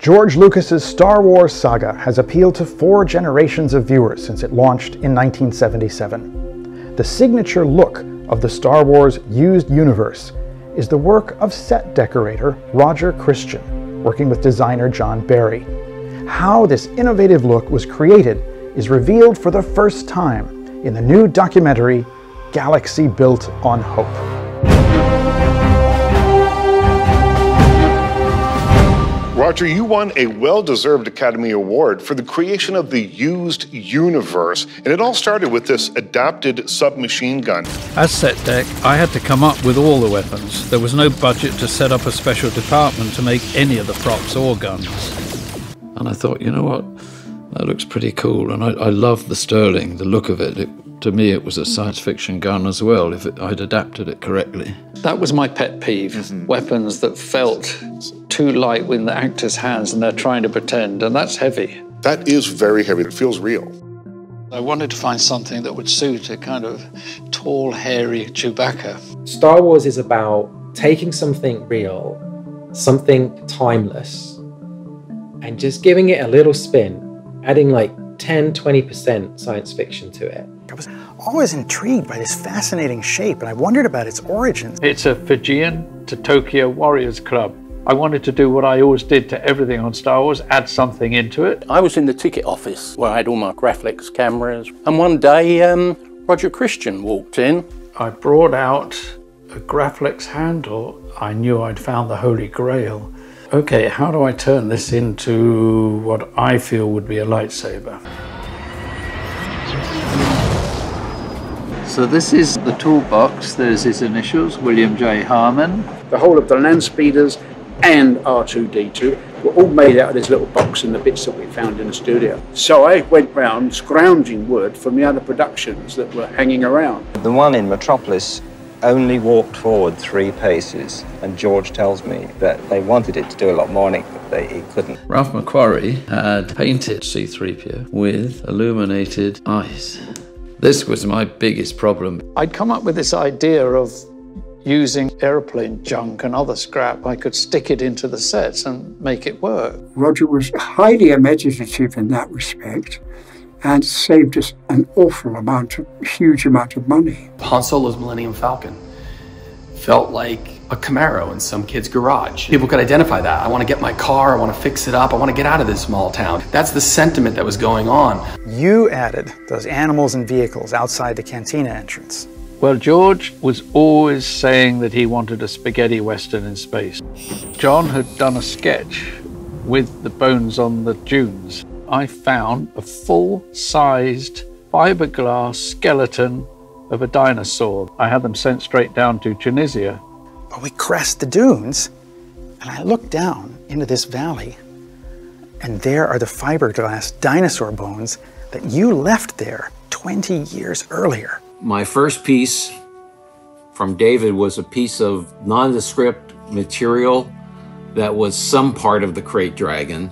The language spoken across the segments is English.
George Lucas's Star Wars saga has appealed to four generations of viewers since it launched in 1977. The signature look of the Star Wars used universe is the work of set decorator Roger Christian, working with designer John Barry. How this innovative look was created is revealed for the first time in the new documentary, Galaxy Built on Hope. Roger, you won a well-deserved Academy Award for the creation of the used universe, and it all started with this adapted submachine gun. As set deck, I had to come up with all the weapons. There was no budget to set up a special department to make any of the props or guns. And I thought, you know what, that looks pretty cool, and I love the Sterling, the look of it. To me, it was a science fiction gun as well, if I'd adapted it correctly. That was my pet peeve, weapons that felt too light in the actor's hands and they're trying to pretend, and that's heavy. That is very heavy, it feels real. I wanted to find something that would suit a kind of tall, hairy Chewbacca. Star Wars is about taking something real, something timeless, and just giving it a little spin, adding like 10, 20% science fiction to it. I was always intrigued by this fascinating shape, and I wondered about its origins. It's a Fijian to Tokyo Warriors Club. I wanted to do what I always did to everything on Star Wars, add something into it. I was in the ticket office where I had all my Graflex cameras, and one day Roger Christian walked in. I brought out a Graflex handle. I knew I'd found the Holy Grail. Okay, how do I turn this into what I feel would be a lightsaber? So this is the toolbox. There's his initials, William J. Harmon. The whole of the land speeders and R2-D2 were all made out of this little box and the bits that we found in the studio. So I went round scrounging wood from the other productions that were hanging around. The one in Metropolis only walked forward 3 paces, and George tells me that they wanted it to do a lot more and he couldn't. Ralph McQuarrie had painted C-3PO with illuminated eyes. This was my biggest problem. I'd come up with this idea of using airplane junk and other scrap. I could stick it into the sets and make it work. Roger was highly imaginative in that respect, and saved us an awful amount, huge amount of money. Han Solo's Millennium Falcon felt like a Camaro in some kid's garage. People could identify that. I want to get my car, I want to fix it up, I want to get out of this small town. That's the sentiment that was going on. You added those animals and vehicles outside the cantina entrance. Well, George was always saying that he wanted a spaghetti western in space. John had done a sketch with the bones on the dunes. I found a full-sized fiberglass skeleton of a dinosaur. I had them sent straight down to Tunisia. But we crest the dunes, and I looked down into this valley, and there are the fiberglass dinosaur bones that you left there 20 years earlier. My first piece from David was a piece of nondescript material that was some part of the crate dragon.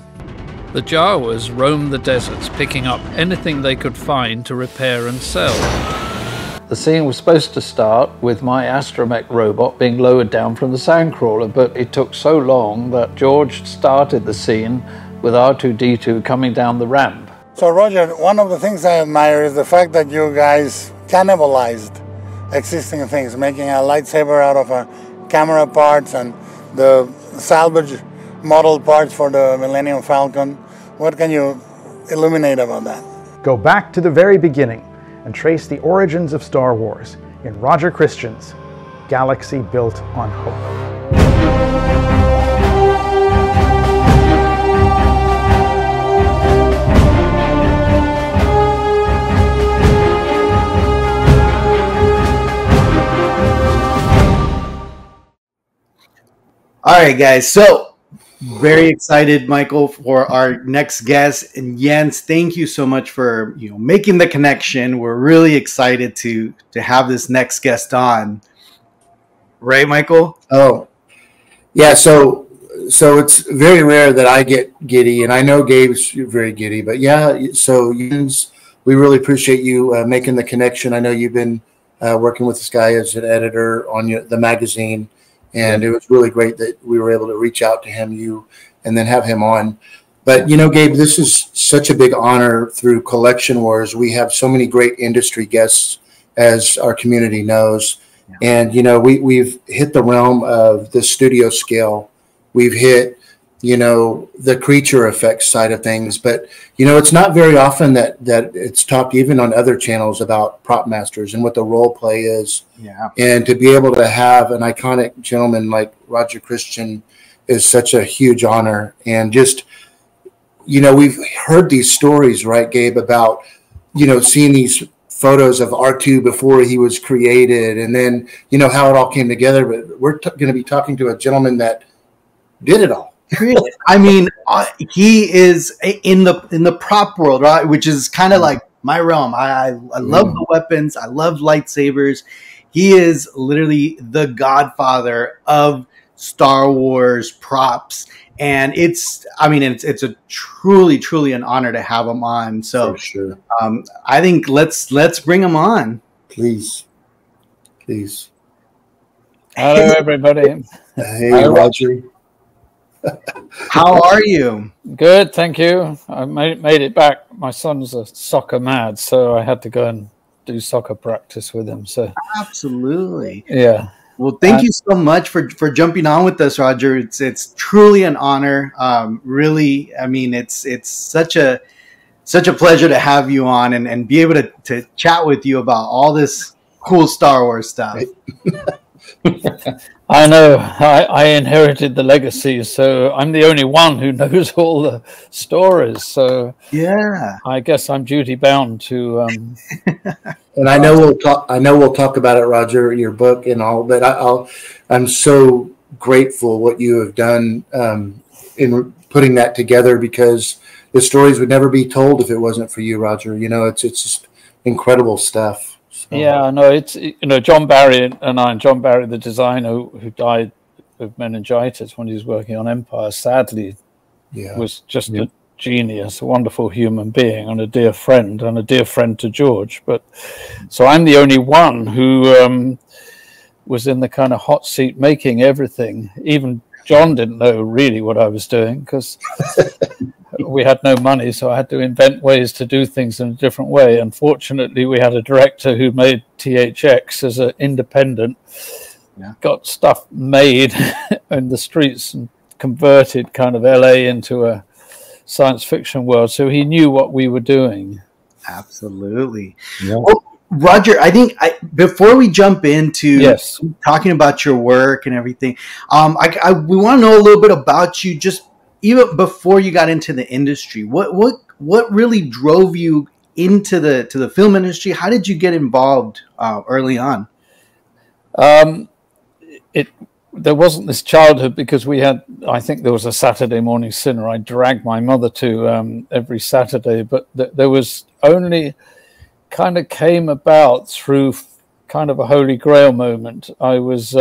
The Jawas roamed the deserts, picking up anything they could find to repair and sell. The scene was supposed to start with my astromech robot being lowered down from the sandcrawler, but it took so long that George started the scene with R2-D2 coming down the ramp. So Roger, one of the things I admire is the fact that you guys cannibalized existing things, making a lightsaber out of camera parts and the salvage model parts for the Millennium Falcon. What can you illuminate about that? Go back to the very beginning and trace the origins of Star Wars in Roger Christian's Galaxy Built on Hope. All right, guys, so very excited, Michael, for our next guest. And Jens, thank you so much for making the connection. We're really excited to have this next guest on. Right, Michael? Oh, yeah. So it's very rare that I get giddy, and I know Gabe's very giddy, but yeah. So Jens, we really appreciate you making the connection. I know you've been working with this guy as an editor on the magazine. And it was really great that we were able to reach out to him, you and then have him on. But, you know, Gabe, this is such a big honor through Collection Wars. We have so many great industry guests, as our community knows. Yeah. And, you know, we've hit the realm of the studio scale. We've hit, you know, the creature effects side of things. But, you know, it's not very often that, it's talked even on other channels about prop masters and what the role play is. Yeah. And to be able to have an iconic gentleman like Roger Christian is such a huge honor. And just, you know, we've heard these stories, right, Gabe, about, you know, seeing these photos of R2 before he was created, and then, you know, how it all came together. But we're going to be talking to a gentleman that did it all. Really, I mean, he is in the prop world, right? Which is kind of like my realm. I love the weapons. I love lightsabers. He is literally the godfather of Star Wars props. And it's, I mean, it's a truly an honor to have him on. So for sure. I think let's bring him on. Please, please. Hello, everybody. Hey, hi, Roger. How are you? Good, thank you. I made it back. My son's a soccer mad, so I had to go and do soccer practice with him. So absolutely, yeah. Well, thank you so much for jumping on with us, Roger. It's truly an honor. Really, I mean, it's such a pleasure to have you on and be able to chat with you about all this cool Star Wars stuff. I know. I inherited the legacy, so I'm the only one who knows all the stories. So yeah, I guess I'm duty bound to. And I know we'll talk. I know we'll talk about it, Roger, your book and all. But I'm so grateful what you have done in putting that together, because the stories would never be told if it wasn't for you, Roger. You know, it's just incredible stuff. So. Yeah, no, it's, you know, John Barry and I, John Barry, the designer who died of meningitis when he was working on Empire, sadly, was just a genius, a wonderful human being and a dear friend to George. But so I'm the only one who was in the kind of hot seat making everything. Even John didn't know really what I was doing, because we had no money, so I had to invent ways to do things in a different way. Unfortunately, we had a director who made THX as an independent, got stuff made in the streets and converted kind of LA into a science fiction world. So he knew what we were doing. Absolutely. Yeah. Well, Roger, I think before we jump into talking about your work and everything, we want to know a little bit about you, just even before you got into the industry. What really drove you into the film industry? How did you get involved early on? There wasn't this childhood, because we had, I think there was a Saturday morning cinema I dragged my mother to every Saturday, but there was only, kind of came about through kind of a holy grail moment. I was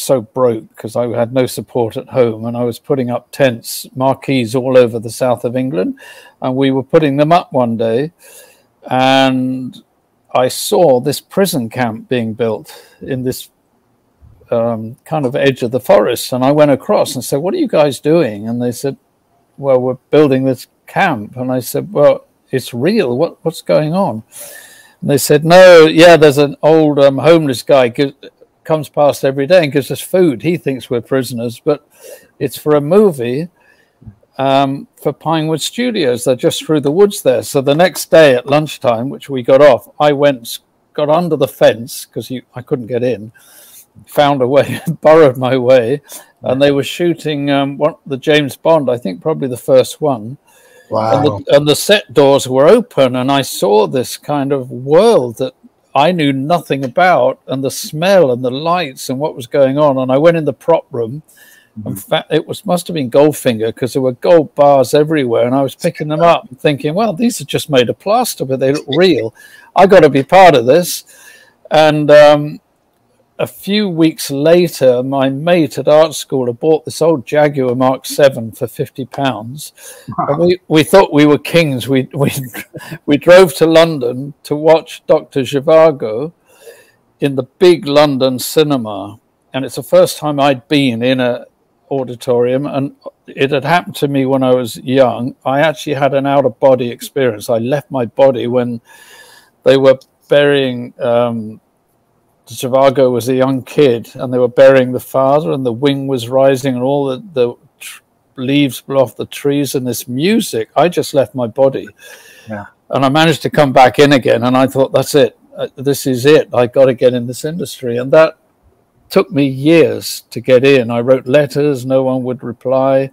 so broke because I had no support at home, and I was putting up tents, marquees all over the south of England, and we were putting them up one day, and I saw this prison camp being built in this kind of edge of the forest, and I went across and said, "What are you guys doing?" And they said, "Well, we're building this camp." And I said, "Well, it's real. What's going on?" And they said, "No, yeah, there's an old homeless guy comes past every day and gives us food. He thinks we're prisoners, but it's for a movie for Pinewood Studios. They're just through the woods there." So the next day at lunchtime, which we got off, I got under the fence, because I couldn't get in, found a way, borrowed my way, and they were shooting the James Bond, I think probably the first one. Wow. And the set doors were open, and I saw this kind of world that I knew nothing about, and the smell and the lights and what was going on. And I went in the prop room. In fact, it must have been Goldfinger, because there were gold bars everywhere, and I was picking them up and thinking, well, these are just made of plaster, but they look real. I got to be part of this. And a few weeks later, my mate at art school had bought this old Jaguar Mark VII for £50. Wow. And we thought we were kings. We drove to London to watch Dr. Zhivago in the big London cinema. And it's the first time I'd been in a auditorium, and it had happened to me when I was young. I actually had an out-of-body experience. I left my body when they were burying... Zhivago was a young kid, and they were burying the father, and the wing was rising, and all the leaves blew off the trees, and this music. I just left my body. Yeah. And I managed to come back in again, and I thought, that's it. This is it. I got to get in this industry. And that took me years to get in. I wrote letters. No one would reply.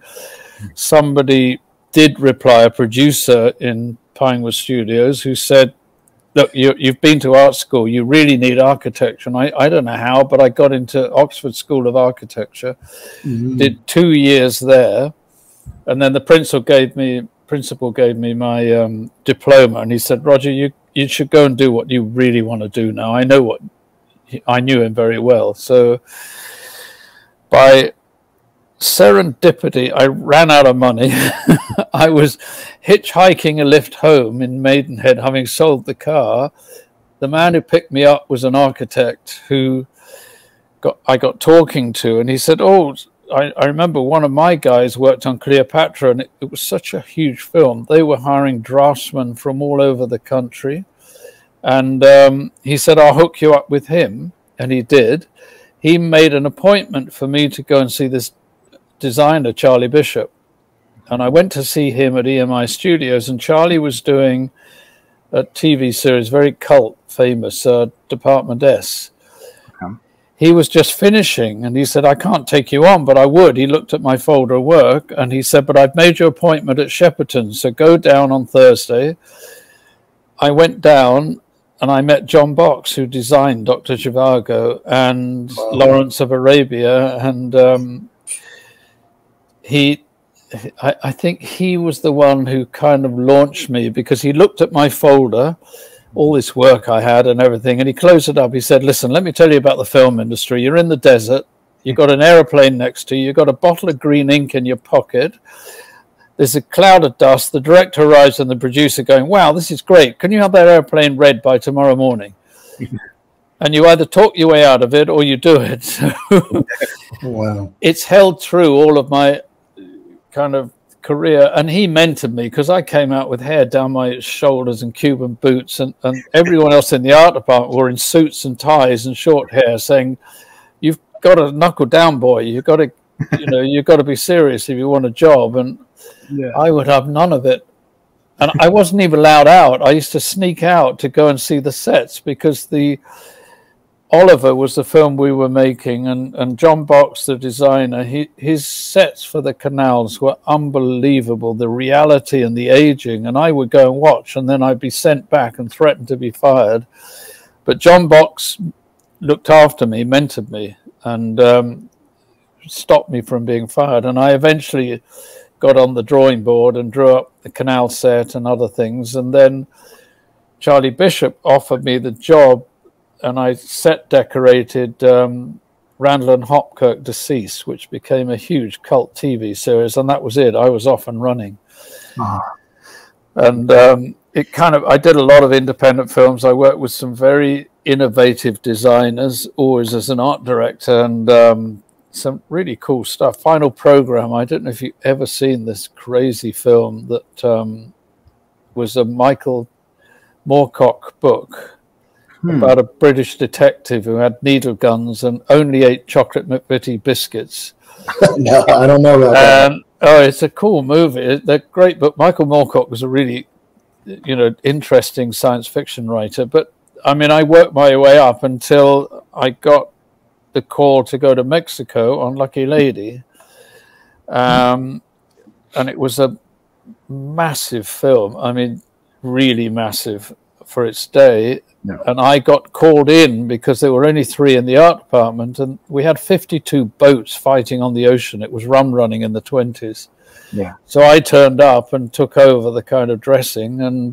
Somebody did reply, a producer in Pinewood Studios, who said, look, you've been to art school. You really need architecture. And I don't know how, but I got into Oxford School of Architecture, mm-hmm. did 2 years there. And then the principal gave me my diploma, and he said, Roger, you should go and do what you really want to do now. I knew him very well. So by serendipity, I ran out of money. I was hitchhiking a lift home in Maidenhead, having sold the car. The man who picked me up was an architect who I got talking to, and he said, oh, I remember one of my guys worked on Cleopatra, and it was such a huge film. They were hiring draftsmen from all over the country. And he said, I'll hook you up with him. And he did. He made an appointment for me to go and see this designer, Charlie Bishop. And I went to see him at EMI Studios. And Charlie was doing a TV series, very cult famous, Department S. He was just finishing, and he said, I can't take you on, but I would. He looked at my folder of work, and he said, but I've made your appointment at Shepperton, so go down on Thursday. I went down, and I met John Box, who designed Dr. Zhivago, and wow. Lawrence of Arabia, and I think he was the one who kind of launched me, because he looked at my folder, all this work I had and everything, and he closed it up. He said, listen, let me tell you about the film industry. You're in the desert. You've got an aeroplane next to you. You've got a bottle of green ink in your pocket. There's a cloud of dust. The director arrives and the producer going, wow, this is great. Can you have that aeroplane red by tomorrow morning? And you either talk your way out of it or you do it. So wow. It's held through all of my kind of career, and he mentored me, because I came out with hair down my shoulders and Cuban boots, and everyone else in the art department were in suits and ties and short hair, saying, you've got to knuckle down, boy, you've got to, you know, you've got to be serious if you want a job. And yeah. I would have none of it, and I wasn't even allowed out. I used to sneak out to go and see the sets, because the Oliver was the film we were making, and John Box, the designer, his sets for the canals were unbelievable, the reality and the aging, and I would go and watch, and then I'd be sent back and threatened to be fired. But John Box looked after me, mentored me, and stopped me from being fired, and I eventually got on the drawing board and drew up the canal set and other things, and then Charlie Bishop offered me the job, and I set decorated Randall and Hopkirk Deceased, which became a huge cult TV series, and that was it. I was off and running. Ah. And it kind of, I did a lot of independent films. I worked with some very innovative designers, always as an art director, and some really cool stuff. Final Program, I don't know if you've ever seen this crazy film that was a Michael Moorcock book. Hmm. About a British detective who had needle guns and only ate chocolate McVitie biscuits. No, I don't know about that. Oh, it's a cool movie. They're great, but Michael Moorcock was a really, you know, interesting science fiction writer. But, I mean, I worked my way up until I got the call to go to Mexico on Lucky Lady. And it was a massive film. I mean, really massive for its day. No. And I got called in because there were only three in the art department, and we had 52 boats fighting on the ocean. It was rum running in the 20s. Yeah. So I turned up and took over the kind of dressing, and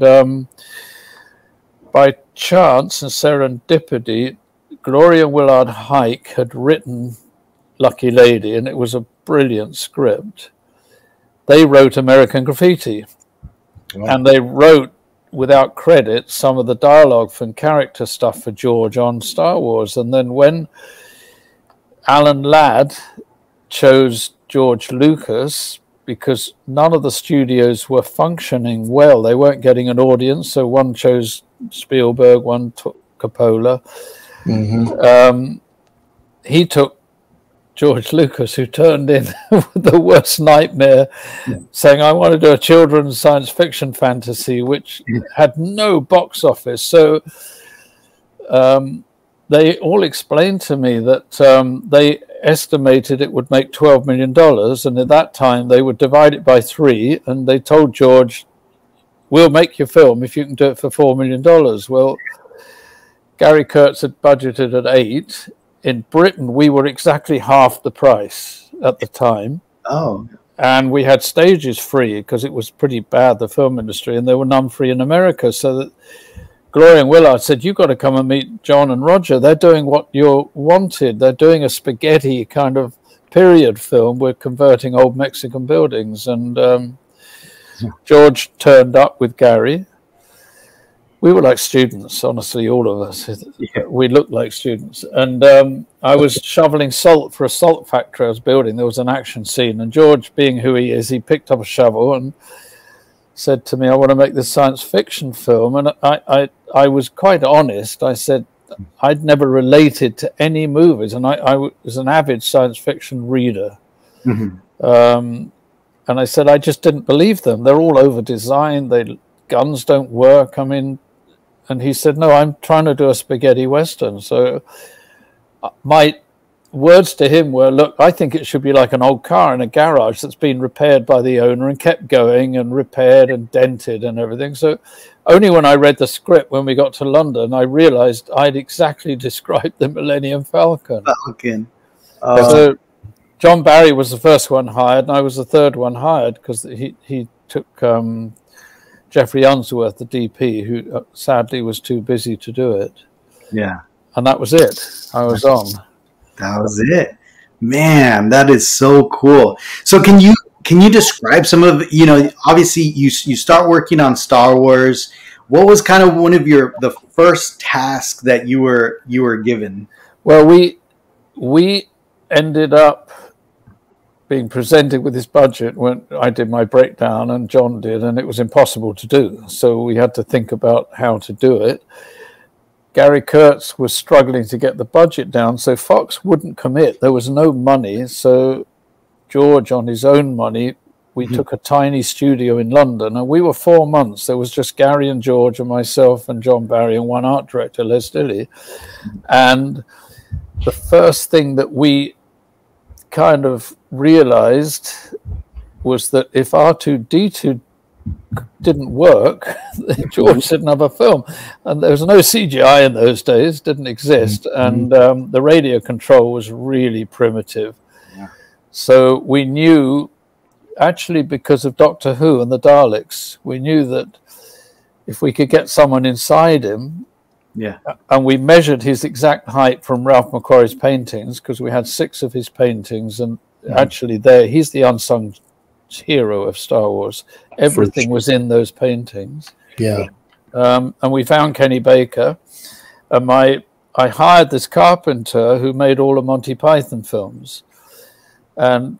by chance and serendipity, Gloria Willard Hike had written Lucky Lady, and it was a brilliant script. They wrote American Graffiti, wow. and they wrote, without credit, some of the dialogue and character stuff for George on Star Wars. And then when Alan Ladd chose George Lucas, because none of the studios were functioning well. They weren't getting an audience, so one chose Spielberg, one took Coppola. Mm-hmm. He took George Lucas, who turned in the worst nightmare, yeah, saying, I want to do a children's science fiction fantasy, which had no box office. So they all explained to me that they estimated it would make $12 million, and at that time they would divide it by 3, and they told George, we'll make your film if you can do it for $4 million. Well, Gary Kurtz had budgeted at 8. In Britain, we were exactly half the price at the time. Oh. And we had stages free because it was pretty bad, the film industry, and there were none free in America. So that Gloria and Willard said, you've got to come and meet John and Roger. They're doing what you wanted. They're doing a spaghetti kind of period film. We're converting old Mexican buildings. And George turned up with Gary. We were like students, honestly, all of us. Yeah. We looked like students. And I was shoveling salt for a salt factory I was building. There was an action scene. And George, being who he is, he picked up a shovel and said to me, I want to make this science fiction film. And I was quite honest. I said, I'd never related to any movies. And I was an avid science fiction reader. Mm-hmm. And I said, I just didn't believe them. They're all over-designed. Guns don't work. I mean... And he said, no, I'm trying to do a spaghetti Western. So my words to him were, look, I think it should be like an old car in a garage that's been repaired by the owner and kept going and repaired and dented and everything. So only when I read the script, when we got to London, I realized I'd exactly described the Millennium Falcon. So John Barry was the first one hired, and I was the third one hired because he took... Jeffrey Unsworth, the DP, who sadly was too busy to do it. Yeah. And that was it. I was on. That was it. Man, that is so cool. So can you describe some of, you know, obviously you start working on Star Wars. What was kind of one of the first tasks that you were given? Well, we ended up being presented with this budget when I did my breakdown and John did, and it was impossible to do. So we had to think about how to do it. Gary Kurtz was struggling to get the budget down, so Fox wouldn't commit. There was no money, so George, on his own money, we took a tiny studio in London, and we were 4 months. There was just Gary and George and myself and John Barry and one art director, Les Lilly. And the first thing that we kind of realized was that if R2-D2 didn't work, George didn't have a film. And there was no CGI in those days, didn't exist. And the radio control was really primitive. Yeah. So we knew, actually because of Doctor Who and the Daleks, we knew that if we could get someone inside him. Yeah, and we measured his exact height from Ralph McQuarrie's paintings, because we had 6 of his paintings, and actually there, he's the unsung hero of Star Wars. Everything was in those paintings. Yeah. And we found Kenny Baker, and I hired this carpenter who made all of Monty Python films. And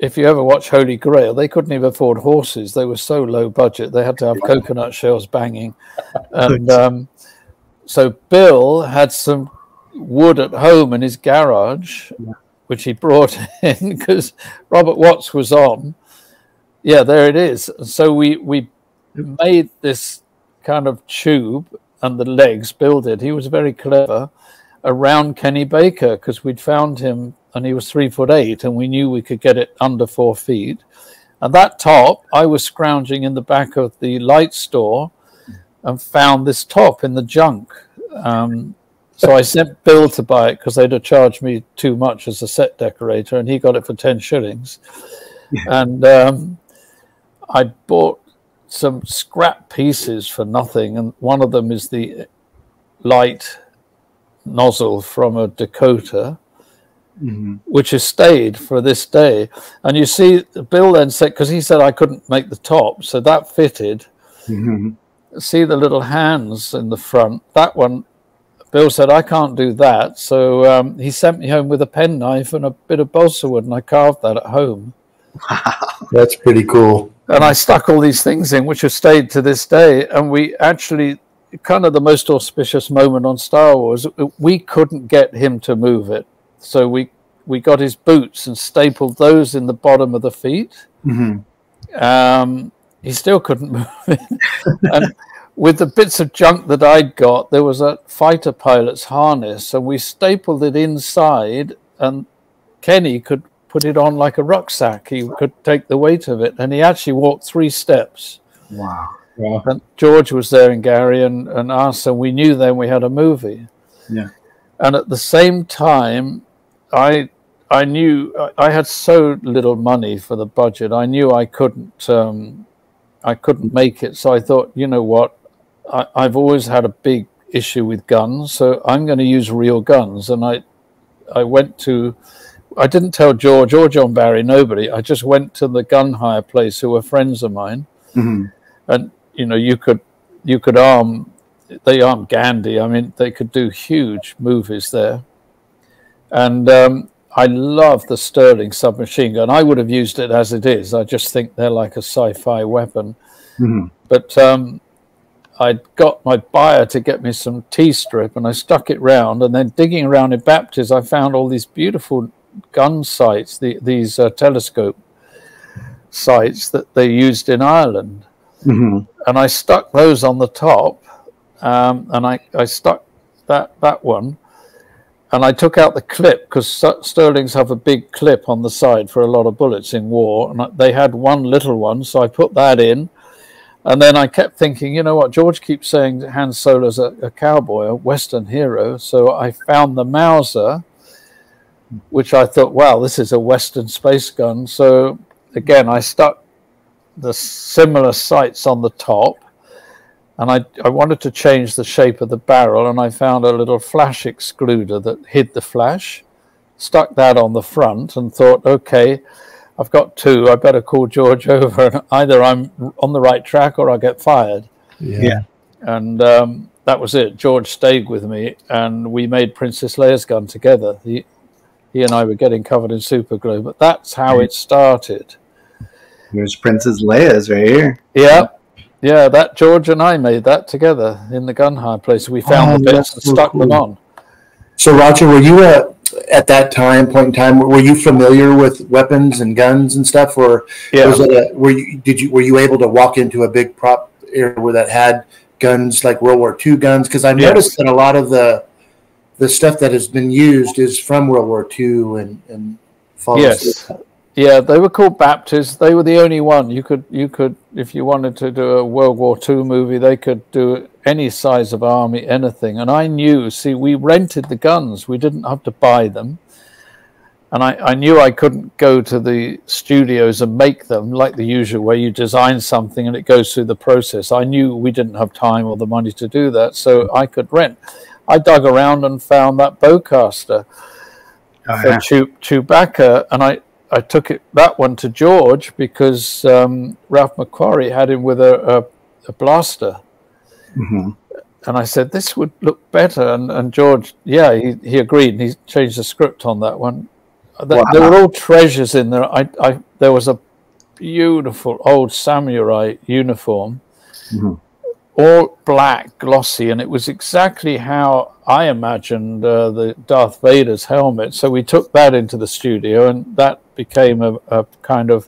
if you ever watch Holy Grail, they couldn't even afford horses. They were so low budget. They had to have coconut shells banging. And so Bill had some wood at home in his garage, which he brought in because Robert Watts was on. Yeah, there it is. So we made this kind of tube and the legs built. He was very clever around Kenny Baker because we'd found him, and he was 3'8", and we knew we could get it under 4 feet. And that top, I was scrounging in the back of the light store and found this top in the junk. So I sent Bill to buy it because they'd have charged me too much as a set decorator, and he got it for 10 shillings. Yeah. And I bought some scrap pieces for nothing, and one of them is the light nozzle from a Dakota, which has stayed for this day. And you see, Bill then said, because he said I couldn't make the top, so that fitted. See the little hands in the front? That one Bill said, I can't do that. So he sent me home with a penknife and a bit of balsa wood, and I carved that at home. That's pretty cool. And I stuck all these things in, which have stayed to this day. And we actually, kind of the most auspicious moment on Star Wars, we couldn't get him to move it. So we got his boots and stapled those in the bottom of the feet. Mm-hmm. He still couldn't move it. And with the bits of junk that I'd got, there was a fighter pilot's harness, and we stapled it inside, and Kenny could put it on like a rucksack. He could take the weight of it, and he actually walked 3 steps. Wow. Yeah. And George was there, and Gary, and us, and we knew then we had a movie. Yeah. And at the same time, I knew I had so little money for the budget. I knew I couldn't make it. So I thought, you know what, I've always had a big issue with guns, so I'm going to use real guns. And I went to, I didn't tell George or John Barry, nobody. I just went to the gun hire place, who were friends of mine. Mm-hmm. And you know, you could arm, they armed Gandhi. I mean, they could do huge movies there. And I love the Sterling submachine gun. I would have used it as it is. I just think they're like a sci-fi weapon. Mm-hmm. But I got my buyer to get me some T-strip, and I stuck it round. And then digging around in Baptist, I found all these beautiful gun sights, these telescope sights that they used in Ireland. Mm-hmm. And I stuck those on the top, and I stuck that one. And I took out the clip, because Sterlings have a big clip on the side for a lot of bullets in war. And they had one little one, so I put that in. And then I kept thinking, you know what, George keeps saying Han Solo's a cowboy, a Western hero. So I found the Mauser, which I thought, wow, this is a Western space gun. So again, I stuck the similar sights on the top. And I wanted to change the shape of the barrel, and I found a little flash excluder that hid the flash, stuck that on the front, and thought, okay, I've got 2. I better call George over, and either I'm on the right track or I'll get fired. Yeah. And that was it. George stayed with me, and we made Princess Leia's gun together. He and I were getting covered in super glue, but that's how it started. Here's Princess Leia's right here. Yeah. Yeah, that George and I made that together in the gun hire place. We found the bits and stuck them on. So, Roger, were you at that point in time? Were you familiar with weapons and guns and stuff, or was it were you able to walk into a big prop area where that had guns, like World War II guns? Because I've noticed that a lot of the stuff that has been used is from World War II and follows. Yes. Yeah, they were called Baptists. They were the only one. You could, if you wanted to do a World War II movie, they could do any size of army, anything. And I knew, see, we rented the guns. We didn't have to buy them. And I knew I couldn't go to the studios and make them like the usual way you design something and it goes through the process. I knew we didn't have time or the money to do that, so I could rent. I dug around and found that bowcaster for Chewbacca, and I took that one to George because Ralph McQuarrie had him with a blaster. Mm-hmm. And I said, this would look better. And George, he agreed, and he changed the script on that one. There were all treasures in there. There was a beautiful old samurai uniform, mm-hmm. all black, glossy, and it was exactly how I imagined the Darth Vader's helmet. So we took that into the studio, and that became a kind of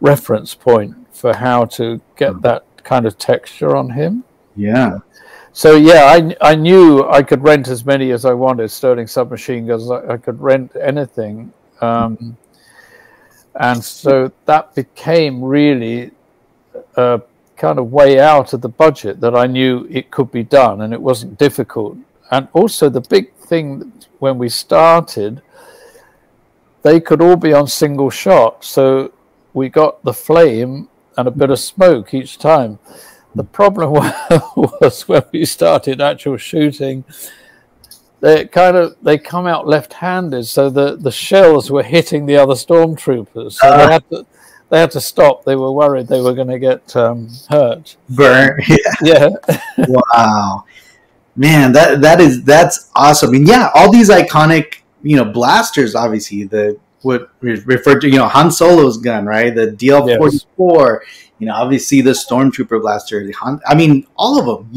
reference point for how to get that kind of texture on him. Yeah. So I knew I could rent as many as I wanted Sterling submachine guns. I could rent anything, and so that became really kind of way out of the budget, that I knew it could be done and it wasn't difficult. And also the big thing, when we started, they could all be on single shot. So we got the flame and a bit of smoke each time. The problem was when we started actual shooting, they come out left-handed. So the shells were hitting the other stormtroopers. So they had to stop. They were worried they were going to get hurt. Burnt. Yeah. Wow. Man, that's awesome. And yeah, all these iconic, you know, blasters, obviously, the what we referred to, you know, Han Solo's gun, right? The DL-44, yes. You know, obviously the Stormtrooper blaster, I mean, all of them.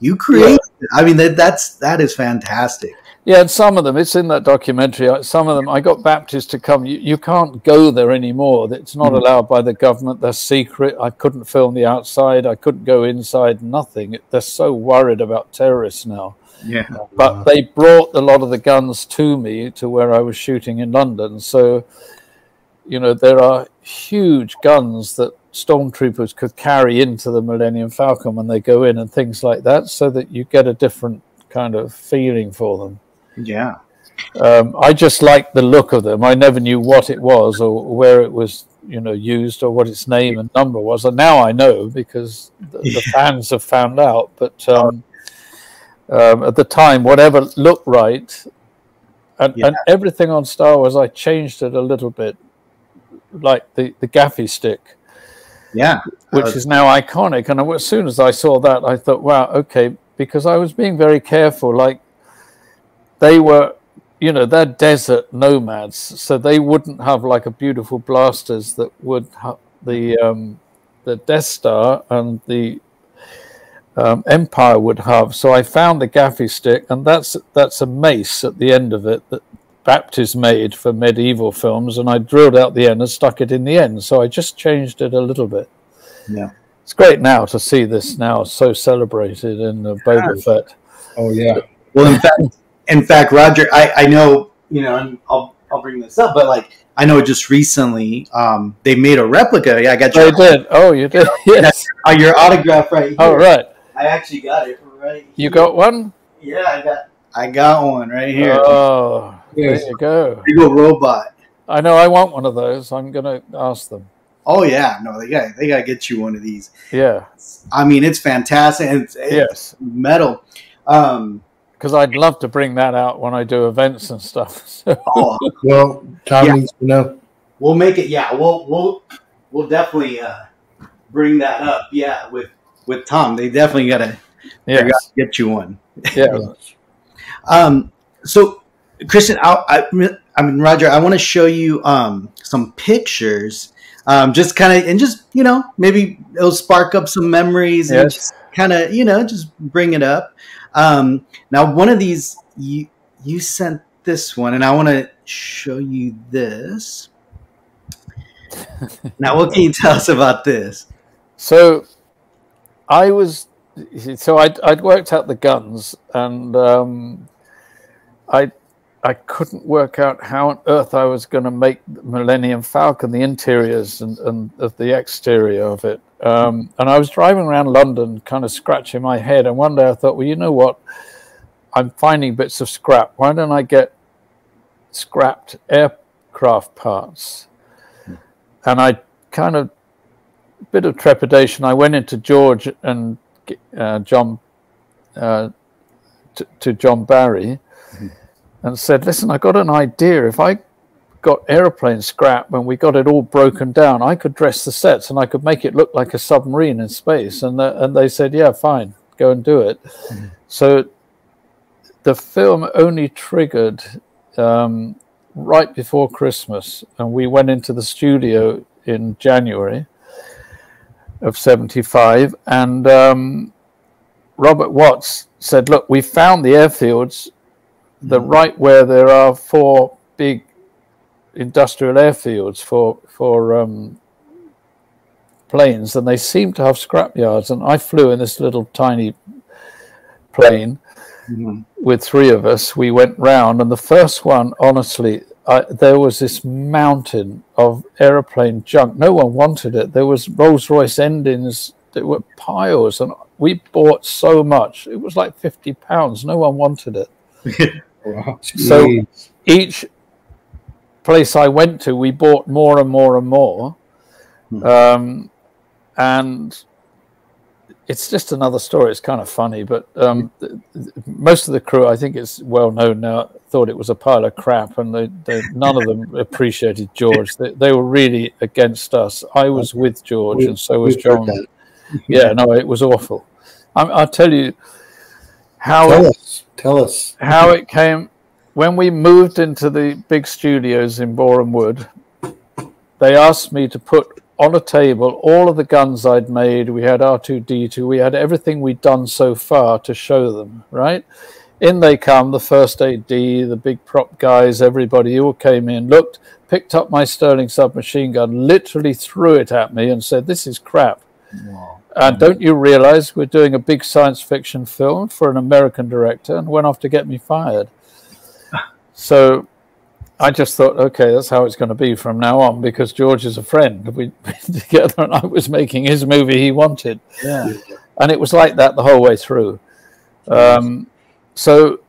You created it. I mean, that is fantastic. Yeah, and some of them, it's in that documentary, some of them, I got Baptists to come, you can't go there anymore, it's not allowed by the government, they're secret, I couldn't film the outside, I couldn't go inside, nothing, they're so worried about terrorists now. Yeah. But they brought a lot of the guns to me, to where I was shooting in London, so, you know, there are huge guns that stormtroopers could carry into the Millennium Falcon when they go in and things like that, so that you get a different kind of feeling for them. Yeah. I just liked the look of them. I never knew what it was or where it was, you know, used or what its name and number was. And now I know because the fans have found out. But at the time, whatever looked right, and everything on Star Wars, I changed it a little bit, like the gaffy stick. Yeah. Which is now iconic. And as soon as I saw that, I thought, wow, okay, because I was being very careful, like, they were, you know, they're desert nomads, so they wouldn't have like a beautiful blasters that would have the Death Star and the Empire would have. So I found the gaffy stick, and that's a mace at the end of it that Baptist made for medieval films, and I drilled out the end and stuck it in the end. So I just changed it a little bit. Yeah, it's great now to see this now so celebrated in the Boba Fett. Oh yeah. Well, in fact. In fact, Roger, I know, you know, and I'll bring this up, but like, I know just recently they made a replica. Yeah, I got your did. Oh, you did? Yes. Your autograph right here. Oh, right. I actually got it right here. You got one? Yeah, I got one right here. Oh, there you go. Big old robot. I know, I want one of those. I'm going to ask them. Oh, yeah. No, they got to get you one of these. Yeah. I mean, it's fantastic. It's metal. Because I'd love to bring that out when I do events and stuff. So. Oh, well, Tom needs to know. We'll make it. Yeah, we'll definitely bring that up. Yeah, with Tom, they definitely gotta get you one. Yeah. So, Christian, I mean, Roger, I want to show you some pictures. Just kind of, and just, you know, maybe it'll spark up some memories. Yes. And just kind of, you know, just bring it up. Now one of these, you sent this one, and I want to show you this. Now, what can you tell us about this? So I'd worked out the guns, and I couldn't work out how on earth I was going to make the Millennium Falcon, the interiors and the exterior of it. And I was driving around London kind of scratching my head. And one day I thought, well, you know what? I'm finding bits of scrap. Why don't I get scrapped aircraft parts? And I kind of, a bit of trepidation, I went into George and to John Barry, and said, listen, I got an idea. If I got airplane scrap and we got it all broken down, I could dress the sets and I could make it look like a submarine in space. And they said, yeah, fine, go and do it. Mm-hmm. So the film only triggered right before Christmas. And we went into the studio in January of 75. And Robert Watts said, look, we found the airfields, the right where there are 4 big industrial airfields for planes, and they seem to have scrap yards. And I flew in this little tiny plane with 3 of us. We went round, and the first one, honestly, there was this mountain of airplane junk. No one wanted it. There was Rolls-Royce engines that were piles, and we bought so much. It was like £50. No one wanted it. Wow. So each place I went to, we bought more and more and more, and it's just another story. It's kind of funny, but most of the crew, I think it's well known now, thought it was a pile of crap, and none of them appreciated George. They were really against us. I was with George, and so was John. Yeah, no, it was awful. I'll tell you. Tell us how it came. When we moved into the big studios in Boreham Wood, they asked me to put on a table all of the guns I'd made. We had R2-D2. We had everything we'd done so far to show them, right? In they come, the first AD, the big prop guys, everybody all came in, looked, picked up my Sterling submachine gun, literally threw it at me and said, "This is crap." Wow. And don't you realize we're doing a big science fiction film for an American director? And went off to get me fired. So I just thought, okay, that's how it's going to be from now on, because George is a friend. We'd been together and I was making his movie he wanted. Yeah. And it was like that the whole way through. So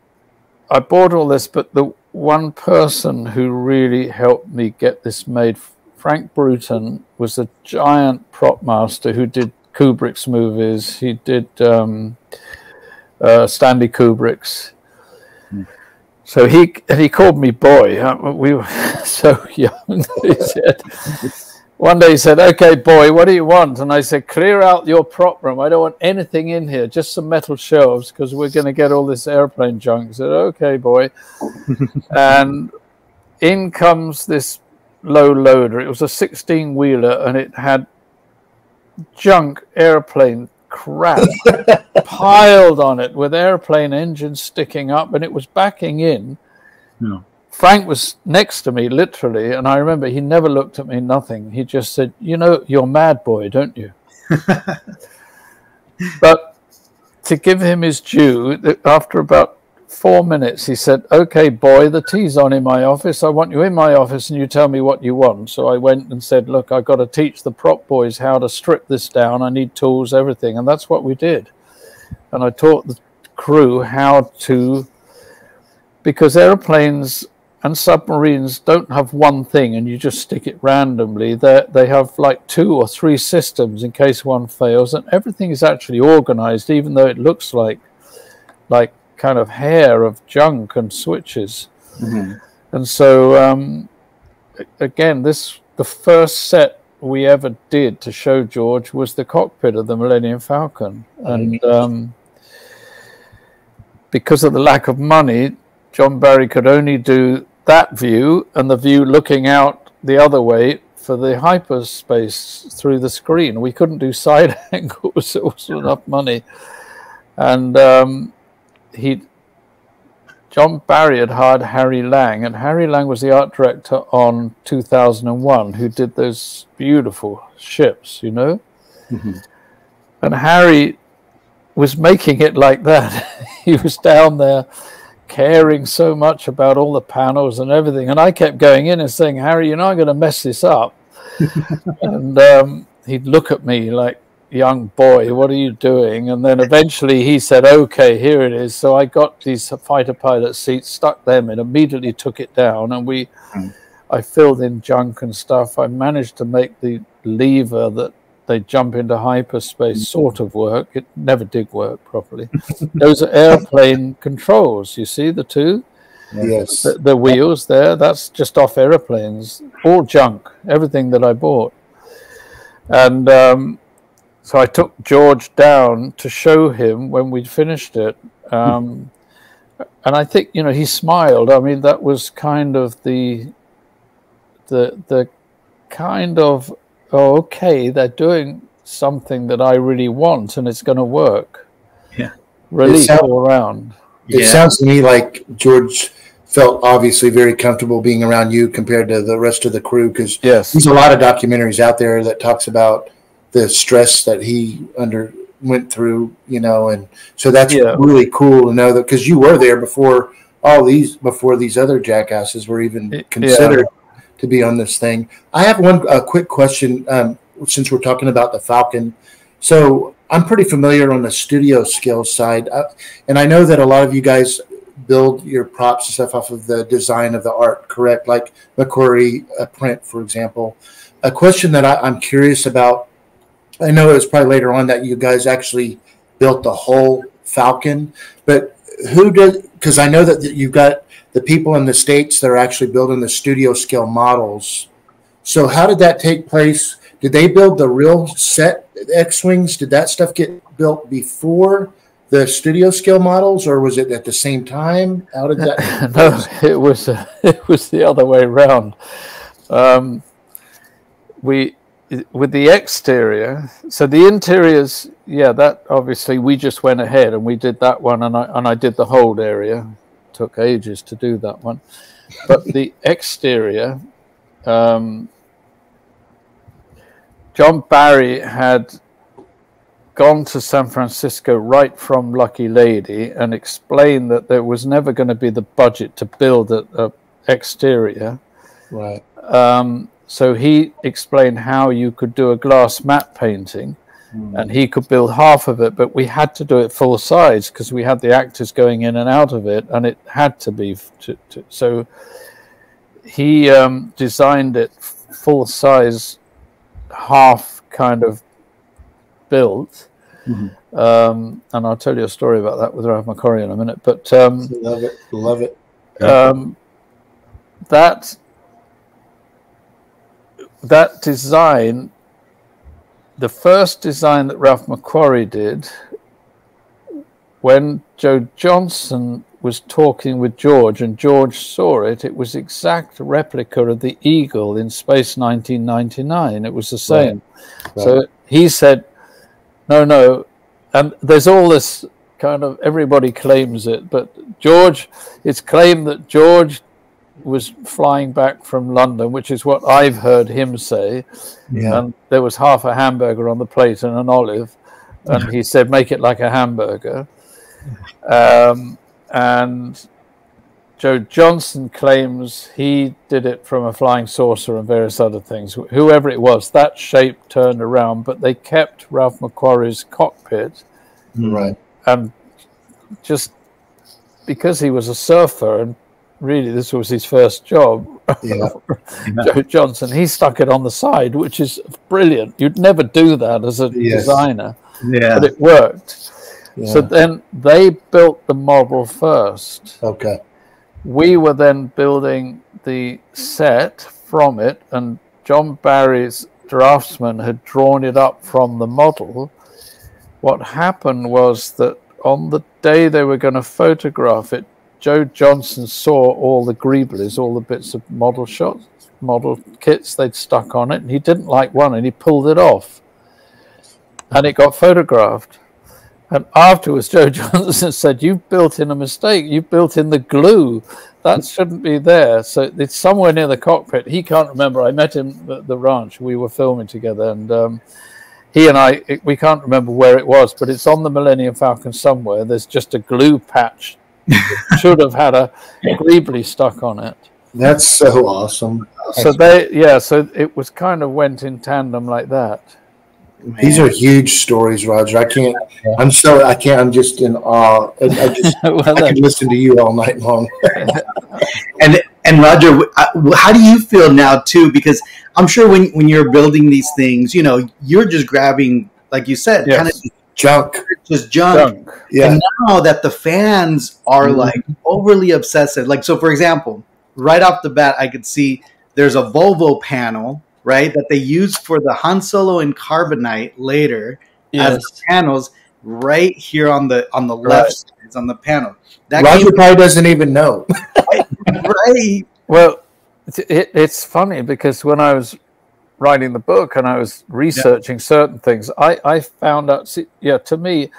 I bought all this, but the one person who really helped me get this made, Frank Bruton, was a giant prop master who did Kubrick's movies. He did Stanley Kubrick's. Hmm. So he called me boy. We were so young. He said, one day he said, "Okay, boy, what do you want?" And I said, "Clear out your prop room. I don't want anything in here, just some metal shelves, because we're going to get all this airplane junk." He said, "Okay, boy." And in comes this low loader. It was a 16-wheeler, and it had junk airplane crap piled on it with airplane engines sticking up, and it was backing in. Yeah. Frank was next to me, literally, and I remember he never looked at me, nothing. He just said, "You know, you're mad, boy, don't you?" But to give him his due, after about 4 minutes, he said, "Okay, boy, the tea's on in my office. I want you in my office and you tell me what you want." So I went and said, "Look, I've got to teach the prop boys how to strip this down. I need tools, everything." And that's what we did. And I taught the crew how to, because airplanes and submarines don't have one thing and you just stick it randomly. They have like 2 or 3 systems in case one fails, and everything is actually organized, even though it looks like kind of hair of junk and switches. Mm-hmm. And so again, the first set we ever did to show George was the cockpit of the Millennium Falcon. And because of the lack of money, John Barry could only do that view and the view looking out the other way for the hyperspace through the screen. We couldn't do side angles. It wasn't enough money. And John Barry had hired Harry Lang, and Harry Lang was the art director on 2001, who did those beautiful ships, you know. Mm-hmm. And Harry was making it like that. He was down there caring so much about all the panels and everything, and I kept going in and saying, "Harry, you know, I'm going to mess this up." And he'd look at me like, "Young boy, what are you doing?" And then eventually he said, "Okay, here it is." So I got these fighter pilot seats, stuck them in, immediately took it down, and I filled in junk and stuff. I managed to make the lever that they jump into hyperspace sort of work. It never did work properly. Those are airplane controls, you see, the two. Yes. The wheels there, that's just off airplanes, all junk, everything that I bought. And so I took George down to show him when we'd finished it. And I think, you know, he smiled. I mean, that was kind of the kind of, oh, okay, they're doing something that I really want and it's going to work. Yeah. Relief all around. It sounds to me like George felt obviously very comfortable being around you compared to the rest of the crew, because there's a lot of documentaries out there that talks about the stress that he went through, you know. And so that's really cool to know that, because you were there before these other jackasses were even considered to be on this thing. I have a quick question, since we're talking about the Falcon. So I'm pretty familiar on the studio skill side, and I know that a lot of you guys build your props and stuff off of the design of the art, correct? Like McQuarrie print, for example. A question that I'm curious about, I know it was probably later on that you guys actually built the whole Falcon, but who did, because I know that you've got the people in the States that are actually building the studio scale models. So how did that take place? Did they build the real set X-Wings? Did that stuff get built before the studio scale models, or was it at the same time? How did that? No, it was the other way around. With the exterior, so the interiors, yeah, that obviously we just went ahead and we did that one, and I did the whole area. Took ages to do that one, but the exterior, John Barry had gone to San Francisco right from Lucky Lady and explained that there was never going to be the budget to build an exterior. Right. So he explained how you could do a glass matte painting, and he could build half of it, but we had to do it full size because we had the actors going in and out of it, and it had to be. So he designed it full size, half kind of built. Mm-hmm. And I'll tell you a story about that with Ralph McQuarrie in a minute. But love it, love it. That design, the first design that Ralph McQuarrie did, when Joe Johnson was talking with George and George saw it, it was exact replica of the Eagle in Space 1999. It was the same. Right. Right. So he said, no, no. And there's all this kind of, everybody claims it, but George, it's claimed that George was flying back from London, which is what I've heard him say. Yeah. And there was half a hamburger on the plate and an olive, and he said, make it like a hamburger. And Joe Johnson claims he did it from a flying saucer and various other things. Whoever it was, that shape turned around, but they kept Ralph McQuarrie's cockpit. Right. And just because he was a surfer and really, this was his first job. Yeah. Joe Johnson, he stuck it on the side, which is brilliant. You'd never do that as a designer, but it worked. Yeah. So then they built the model first. Okay. We were then building the set from it, and John Barry's draftsman had drawn it up from the model. What happened was that on the day they were going to photograph it, Joe Johnson saw all the greeblies, all the bits of model shots, model kits they'd stuck on it, and he didn't like one, and he pulled it off, and it got photographed. And afterwards, Joe Johnson said, you've built in a mistake. You've built in the glue. That shouldn't be there. So it's somewhere near the cockpit. He can't remember. I met him at the ranch. We were filming together, and he and I, we can't remember where it was, but it's on the Millennium Falcon somewhere. There's just a glue patch. It should have had a greebly stuck on it. That's so awesome. So they, yeah, so it was kind of went in tandem like that. Man. These are huge stories, Roger. I can't. I'm so. I can't. I'm just in awe. I just. Well, I could listen to you all night long. and Roger, how do you feel now too? Because I'm sure when you're building these things, you know, you're just grabbing, like you said, kind of junk, just junk. Yeah. And now that the fans are like overly obsessive, like so, for example, right off the bat, I could see there's a Volvo panel. Right, that they used for the Han Solo and Carbonite later as panels, right here on the left side, it's on the panel. That Roger probably doesn't even know. Right. Well, it's funny because when I was writing the book and I was researching certain things, I found out. See, to me,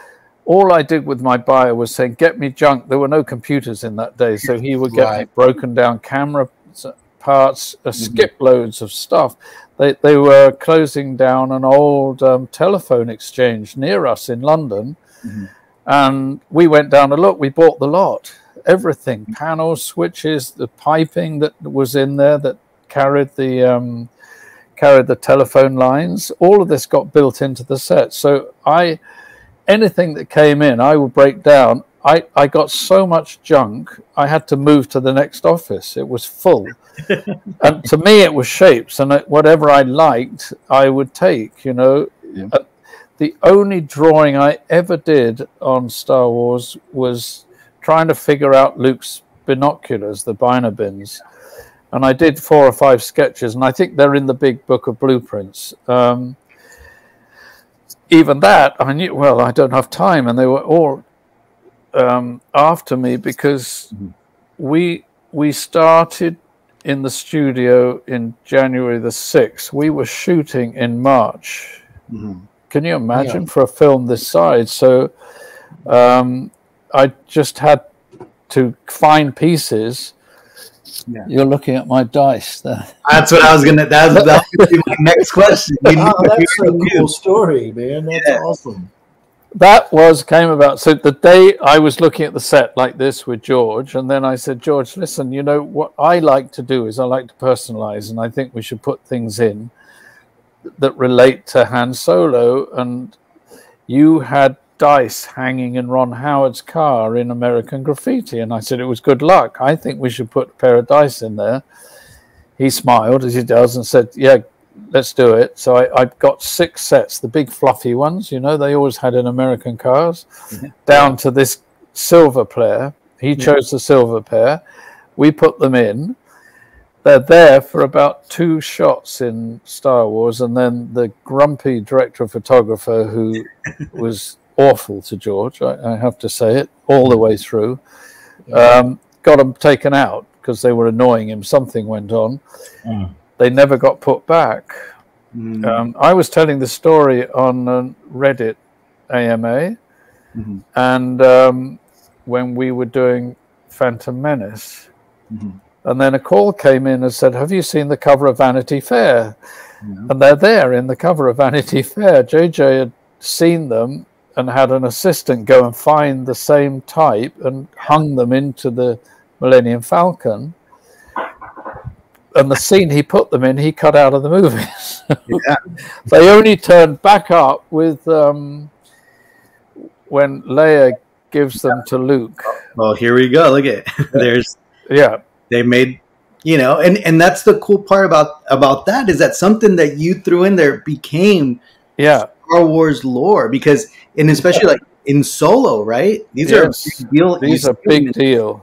all I did with my buyer was saying, "Get me junk." There were no computers in that day, so he would get me broken down camera parts, skip loads of stuff. They were closing down an old telephone exchange near us in London, and we went down to look. We bought the lot, everything, panels, switches, the piping that was in there that carried the telephone lines. All of this got built into the set. So anything that came in, I would break down. I got so much junk, I had to move to the next office. It was full. And to me, it was shapes. And whatever I liked, I would take, you know. Yeah. The only drawing I ever did on Star Wars was trying to figure out Luke's binoculars, the binobins. And I did 4 or 5 sketches, and I think they're in the big book of blueprints. Even that, I knew, well, I don't have time, and they were all after me, because we started in the studio in January the 6th. We were shooting in March. Can you imagine for a film this size? So I just had to find pieces. You're looking at my dice there. That's what I was gonna. That's my next question. That's a cool story, man. That's awesome. That came about. So the day I was looking at the set like this with George, and then I said, George, listen, you know what I like to do is I like to personalize, and I think we should put things in that relate to Han Solo. And you had dice hanging in Ron Howard's car in American Graffiti, and I said it was good luck. I think we should put a pair of dice in there. He smiled as he does and said, yeah, let's do it. So I got 6 sets, the big fluffy ones, you know, they always had in American cars, down to this silver player. He chose the silver pair. We put them in. They're there for about 2 shots in Star Wars, and then the grumpy director of photographer, who was awful to George, I have to say it, all the way through, got them taken out because they were annoying him. Something went on. They never got put back. I was telling the story on Reddit AMA, and when we were doing Phantom Menace, and then a call came in and said, have you seen the cover of Vanity Fair? And they're there in the cover of Vanity Fair. JJ had seen them and had an assistant go and find the same type and hung them into the Millennium Falcon. And the scene he put them in, he cut out of the movies. They only turned back up with when Leia gives them to Luke. Well, here we go. Look at there's they made, you know, and that's the cool part about that, is that something that you threw in there became Star Wars lore, because especially like in Solo, right? These are a big deal. These are big deal.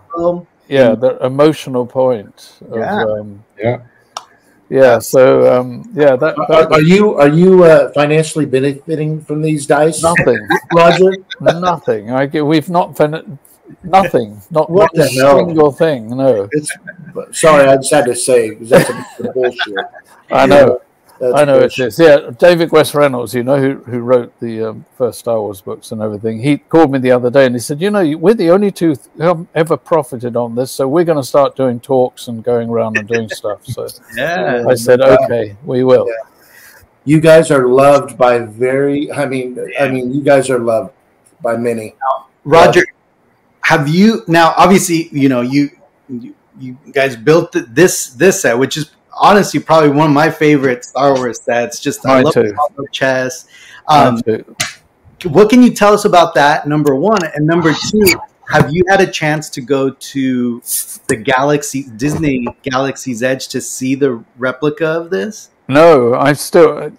The emotional point of, so are you financially benefiting from these dice? Nothing. Roger, nothing. We've not nothing, not a single thing. No, sorry, I just had to say, because that's a bullshit. I know. That's bullshit. It is. Yeah, David West Reynolds, you know, who wrote the first Star Wars books and everything, he called me the other day and he said, you know, we're the only two who haven't ever profited on this, so we're going to start doing talks and going around and doing stuff. So I said, okay, we will. You guys are loved by you guys are loved by many. Roger, have you, now, obviously, you know, you guys built this set, which is honestly probably one of my favorite Star Wars sets. Just I love the chess. What can you tell us about that, number one? And number two, have you had a chance to go to the Disney Galaxy's Edge to see the replica of this? No, I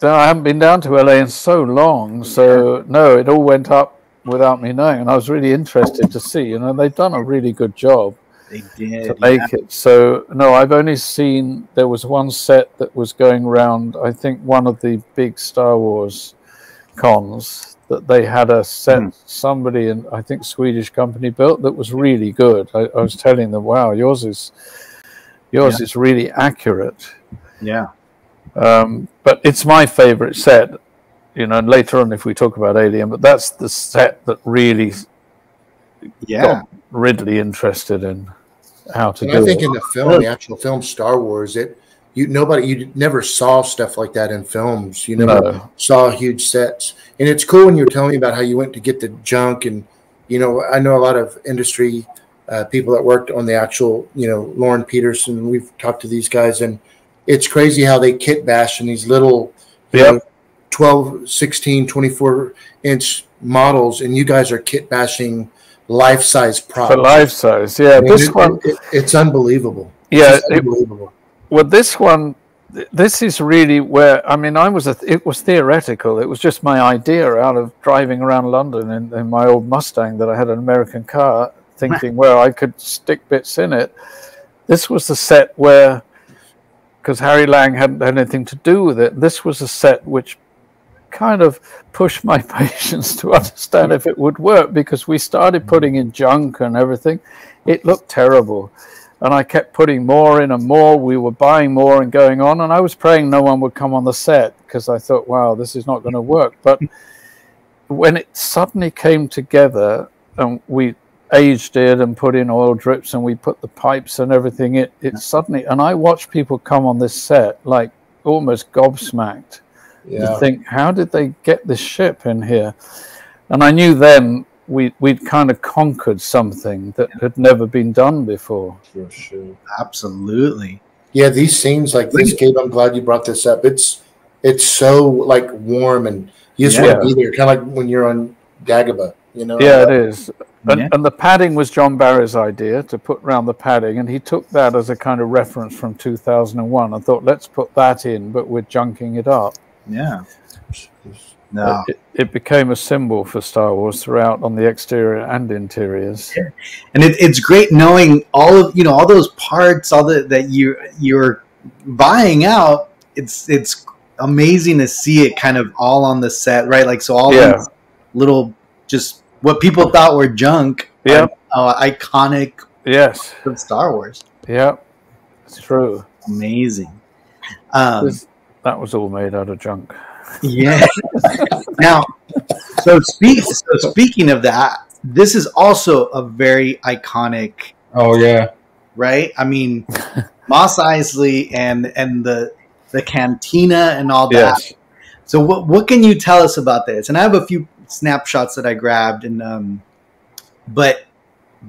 haven't been down to LA in so long. So no, it all went up without me knowing, and I was really interested to see. You know, they've done a really good job. They did, to make it. So no, I've only seen, there was one set that was going round, I think one of the big Star Wars cons, that they had a set somebody in, I think, Swedish company built, that was really good. I was telling them, wow, yours is really accurate. But it's my favorite set, you know, and later on if we talk about Alien, but that's the set that really got Ridley interested in how to do it. I think in the film, the actual film Star Wars, you never saw stuff like that in films. You never saw huge sets, and it's cool when you're telling me about how you went to get the junk. And you know, I know a lot of industry people that worked on the actual, you know, Lauren Peterson. We've talked to these guys, and it's crazy how they kit bash in these little, you know, 12, 16, 24-inch models, and you guys are kit bashing life-size props. For life-size, yeah. I mean, this one, it's unbelievable. Yeah, it's unbelievable. Well, this one, this is really where, I mean, it was theoretical. It was just my idea out of driving around London in my old Mustang that I had, an American car, thinking, well, I could stick bits in it. This was the set where, because Harry Lang hadn't had anything to do with it, this was a set which kind of pushed my patients to understand if it would work, because we started putting in junk and everything. It looked terrible. And I kept putting more in and more. We were buying more and going on. And I was praying no one would come on the set, because I thought, wow, this is not going to work. But when it suddenly came together and we aged it and put in oil drips and we put the pipes and everything, it suddenly, and I watched people come on this set like almost gobsmacked. Yeah. To think, how did they get this ship in here? And I knew then we'd kind of conquered something that had never been done before. For sure. Absolutely. Yeah, these scenes like this, Gabe, I'm glad you brought this up. It's so like warm, and you just want to be there, kind of like when you're on Dagobah, you know? Yeah, it is. And, and the padding was John Barry's idea, to put around the padding, and he took that as a kind of reference from 2001 and thought, let's put that in, but we're junking it up. Yeah. No. It became a symbol for Star Wars throughout, on the exterior and interiors. Yeah. And it's great knowing all of, you know, all those parts, all the, that you're buying out. It's amazing to see it kind of all on the set, right? Like, so all these little, just what people thought were junk. Yeah. Iconic. Yes. Of Star Wars. Yeah. It's true. Amazing. That was all made out of junk. Yeah. Now, so speaking of that, this is also a very iconic. Oh yeah. Right? I mean, Mos Eisley and the cantina and all that. Yes. So what can you tell us about this? And I have a few snapshots that I grabbed, and but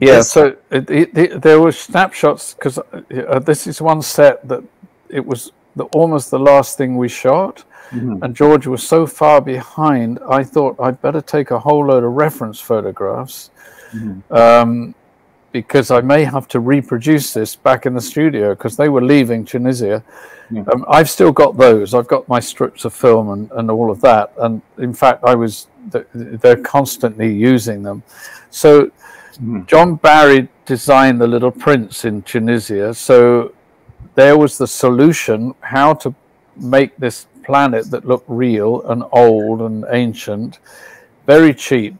yeah, so there were snapshots, because this is one set that it was almost the last thing we shot. Mm-hmm. And George was so far behind, I thought I'd better take a whole load of reference photographs, mm-hmm. Because I may have to reproduce this back in the studio, because they were leaving Tunisia. Mm-hmm. I've still got those. I've got my strips of film and all of that. And in fact, they're constantly using them. So mm-hmm. John Barry designed the little prints in Tunisia. So there was the solution, how to make this planet that looked real and old and ancient, very cheap.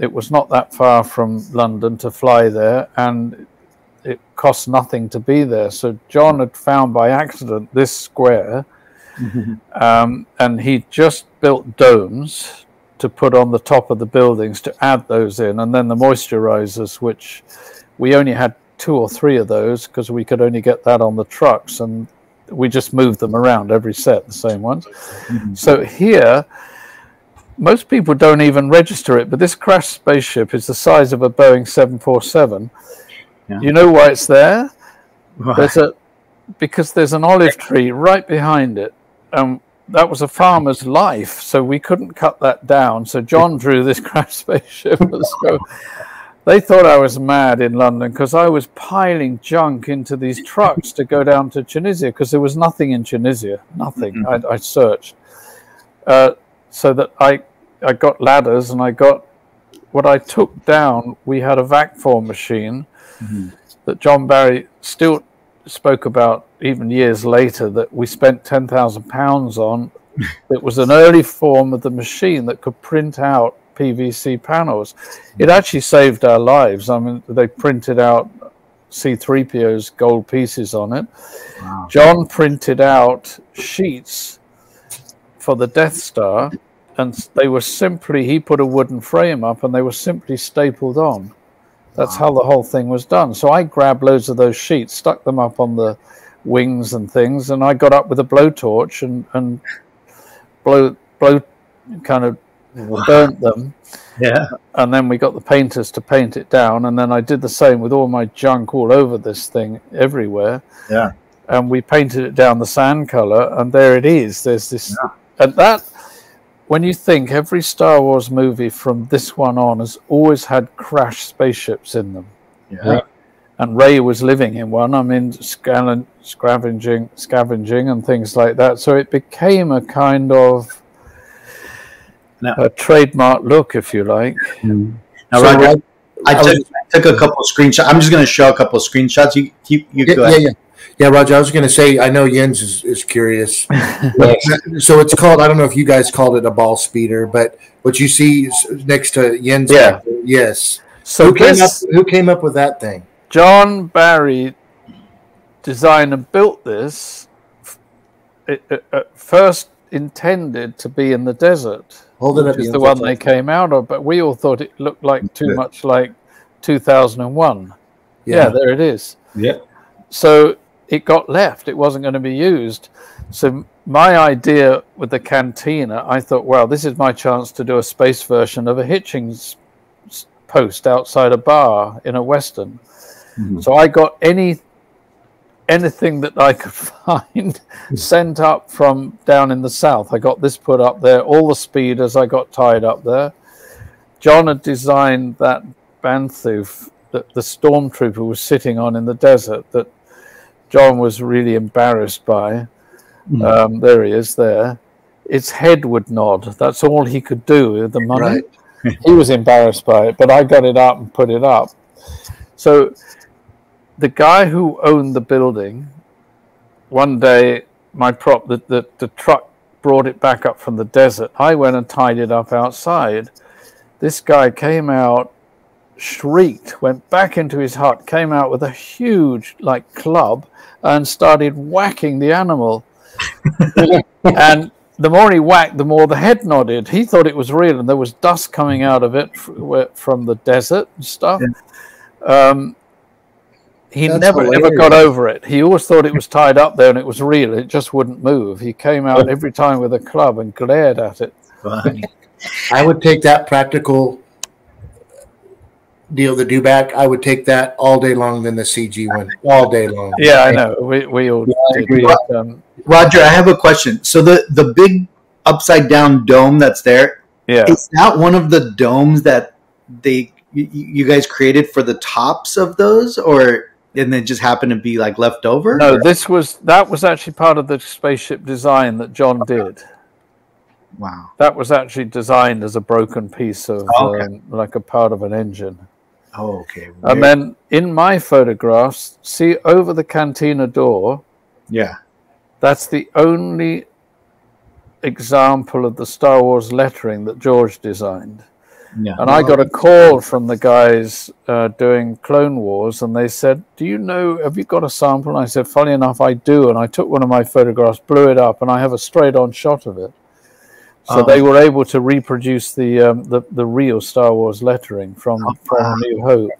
It was not that far from London to fly there, and it cost nothing to be there. So John had found by accident this square, mm-hmm. And he just built domes to put on the top of the buildings to add those in, and then the moisturizers, which we only had 2 or 3 of those, because we could only get that on the trucks, and we just moved them around every set, the same ones. Mm-hmm. So here, most people don't even register it, but this crashed spaceship is the size of a Boeing 747. Yeah. You know why it's there? Why? Because there's an olive tree right behind it. That was a farmer's life, so we couldn't cut that down. So John drew this crashed spaceship. They thought I was mad in London, because I was piling junk into these trucks to go down to Tunisia, because there was nothing in Tunisia, nothing. Mm-hmm. I searched. So that I got ladders, and I got what I took down. We had a vac-form machine, mm-hmm. that John Barry still spoke about even years later, that we spent £10,000 on. It was an early form of the machine that could print out PVC panels. It actually saved our lives. I mean, they printed out C-3PO's gold pieces on it. Wow. John printed out sheets for the Death Star, and they were simply, he put a wooden frame up, and they were simply stapled on. That's how the whole thing was done. So I grabbed loads of those sheets, stuck them up on the wings and things, and I got up with a blowtorch and kind of wow. Burnt them, and then we got the painters to paint it down, and then I did the same with all my junk all over this thing, everywhere, and we painted it down the sand color, and there it is. There's this, and that, when you think, every Star Wars movie from this one on has always had crash spaceships in them, right? And Ray was living in one. I mean, scavenging and things like that, so it became a kind of a trademark look, if you like. Mm-hmm. Now, so Roger, I took a couple of screenshots. I'm just going to show a couple of screenshots. You go ahead. Yeah, Roger, I was going to say, I know Jens is curious. So it's called, I don't know if you guys called it a ball speeder, but what you see next to Jens. Yeah. Yes. So who came up with that thing? John Barry designed and built this. It, at first intended to be in the desert. Hold it up, is the one they came out of, but we all thought it looked like too much like 2001. Yeah, there it is. Yeah. So it got left. It wasn't going to be used. So my idea with the cantina, I thought, well, this is my chance to do a space version of a hitching post outside a bar in a Western. Mm-hmm. So I got anything that I could find sent up from down in the south. I got this put up there. All the speeders I got tied up there. John had designed that Banthu that the stormtrooper was sitting on in the desert that John was really embarrassed by. Mm. There he is there. Its head would nod. That's all he could do with the money. Right. He was embarrassed by it, but I got it up and put it up. So the guy who owned the building, one day my prop, the truck brought it back up from the desert. I went and tied it up outside. This guy came out, shrieked, went back into his hut, came out with a huge like club and started whacking the animal. And the more he whacked, the more the head nodded. He thought it was real, and there was dust coming out of it from the desert and stuff. He never got over it. He always thought it was tied up there and it was real. It just wouldn't move. He came out every time with a club and glared at it. I would take that practical deal, the do back, I would take that all day long than the CG one, all day long. Yeah, I know. We all agree. Roger, I have a question. So the big upside down dome that's there, it's not one of the domes that you guys created for the tops of those, or and they just happened to be like left over? No, or? That was actually part of the spaceship design that John did. Wow, that was actually designed as a broken piece of like a part of an engine. Oh, okay. Weird. And then in my photographs, see over the cantina door. Yeah, that's the only example of the Star Wars lettering that George designed. Yeah. And I got a call from the guys doing Clone Wars, and they said, "Do you know? Have you got a sample?" And I said, "Funny enough, I do." And I took one of my photographs, blew it up, and I have a straight-on shot of it. So they were able to reproduce the real Star Wars lettering from New Hope.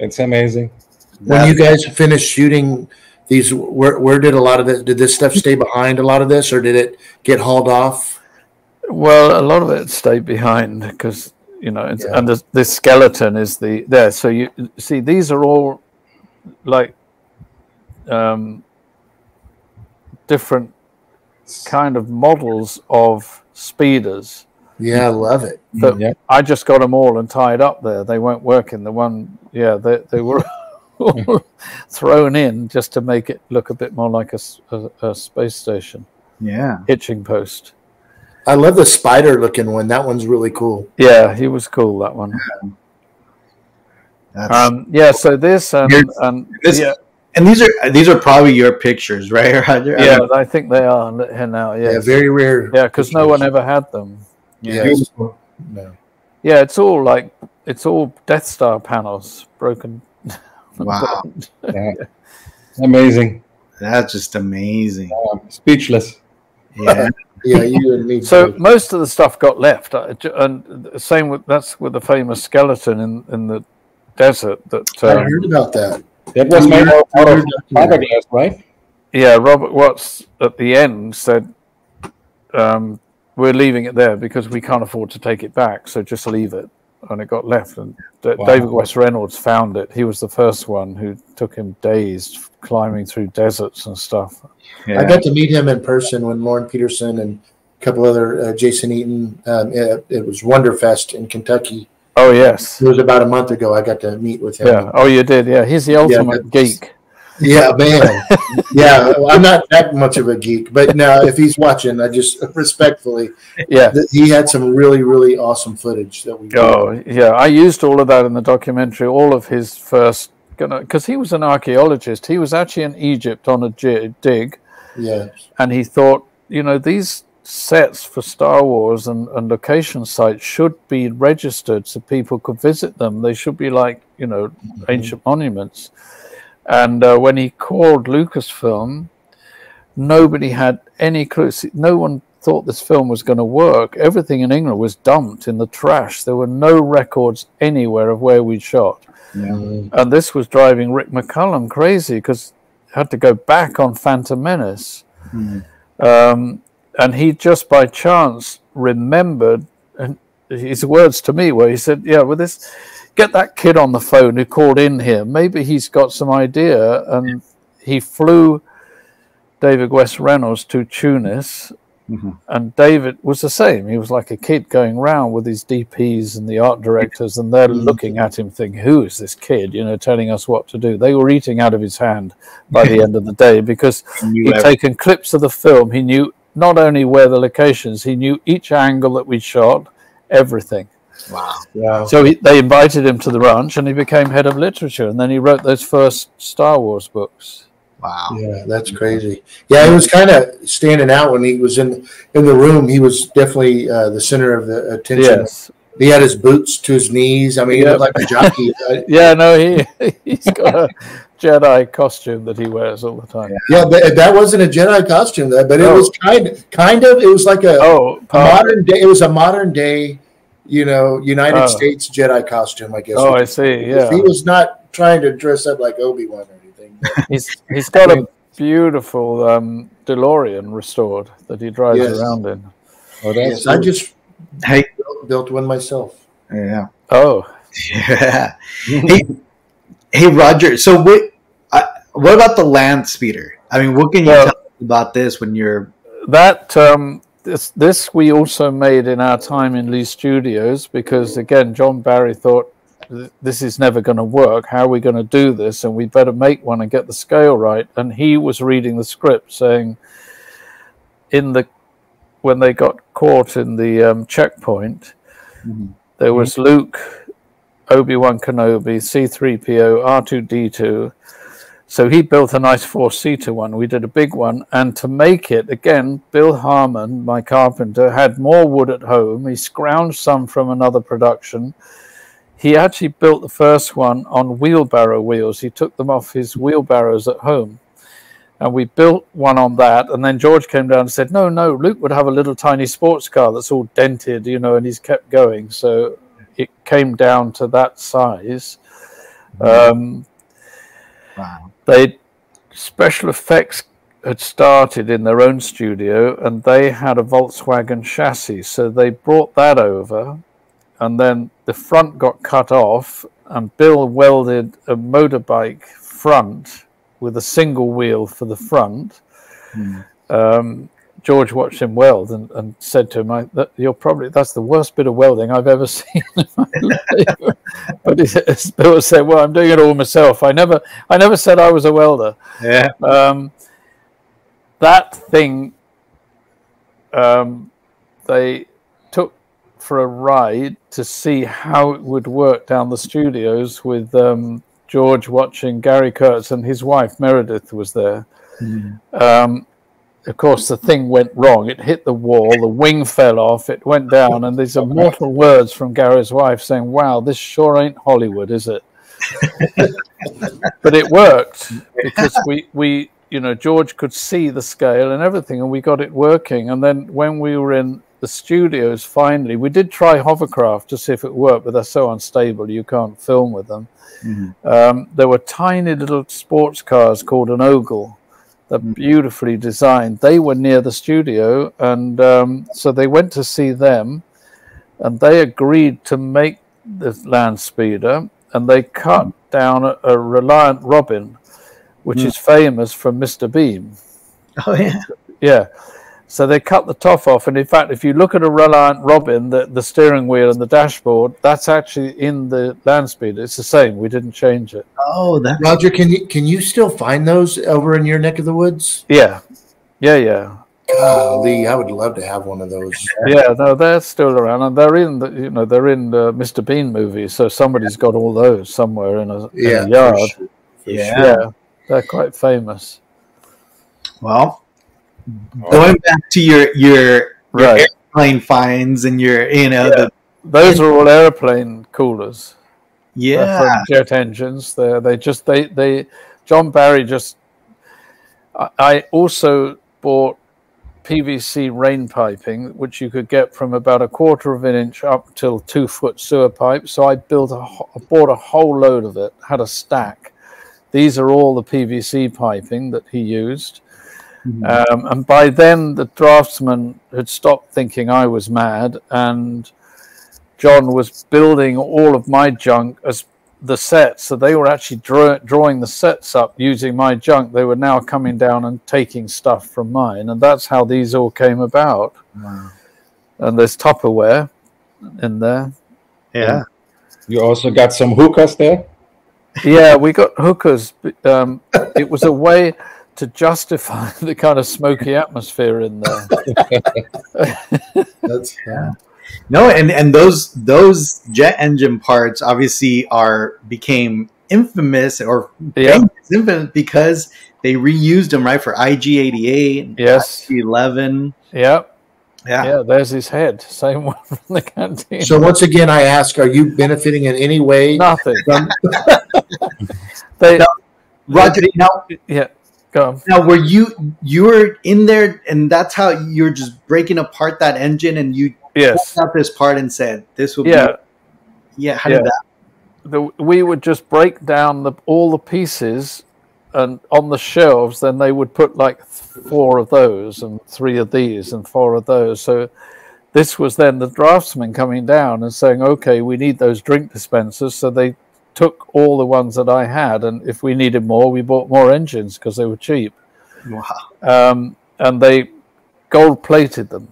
It's amazing. When you guys finished shooting these, where did a lot of it? Did this stuff stay behind a lot of this, or did it get hauled off? Well, a lot of it stayed behind because and the skeleton is there. So you see, these are all like different kind of models of speeders. Yeah, I love it. But I just got them all and tied up there. They weren't working. The one, they were all thrown in just to make it look a bit more like a space station. Yeah, hitching post. I love the spider looking one. That one's really cool. Yeah, he was cool, that one. That's cool. So this and these are probably your pictures, right, Roger? Yeah, I think they are now. Yeah, very rare. Yeah, because no one ever had them. Yeah, it's all like Death Star panels, broken. Wow, amazing! That's just amazing. I'm speechless. Yeah, you and me. So most of the stuff got left, and same with the famous skeleton in the desert. That I heard about that. It was made out of fiberglass, right? Yeah, Robert Watts at the end said, we're leaving it there because we can't afford to take it back, so just leave it. And it got left. And David West Reynolds found it. He was the first one who took him days climbing through deserts and stuff. Yeah. I got to meet him in person when Lauren Peterson and a couple other, Jason Eaton, it was Wonderfest in Kentucky. Oh, yes. It was about a month ago. I got to meet with him. Yeah. Oh, you did? Yeah. He's the ultimate geek. Yeah, man. Yeah. Well, I'm not that much of a geek, but now if he's watching, I just respectfully. Yeah. He had some really, really awesome footage that we did. I used all of that in the documentary, all of his first gonna, because he was an archaeologist. He was actually in Egypt on a dig, yes, and he thought, you know, these sets for Star Wars and location sites should be registered so people could visit them. They should be like, you know, mm-hmm. ancient monuments. And when he called Lucasfilm, nobody had any clue. No one thought this film was going to work. Everything in England was dumped in the trash. There were no records anywhere of where we shot. Yeah. And this was driving Rick McCullum crazy because he had to go back on Phantom Menace. Mm. And he just by chance remembered, and his words to me where he said, yeah, well, this, get that kid on the phone who called in here. Maybe he's got some idea. And he flew David West Reynolds to Tunis. Mm-hmm. And David was the same. He was like a kid going round with his DPs and the art directors, and they're looking at him thinking, who is this kid, you know, telling us what to do? They were eating out of his hand by the end of the day, because he'd taken clips of the film. He knew not only where the locations, he knew each angle that we shot, everything. Wow. Yeah. So they invited him to the ranch, and he became head of literature, and then he wrote those first Star Wars books. Wow. Yeah, that's crazy. Yeah, he was kind of standing out when he was in the room. He was definitely the center of the attention. Yes. He had his boots to his knees. I mean, he looked like a jockey. Yeah, no, he's got a Jedi costume that he wears all the time. Yeah, but that wasn't a Jedi costume, but it was kind of. It was like a modern day. It was a modern day, you know, United States Jedi costume, I guess. Oh, I see. Yeah, he was not trying to dress up like Obi-Wan. He's got a beautiful DeLorean restored that he drives around in. Oh, that's I just built one myself. Yeah. Oh. Yeah. Hey, Roger. So what about the land speeder? I mean, what can you tell us about this when you're that? This we also made in our time in Lee Studios, because again, John Barry thought, this is never going to work. How are we going to do this? And we better make one and get the scale right. And he was reading the script, saying, when they got caught in the checkpoint, mm-hmm. there was Luke, Obi-Wan Kenobi, C-3PO, R2-D2. So he built a nice four-seater one. We did a big one. And to make it, again, Bill Harmon, my carpenter, had more wood at home. He scrounged some from another production. He actually built the first one on wheelbarrow wheels. He took them off his wheelbarrows at home. And we built one on that. And then George came down and said, no, Luke would have a little tiny sports car that's all dented, you know, and he's kept going. So it came down to that size. Wow. Special effects had started in their own studio, and they had a Volkswagen chassis. So they brought that over. And then the front got cut off, and Bill welded a motorbike front with a single wheel for the front. Mm. George watched him weld and said to him, that's the worst bit of welding I've ever seen in my life. But Bill said, well, I'm doing it all myself. I never said I was a welder. Yeah. That thing, they took for a ride to see how it would work down the studios with George watching Gary Kurtz, and his wife Meredith was there. Mm. Of course, the thing went wrong. It hit the wall, the wing fell off, it went down, and these immortal words from Gary's wife saying, wow, this sure ain't Hollywood, is it? But it worked, because we you know, George could see the scale and everything, and we got it working. And then when we were in the studios, finally, we did try hovercraft to see if it worked, but they're so unstable you can't film with them. Mm-hmm. There were tiny little sports cars called an ogle. They're mm-hmm. beautifully designed. They were near the studio, and so they went to see them, and they agreed to make the land speeder, and they cut mm-hmm. down a Reliant Robin, which mm-hmm. is famous from Mr. Bean. Oh, yeah. Yeah. So they cut the top off, and in fact, if you look at a Reliant Robin, the steering wheel and the dashboard, that's actually in the land speeder. It's the same. We didn't change it. Oh, that. Roger, can you still find those over in your neck of the woods? Yeah, yeah, yeah. Golly, I would love to have one of those. Yeah, no, they're still around, and they're in the, you know, they're in the Mr. Bean movies. So somebody's got all those somewhere in a yard. For sure. Yeah, they're quite famous. Well, going back to your airplane finds and your, you know, those are all airplane coolers. Yeah, from jet engines. They John Barry just. I also bought PVC rain piping, which you could get from about 1/4 of an inch up till 2-foot sewer pipe. So I bought a whole load of it, had a stack. These are all the PVC piping that he used. Mm-hmm. And by then the draftsman had stopped thinking I was mad, and John was building all of my junk as the sets. So they were actually drawing the sets up using my junk. They were now coming down and taking stuff from mine, and that's how these all came about. Wow. And there's Tupperware in there. Yeah. You also got some hookahs there? Yeah, we got hookahs. It was a way to justify the kind of smoky atmosphere in there. That's yeah. No, and those jet engine parts obviously became infamous because they reused them, right, for IG-88, yes, IG-11. Yep. Yeah, there's his head, same one from the canteen. So once again, I ask, are you benefiting in any way? Nothing. Roger, yeah. Now, were you were in there, and that's how you're just breaking apart that engine, and you pulled out this part and said, "This will be." Yeah, how did that? We would just break down all the pieces, and on the shelves, then they would put like 4 of those, and 3 of these, and 4 of those. So this was then the draftsman coming down and saying, "Okay, we need those drink dispensers," so they took all the ones that I had, and if we needed more, we bought more engines because they were cheap. Wow. And they gold-plated them.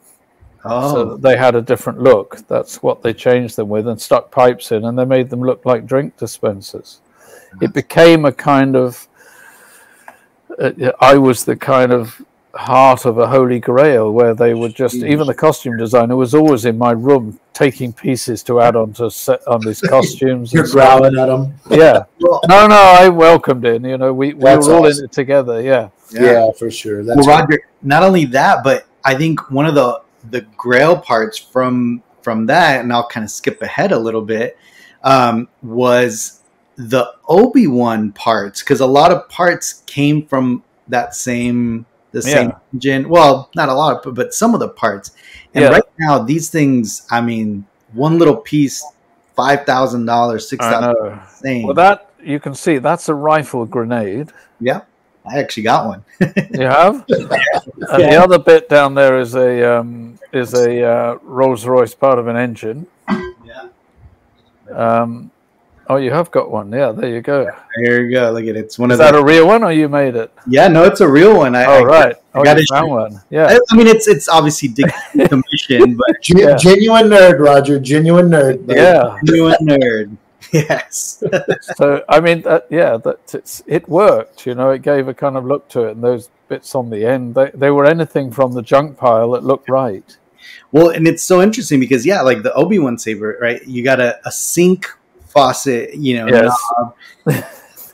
Oh. So that they had a different look. That's what they changed them with, and stuck pipes in, and they made them look like drink dispensers. Wow. It became a kind of... I was the kind of heart of a holy grail where they would just... Jeez. Even the costume designer was always in my room taking pieces to add on his costumes. You're growling at him. Yeah. No, I welcomed it. You know, we were all in it together. Yeah, for sure. That's Roger, not only that, but I think one of the grail parts from that, and I'll kind of skip ahead a little bit, was the Obi-Wan parts, because a lot of parts came from that same... the same engine. Well, not a lot, but some of the parts. And right now, these things, I mean, one little piece, $5,000, $6,000. Insane. Well, that, you can see, that's a rifle grenade. Yeah. I actually got one. You have? Yeah. And the other bit down there is a Rolls-Royce, part of an engine. Yeah. Oh, you have got one. Yeah, there you go. There you go. Look at it. It's one of... Is that a real one, or you made it? Yeah, no, it's a real one. I got a real one. Yeah. I mean, it's obviously decommissioned, but genuine nerd, Roger. Genuine nerd. Buddy. Yeah. Genuine nerd. Yes. So I mean, it worked. You know, it gave a kind of look to it, and those bits on the end, they were anything from the junk pile that looked right. Well, and it's so interesting because like the Obi-Wan saber, right? You got a sink faucet, you know, knob,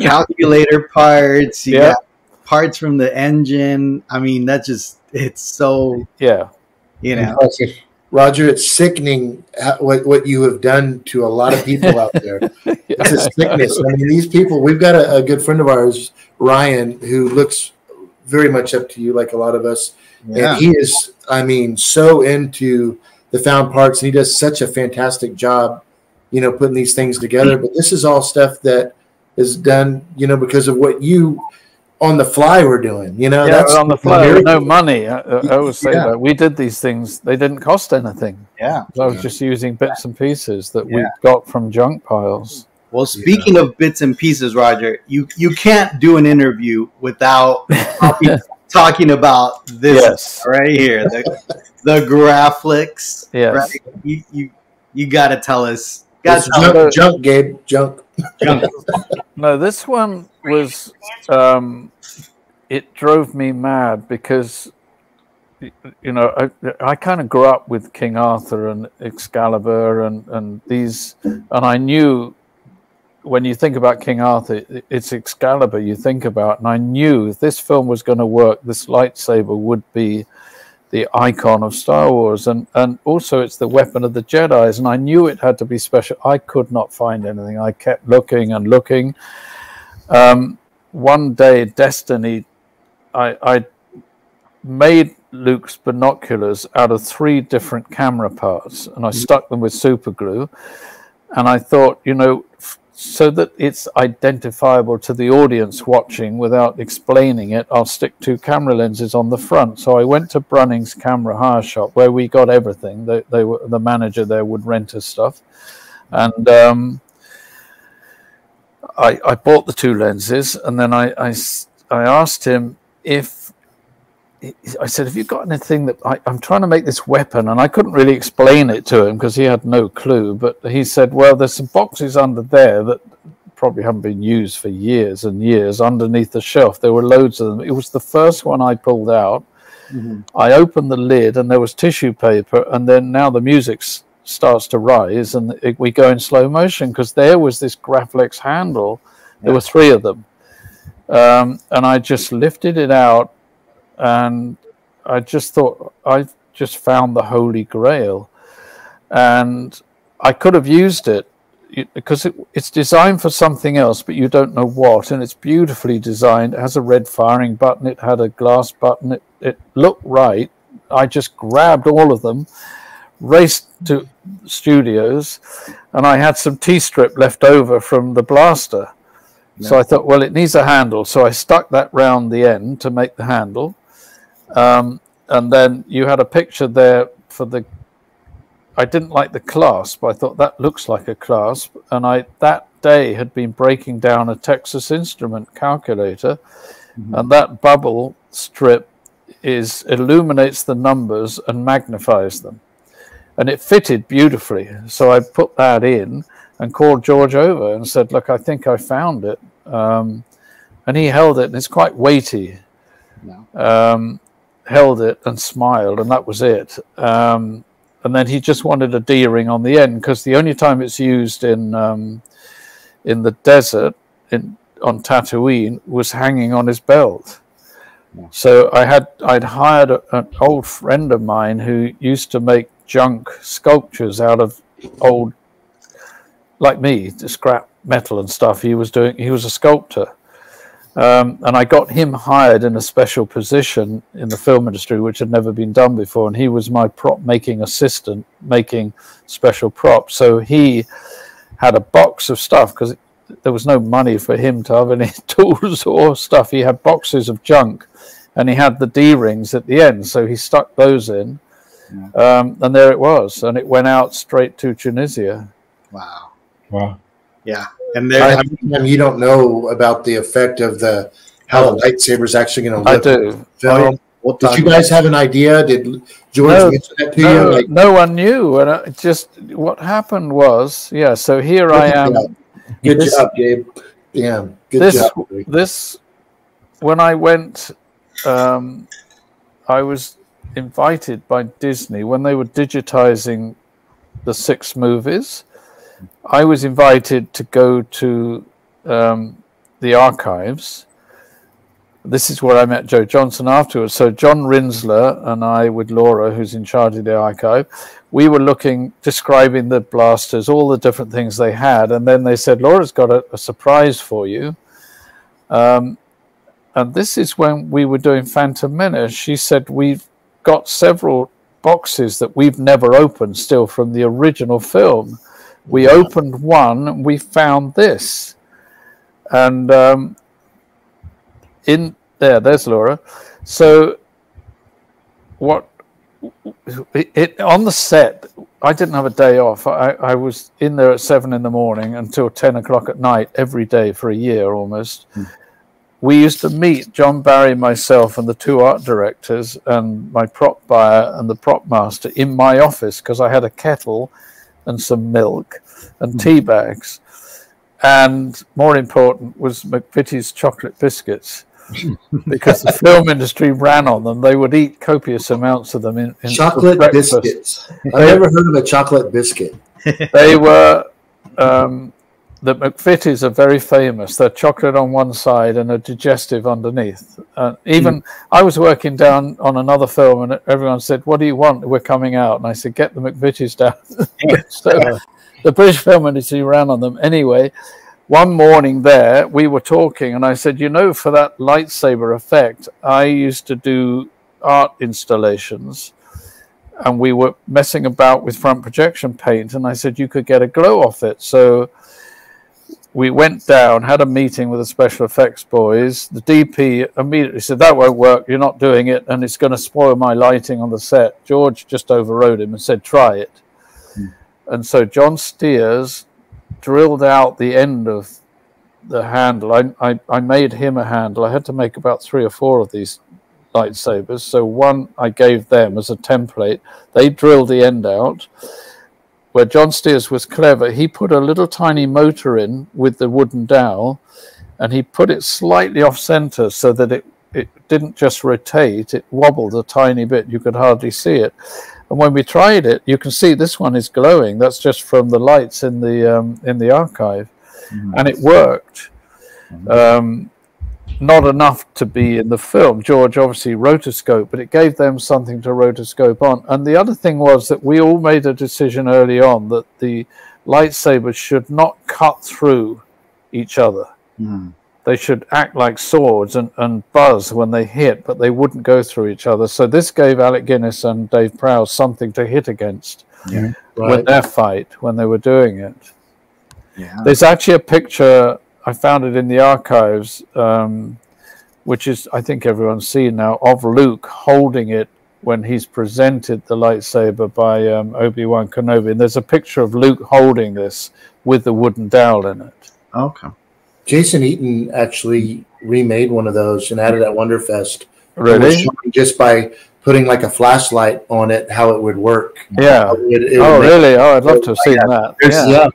calculator parts, you got parts from the engine. I mean, that's just, it's so, you know. Roger, it's sickening what you have done to a lot of people out there. It's a sickness. I mean, these people, we've got a good friend of ours, Ryan, who looks very much up to you, like a lot of us. Yeah. And he is, I mean, so into the found parts, and he does such a fantastic job, you know, putting these things together. But this is all stuff that is done, you know, because of what you on the fly were doing, you know. That's on the fly with no money. I always say that. We did these things. They didn't cost anything. Yeah. So I was just using bits and pieces that we got from junk piles. Well, speaking of bits and pieces, Roger, you can't do an interview without talking about this right here, the Graflex. Yes. Right? You got to tell us. Junk, Gabe. Junk. No, this one was, it drove me mad because you know, I kind of grew up with King Arthur and Excalibur and these, and I knew when you think about King Arthur, it's Excalibur you think about, and I knew if this film was going to work, this lightsaber would be the icon of Star Wars, and also it's the weapon of the Jedis, and I knew it had to be special. I could not find anything. I kept looking and looking. One day, Destiny, I made Luke's binoculars out of 3 different camera parts, and I stuck them with super glue, and I thought, you know, so that it's identifiable to the audience watching without explaining it, I'll stick 2 camera lenses on the front. So I went to Brunning's camera hire shop, where we got everything. They were, the manager there would rent us stuff, and I bought the 2 lenses, and then I asked him if, I said, have you got anything that I'm trying to make this weapon? And I couldn't really explain it to him because he had no clue. But he said, well, there's some boxes under there that probably haven't been used for years and years underneath the shelf. There were loads of them. It was the first one I pulled out. Mm-hmm. I opened the lid and there was tissue paper. And then now the music starts to rise and we go in slow motion, because there was this Graflex handle. There were 3 of them. And I just lifted it out. And I just thought, I just found the Holy Grail, and I could have used it because it's designed for something else, but you don't know what. And it's beautifully designed. It has a red firing button. It had a glass button. It looked right. I just grabbed all of them, raced to studios, and I had some T-strip left over from the blaster. No. So I thought, well, it needs a handle. So I stuck that round the end to make the handle. And then you had a picture there for the... I didn't like the clasp. I thought, that looks like a clasp. And I, that day, had been breaking down a Texas Instrument calculator. Mm-hmm. And that bubble strip illuminates the numbers and magnifies them. And it fitted beautifully. So I put that in and called George over and said, look, I think I found it. And he held it, and it's quite weighty. No. Held it and smiled, and that was it. And then he just wanted a D-ring on the end, because the only time it's used in the desert on Tatooine was hanging on his belt. No. So I'd hired an old friend of mine who used to make junk sculptures out of old, like me, to scrap metal and stuff. He was a sculptor. And I got him hired in a special position in the film industry, which had never been done before. And he was my prop making assistant, making special props. So he had a box of stuff, because there was no money for him to have any tools or stuff. He had boxes of junk, and he had the D-rings at the end. So he stuck those in. Yeah. And there it was. And it went out straight to Tunisia. Wow. Wow. Yeah. And there, you don't know about the effect of how the lightsaber is actually going to look. I do. Did you guys have an idea? Did George mention that to you? Like, no one knew. And what happened was, yeah, so here I am. Good job, Gabe. Yeah, good job. This, when I went, I was invited by Disney when they were digitizing the 6 movies. I was invited to go to the archives. This is where I met Joe Johnson afterwards. So John Rinsler and I, with Laura, who's in charge of the archive, we were describing the blasters, all the different things they had. And then they said, Laura's got a surprise for you. And this is when we were doing Phantom Menace. She said, we've got several boxes that we've never opened still from the original film. We opened one and we found this. And in there, there's Laura. So on the set, I didn't have a day off. I was in there at 7 in the morning until 10 o'clock at night every day for a year almost. Mm. We used to meet, John Barry, myself, and the 2 art directors and my prop buyer and the prop master in my office, because I had a kettle and some milk and tea bags, and more important was McVitie's chocolate biscuits. because the film industry ran on them. They would eat copious amounts of them in chocolate biscuits. I've never heard of a chocolate biscuit. They were the McVitie's are very famous. They're chocolate on one side and a digestive underneath. Even I was working down on another film, and everyone said, "What do you want? We're coming out." And I said, "Get the McVitie's down." So the British film industry ran on them anyway. One morning there, we were talking, and I said, you know, for that lightsaber effect, I used to do art installations, and we were messing about with front projection paint, and I said, you could get a glow off it. So we went down, had a meeting with the special effects boys. The DP immediately said, that won't work, you're not doing it, and it's going to spoil my lighting on the set. George just overrode him and said, try it. And so John Steers drilled out the end of the handle. I made him a handle. I had to make about 3 or 4 of these lightsabers. So one I gave them as a template. They drilled the end out. Where John Steers was clever, he put a little tiny motor in with the wooden dowel, and he put it slightly off center so that it didn't just rotate, it wobbled a tiny bit. You could hardly see it. And when we tried it, you can see this one is glowing. That's just from the lights in the archive. And it worked. Not enough to be in the film. George obviously rotoscoped, but it gave them something to rotoscope on. And the other thing was that we all made a decision early on that the lightsabers should not cut through each other. They should act like swords and buzz when they hit, but they wouldn't go through each other. So this gave Alec Guinness and Dave Prowse something to hit against with their fight when they were doing it. There's actually a picture, I found it in the archives, which is, I think everyone's seen now, of Luke holding it when he's presented the lightsaber by Obi-Wan Kenobi. And there's a picture of Luke holding this with the wooden dowel in it. Okay. Jason Eaton actually remade one of those and added at Wonderfest. Really? Just by putting like a flashlight on it, how it would work. Oh, really? Oh, I'd love to have seen that.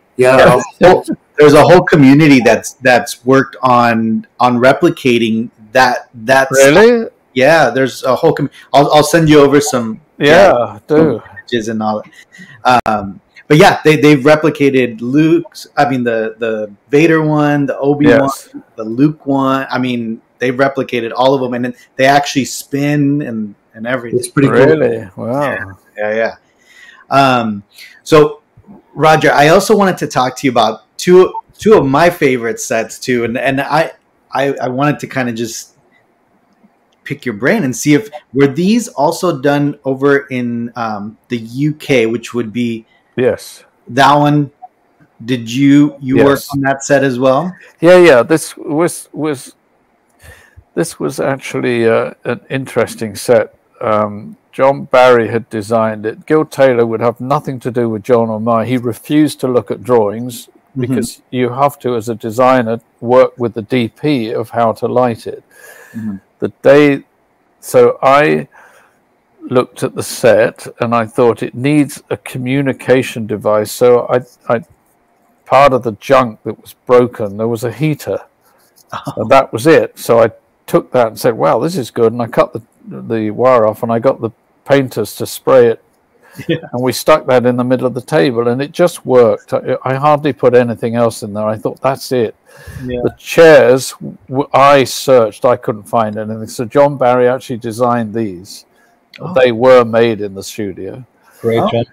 There's a whole community that's worked on replicating that. Really? Yeah. There's a whole community. I'll send you over some. Yeah, do. Images and all that. But yeah, they've replicated Luke's, I mean, the Vader one, the Obi-Wan, the Luke one. I mean, they've replicated all of them, and then they actually spin and everything. It's pretty cool. Really? Wow. Yeah. So, Roger, I also wanted to talk to you about two of my favorite sets, too. And I wanted to kind of just pick your brain and see if, were these also done over in the UK, which would be... Yes. That one, did you work on that set as well? Yeah. This was actually an interesting set. John Barry had designed it. Gil Taylor would have nothing to do with John or Mai. He refused to look at drawings because you have to, as a designer, work with the DP of how to light it. So I looked at the set and I thought it needs a communication device. So I part of the junk that was broken, there was a heater, and that was it. So I took that and said, wow, this is good. And I cut the wire off and I got the painters to spray it. And we stuck that in the middle of the table and it just worked. I hardly put anything else in there. I thought, that's it. The chairs, I searched, I couldn't find anything. So John Barry actually designed these. They were made in the studio. Great job.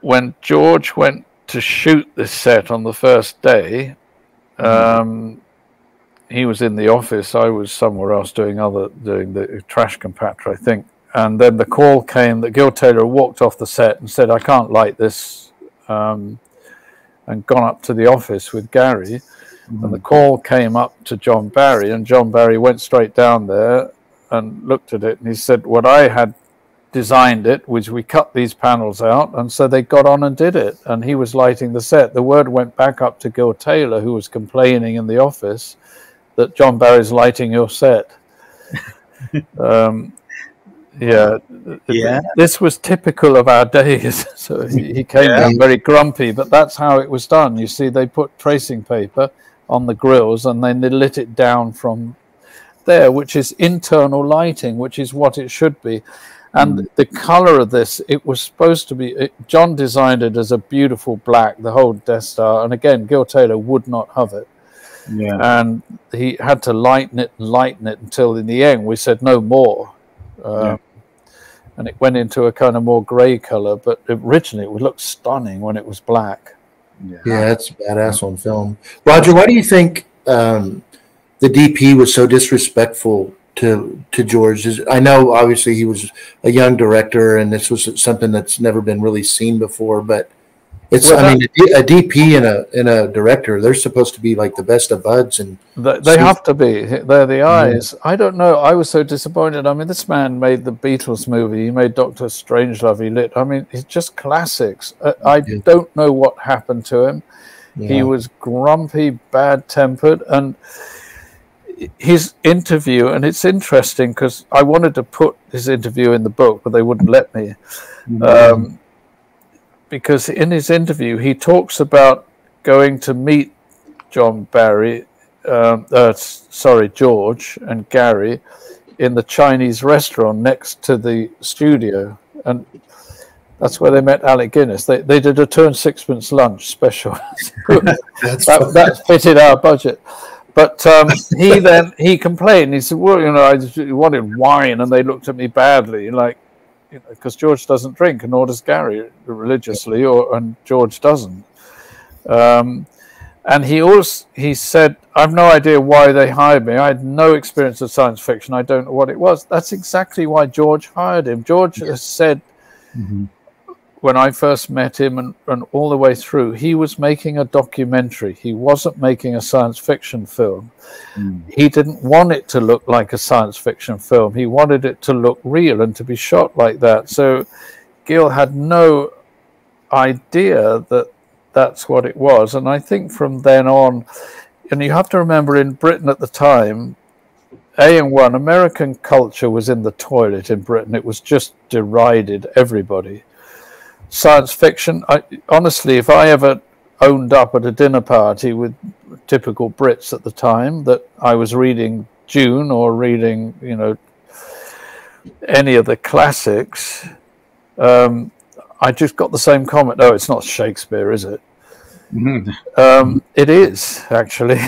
When George went to shoot this set on the first day, he was in the office. I was somewhere else doing the trash compactor, I think. And then the call came that Gil Taylor walked off the set and said, I can't light this, and gone up to the office with Gary. And the call came up to John Barry, and John Barry went straight down there and looked at it, and he said, what I had designed it, which we cut these panels out, and so they got on and did it, and he was lighting the set. The word went back up to Gil Taylor, who was complaining in the office that John Barry's lighting your set. This was typical of our days. So he came down very grumpy, but that's how it was done. You see, they put tracing paper on the grills, and then they lit it down from there, which is internal lighting, which is what it should be. And the color of this, it was supposed to be, John designed it as a beautiful black, the whole Death Star. And again, Gil Taylor would not have it. Yeah. And he had to lighten it until in the end we said no more. And it went into a kind of more gray color, but originally it would look stunning when it was black. Yeah, that's badass on film. Roger, why do you think the DP was so disrespectful to George? I know obviously he was a young director and this was something that's never been really seen before, but it's, well, I mean, a DP and a director, they're supposed to be like the best of buds, and they have to be. They're the eyes. I don't know. I was so disappointed. I mean, this man made the Beatles movie. He made Dr. Strangelove. He lit. I mean, it's just classics. I don't know what happened to him. Yeah. He was grumpy, bad-tempered, and his interview, and it's interesting because I wanted to put his interview in the book, but they wouldn't let me. Because in his interview, he talks about going to meet John Barry, sorry, George and Gary in the Chinese restaurant next to the studio. And that's where they met Alec Guinness. They did a £2.6 lunch special. that fitted our budget. But he complained. He said, well, you know, I just wanted wine and they looked at me badly, like, because George doesn't drink, and nor does Gary religiously, and George doesn't. And he said, I've no idea why they hired me. I had no experience of science fiction. I don't know what it was. That's exactly why George hired him. George has said, when I first met him and all the way through, he was making a documentary. He wasn't making a science fiction film. He didn't want it to look like a science fiction film. He wanted it to look real and to be shot like that. So Gil had no idea that that's what it was. And I think from then on, and you have to remember in Britain at the time, A1, American culture was in the toilet in Britain. It was just derided, everybody. Science fiction, honestly, if I ever owned up at a dinner party with typical Brits at the time that I was reading Dune or reading, you know, any of the classics, I just got the same comment, oh, it's not Shakespeare, is it? It is, actually,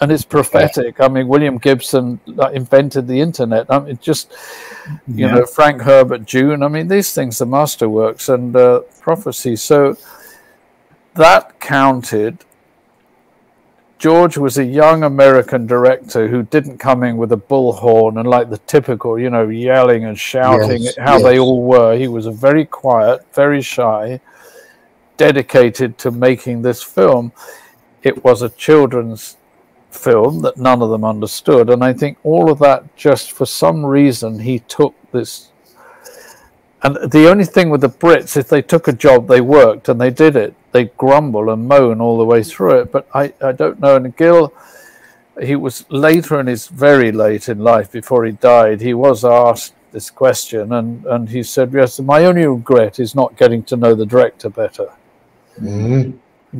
and it's prophetic. I mean, William Gibson invented the internet. I mean, just, you know, Frank Herbert June. I mean, these things are masterworks and prophecy. So that counted. George was a young American director who didn't come in with a bullhorn and like the typical, you know, yelling and shouting at how they all were. He was a very quiet, very shy, dedicated to making this film. It was a children's film that none of them understood, and I think all of that, just for some reason, he took this. And the only thing with the Brits, if they took a job, they worked and they did it. They grumble and moan all the way through it, but I don't know. And Gil, he was later in his, very late in life, before he died, he was asked this question, and he said, yes, my only regret is not getting to know the director better.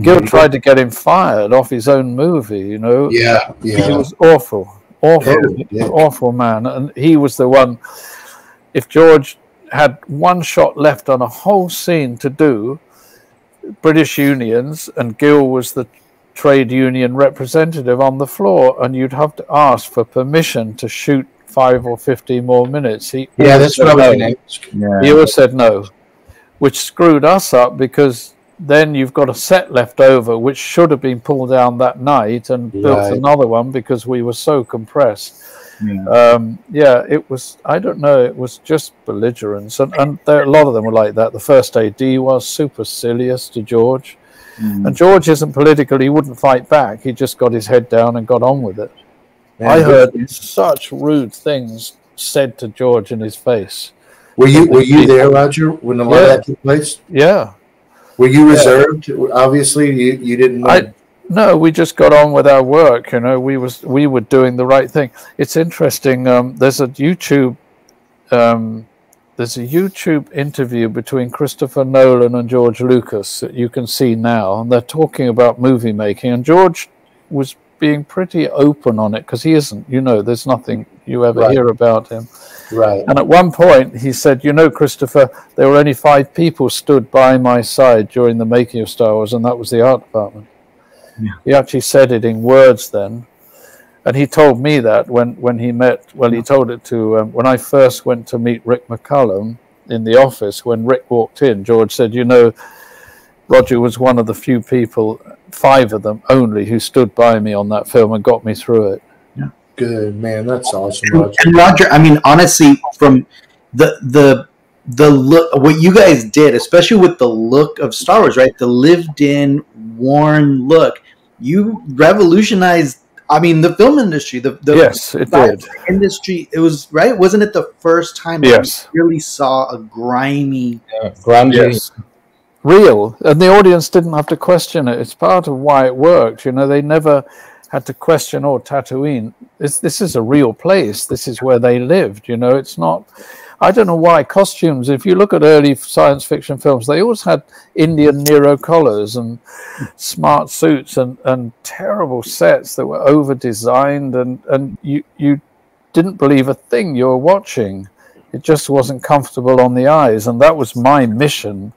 Gil tried to get him fired off his own movie, you know. He was awful man, and he was the one. If George had one shot left on a whole scene to do, British unions, and Gil was the trade union representative on the floor, and you'd have to ask for permission to shoot 5 or 50 more minutes. He that's what I was going to ask. He always said no, which screwed us up, because then you've got a set left over which should have been pulled down that night and built another one because we were so compressed. It was, I don't know, it was just belligerence, and there, a lot of them were like that. The first AD was supercilious to George, and George isn't political. He wouldn't fight back. He just got his head down and got on with it. I heard such rude things said to George in his face. Were you there, Roger, when a lot of that took place? Were you reserved? Obviously, you didn't. No, we just got on with our work. You know, we were doing the right thing. It's interesting. There's a YouTube interview between Christopher Nolan and George Lucas that you can see now, and they're talking about movie making. And George was being pretty open on it, because he isn't, you know, there's nothing you ever hear about him. Right. And at one point he said, you know, Christopher, there were only 5 people stood by my side during the making of Star Wars, and that was the art department. Yeah. He actually said it in words then. And he told me that when he met, well, he told it to, when I first went to meet Rick McCullum in the office, when Rick walked in, George said, you know, Roger was one of the few people, 5 of them only, who stood by me on that film and got me through it. Yeah. Good, man, that's awesome, Roger. And Roger, I mean, honestly, from the look, what you guys did, especially with the look of Star Wars, right? The lived-in, worn look, you revolutionized, I mean, the film industry, the yes, it did. Industry, it was right. Wasn't it the first time yes. I really saw a grimy, yes. real, and the audience didn't have to question it. It's part of why it worked. You know, they never had to question, oh, Tatooine. This is a real place. This is where they lived. You know, it's not. I don't know why costumes. If you look at early science fiction films, they always had Indian Nero collars and smart suits and terrible sets that were over designed, and you didn't believe a thing you were watching. It just wasn't comfortable on the eyes, and that was my mission,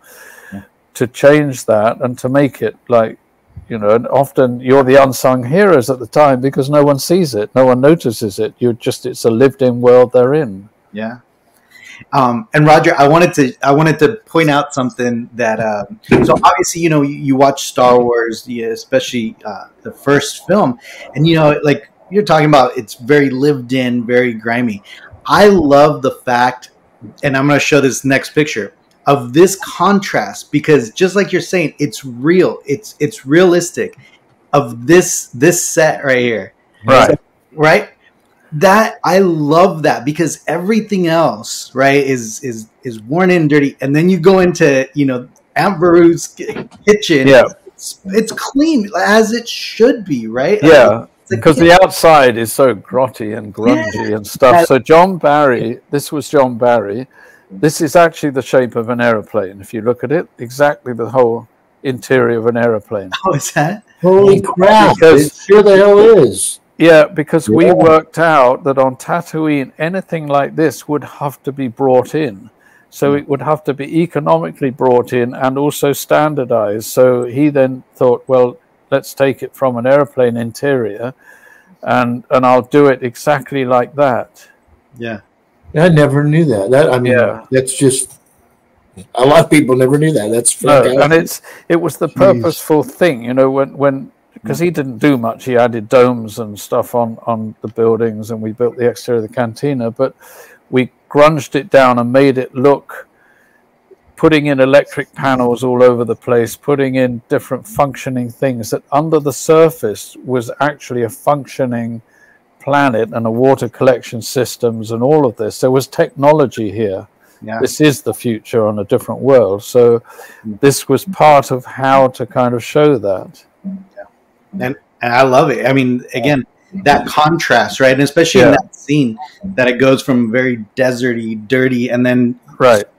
to change that and to make it like, you know, and often you're the unsung heroes at the time because no one sees it, no one notices it. You're just, it's a lived-in world they're in. Yeah. And Roger, I wanted to point out something that so obviously, you know, you watch Star Wars, especially the first film, and you know, like you're talking about, it's very lived in, very grimy. I love the fact, and I'm going to show this next picture of this contrast, because just like you're saying, it's real, it's realistic, of this set right here, right. That I love that, because everything else, right, is worn in, dirty, and then you go into, you know, Aunt Veru's kitchen. Yeah, it's clean as it should be, right? Yeah, because the outside is so grotty and grungy and stuff. So John Barry, this was John Barry. This is actually the shape of an aeroplane. If you look at it, exactly the whole interior of an aeroplane. Oh, is that? Holy crap! It sure the hell is. Yeah, because we worked out that on Tatooine, anything like this would have to be brought in. So it would have to be economically brought in and also standardized. So he then thought, well, let's take it from an airplane interior and I'll do it exactly like that. Yeah. I never knew that. That's just... A lot of people never knew that. That's fantastic. No, and it was the purposeful thing, you know, when because he didn't do much. He added domes and stuff on the buildings, and we built the exterior of the cantina, but we grunged it down and made it look, putting in electric panels all over the place, putting in different functioning things that under the surface was actually a functioning planet and a water collection systems and all of this. There was technology here. Yeah. This is the future on a different world. So this was part of how to kind of show that. And I love it. I mean, again, that contrast, right? And especially in that scene that it goes from very deserty, dirty, and then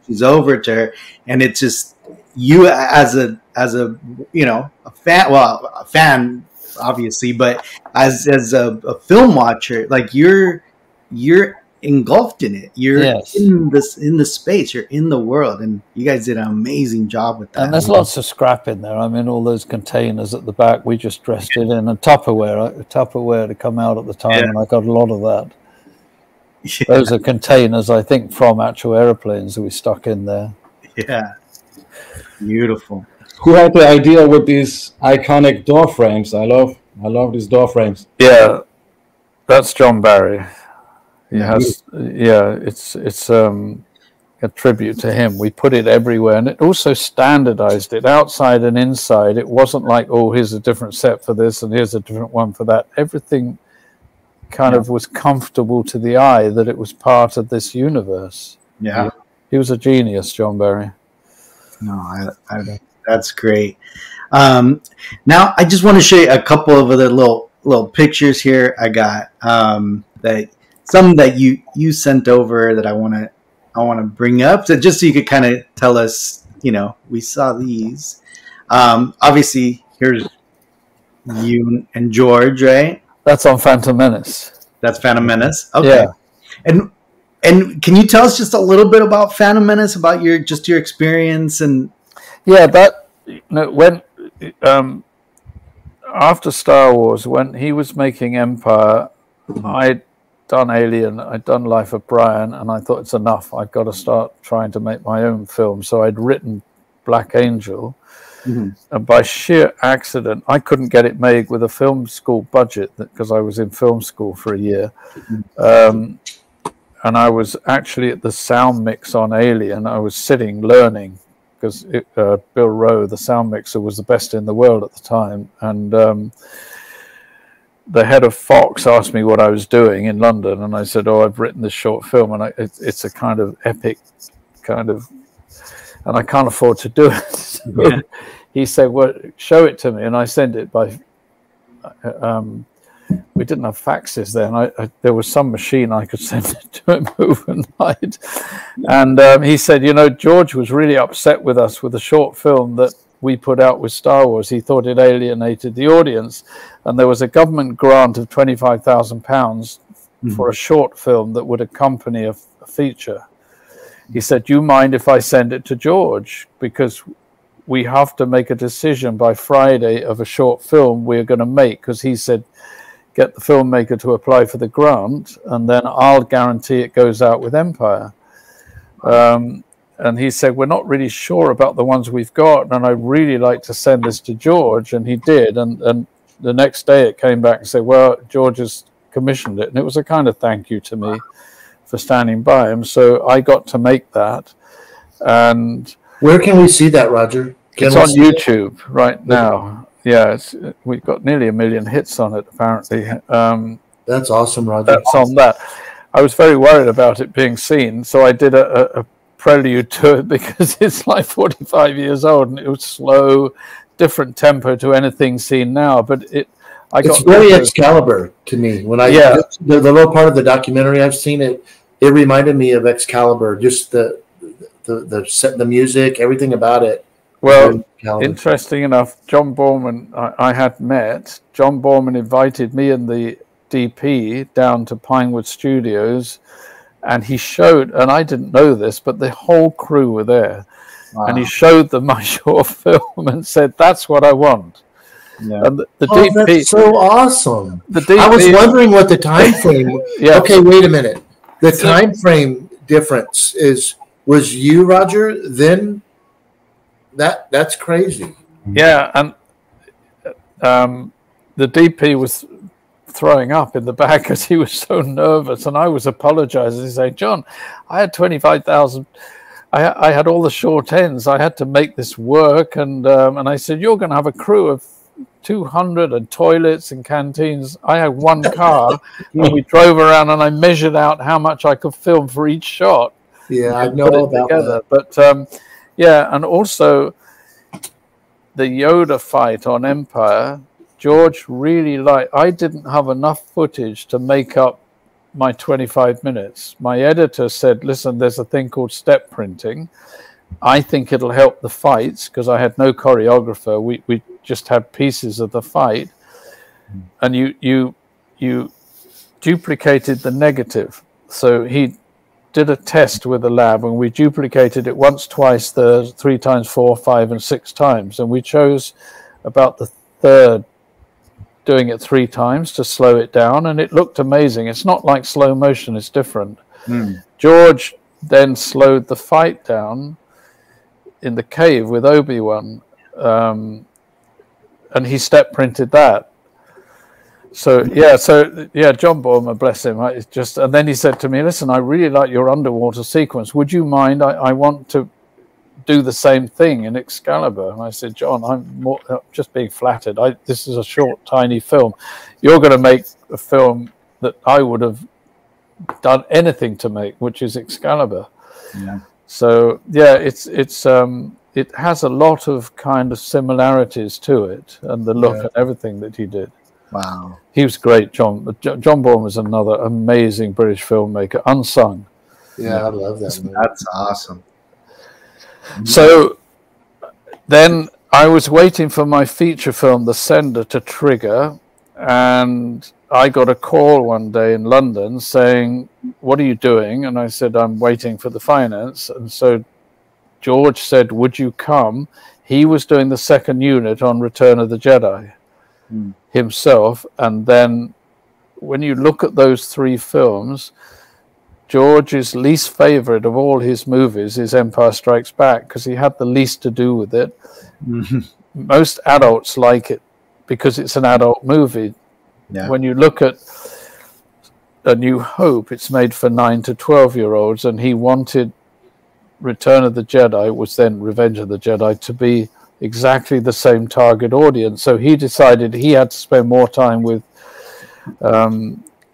she's over to her, and it's just you as a you know, a fan. Well, a fan obviously, but as a film watcher, like you're engulfed in it. You're in the space. You're in the world, and you guys did an amazing job with that. And there's lots of scrap in there. I mean, all those containers at the back, we just dressed it in, and Tupperware to come out at the time, and I got a lot of that. Yeah. Those are containers, I think, from actual airplanes that we stuck in there. Yeah, beautiful. Who had the idea with these iconic door frames? I love these door frames. Yeah, that's John Barry. He has, it's a tribute to him. We put it everywhere, and it also standardized it outside and inside. It wasn't like, oh, here's a different set for this and here's a different one for that. Everything kind of was comfortable to the eye that it was part of this universe. Yeah. He was a genius, John Barry. No, I that's great. Now I just want to show you a couple of other little pictures here I got that some that you sent over that I want to bring up, so just so you could kind of tell us, you know, we saw these. Obviously, here's you and George, right? That's on Phantom Menace. That's Phantom Menace. Okay. Yeah. And can you tell us just a little bit about Phantom Menace, about your just your experience and? Yeah, that when after Star Wars, when he was making Empire, I'd done Alien, I'd done Life of Brian, and I thought it's enough. I've got to start trying to make my own film. So I'd written Black Angel. Mm-hmm. And by sheer accident, I couldn't get it made with a film school budget because I was in film school for a year. And I was actually at the sound mix on Alien. I was sitting learning because Bill Rowe, the sound mixer, was the best in the world at the time. And the head of Fox asked me what I was doing in London. And I said, oh, I've written this short film. And it's a kind of epic kind of... And I can't afford to do it. So yeah. He said, well, show it to me. And I sent it by, we didn't have faxes then. There was some machine I could send it to him overnight. And he said, you know, George was really upset with us with the short film that we put out with Star Wars. He thought it alienated the audience. And there was a government grant of £25,000 for a short film that would accompany a feature. He said, do you mind if I send it to George? Because we have to make a decision by Friday of a short film we're going to make. Because he said, get the filmmaker to apply for the grant, and then I'll guarantee it goes out with Empire. And he said, we're not really sure about the ones we've got, and I'd really like to send this to George. And he did. And the next day it came back and said, well, George has commissioned it. And it was a kind of thank you to me for standing by him. So I got to make that. And where can we see that, Roger? It's on YouTube right now. Yeah, we've got nearly 1 million hits on it, apparently. That's awesome, Roger. That's on that. I was very worried about it being seen, so I did a prelude to it because it's like 45 years old, and it was slow, different tempo to anything seen now, but it's very Excalibur to me. When I the low part of the documentary I've seen, it reminded me of Excalibur, just the set, the music, everything about it. Well, interesting enough, John Boorman I had met. John Boorman invited me and the DP down to Pinewood Studios, and he showed, and I didn't know this, but the whole crew were there. Wow. And he showed them my short film and said, that's what I want. Yeah. And the DP, that's so awesome. The DP, I was wondering what the time frame. Yeah. Okay, wait a minute. The time frame difference was you, Roger, then? That's crazy. Yeah, and the DP was throwing up in the back because he was so nervous, and I was apologizing and saying, John, I had 25,000. I had all the short ends. I had to make this work, and I said, you're going to have a crew of 200 and toilets and canteens. I had one car, and we drove around, and I measured out how much I could film for each shot. Yeah, I know about that. But yeah, and also the Yoda fight on Empire, George really liked. I didn't have enough footage to make up my 25 minutes. My editor said, listen, there's a thing called step printing. I think it'll help the fights, because I had no choreographer. We just had pieces of the fight. And you duplicated the negative. So he did a test with the lab, and we duplicated it once, twice, three times, four, 5, and 6 times. And we chose about the third, doing it 3 times to slow it down, and it looked amazing. It's not like slow motion, it's different. George then slowed the fight down in the cave with Obi-Wan, and he step printed that. So yeah, John Boorman, bless him. And then he said to me, listen, I really like your underwater sequence. Would you mind? I want to do the same thing in Excalibur. And I said, John, I'm just being flattered. This is a short, tiny film. You're going to make a film that I would have done anything to make, which is Excalibur. Yeah. So yeah, it has a lot of kind of similarities to it, and the look and everything that he did. Wow, he was great. John Boorman was another amazing British filmmaker, unsung. Yeah, I love that. That's awesome. So then I was waiting for my feature film, The Sender, to trigger, and I got a call one day in London saying, "What are you doing?" And I said, "I'm waiting for the finance." And so George said, "Would you come?" He was doing the second unit on Return of the Jedi himself. And then when you look at those three films, George's least favorite of all his movies is Empire Strikes Back, because he had the least to do with it. Most adults like it because it's an adult movie. Yeah. When you look at A New Hope, it's made for 9 to 12-year-olds, and he wanted Return of the Jedi, was then Revenge of the Jedi, to be exactly the same target audience. So he decided he had to spend more time with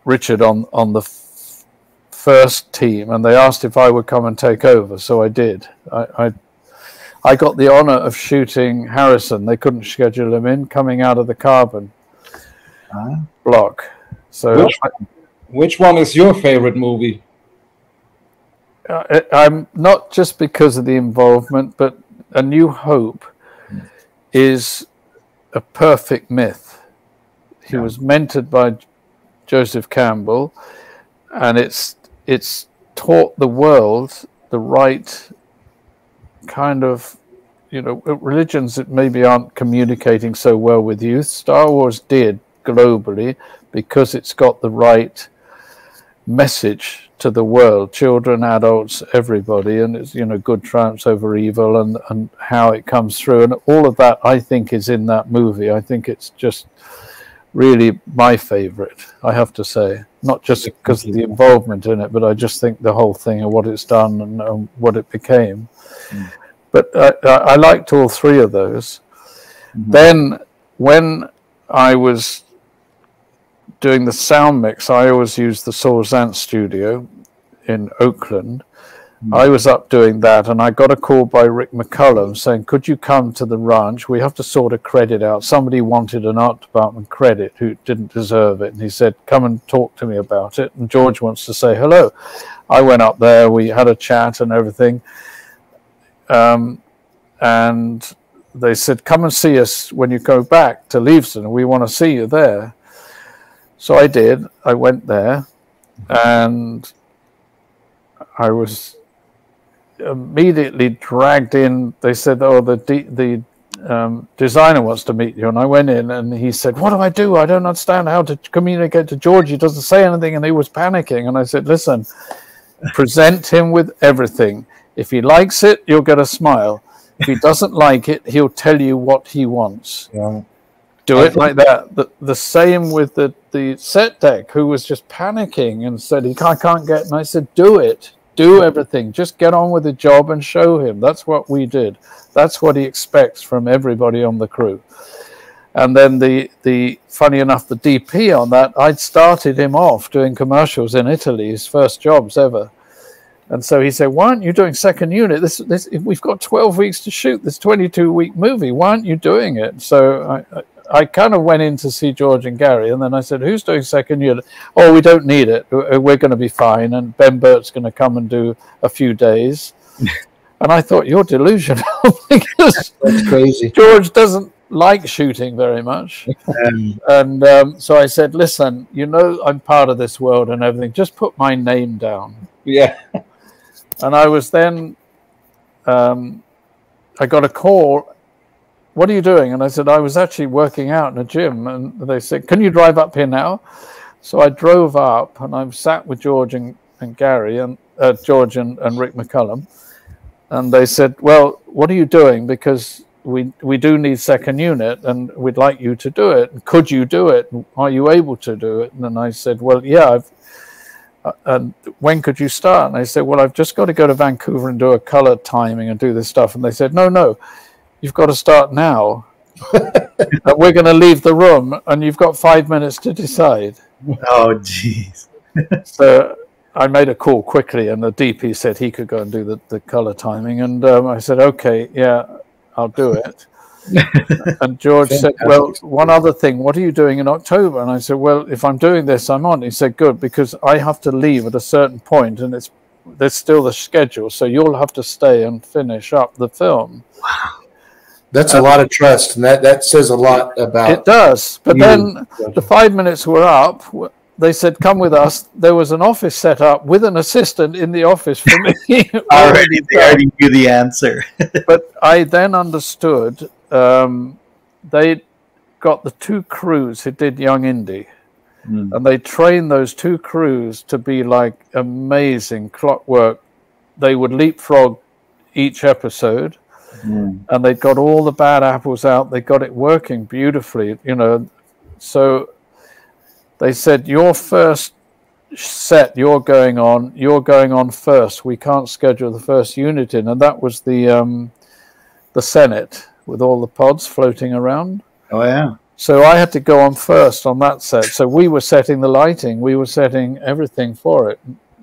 Richard on the first team, and they asked if I would come and take over, so I did. I got the honor of shooting Harrison. They couldn't schedule him in, coming out of the carbon block. So which one is your favorite movie? I'm not just because of the involvement, but A New Hope is a perfect myth. He was mentored by Joseph Campbell, and it's taught the world the right kind of, you know, religions that maybe aren't communicating so well with youth. Star Wars did globally because it's got the right message to the world, children, adults, everybody, and it's, you know, good triumphs over evil, and how it comes through, and all of that I think is in that movie. I think it's just really my favorite, I have to say, not just because of the involvement in it, but I just think the whole thing and what it's done and what it became. But I liked all three of those. Then when I was doing the sound mix, I always used the Sorzance studio in Oakland. I was up doing that, and I got a call by Rick McCullum saying, "Could you come to the ranch? We have to sort a credit out." Somebody wanted an art department credit who didn't deserve it, and he said, "Come and talk to me about it, and George wants to say hello." I went up there, we had a chat and everything, and they said, "Come and see us when you go back to Leavesden. We want to see you there." So I did. I went there, and I was immediately dragged in. They said, "Oh, the designer wants to meet you." And I went in, and he said, "What do? I don't understand how to communicate to George. He doesn't say anything," and he was panicking. And I said, "Listen, present him with everything. If he likes it, you'll get a smile. If he doesn't like it, he'll tell you what he wants." Yeah. Do it like that. The same with the set deck, who was just panicking and said, "I can't get," and I said, "Do it. Do everything. Just get on with the job and show him." That's what we did. That's what he expects from everybody on the crew. And then the funny enough, the DP on that, I'd started him off doing commercials in Italy, his first jobs ever. And so he said, "Why aren't you doing second unit? We've got 12 weeks to shoot this 22-week movie. Why aren't you doing it?" So I kind of went in to see George and Gary, and then I said, "Who's doing second unit?" "Oh, we don't need it. We're going to be fine, and Ben Burt's going to come and do a few days." And I thought, you're delusional, because that's crazy. George doesn't like shooting very much. So I said, "Listen, you know, I'm part of this world and everything. Just put my name down." Yeah. And I was then, I got a call, "What are you doing?" And I said, "I was actually working out in a gym." And they said, "Can you drive up here now?" So I drove up, and I'm sat with George and Gary, and George and Rick McCullum. And they said, "Well, what are you doing? Because we do need second unit, and we'd like you to do it. And could you do it? And are you able to do it?" And then I said, "Well, yeah. And when could you start?" And they said, "Well, I've just got to go to Vancouver and do a color timing and do this stuff." And they said, No. "You've got to start now. We're going to leave the room, and you've got 5 minutes to decide." Oh, jeez. So I made a call quickly, and the DP said he could go and do the color timing. And I said, "Okay, yeah, I'll do it." And George said, "Well, one other thing. What are you doing in October?" And I said, "Well, if I'm doing this, I'm on." He said, "Good, because I have to leave at a certain point, and there's still the schedule, so you'll have to stay and finish up the film." Wow. That's a lot of trust, and that says a lot about it. It does. But then the 5 minutes were up. They said, come with us. There was an office set up with an assistant in the office for me. They already knew the answer. But I then understood they got the two crews who did Young Indy, and they trained those two crews to be like amazing clockwork. They would leapfrog each episode. And they got all the bad apples out. They got it working beautifully, you know. So they said, your first set you're going on first. We can't schedule the first unit in. And that was the Senate with all the pods floating around. Oh, yeah. So I had to go on first on that set. So we were setting the lighting. We were setting everything for it.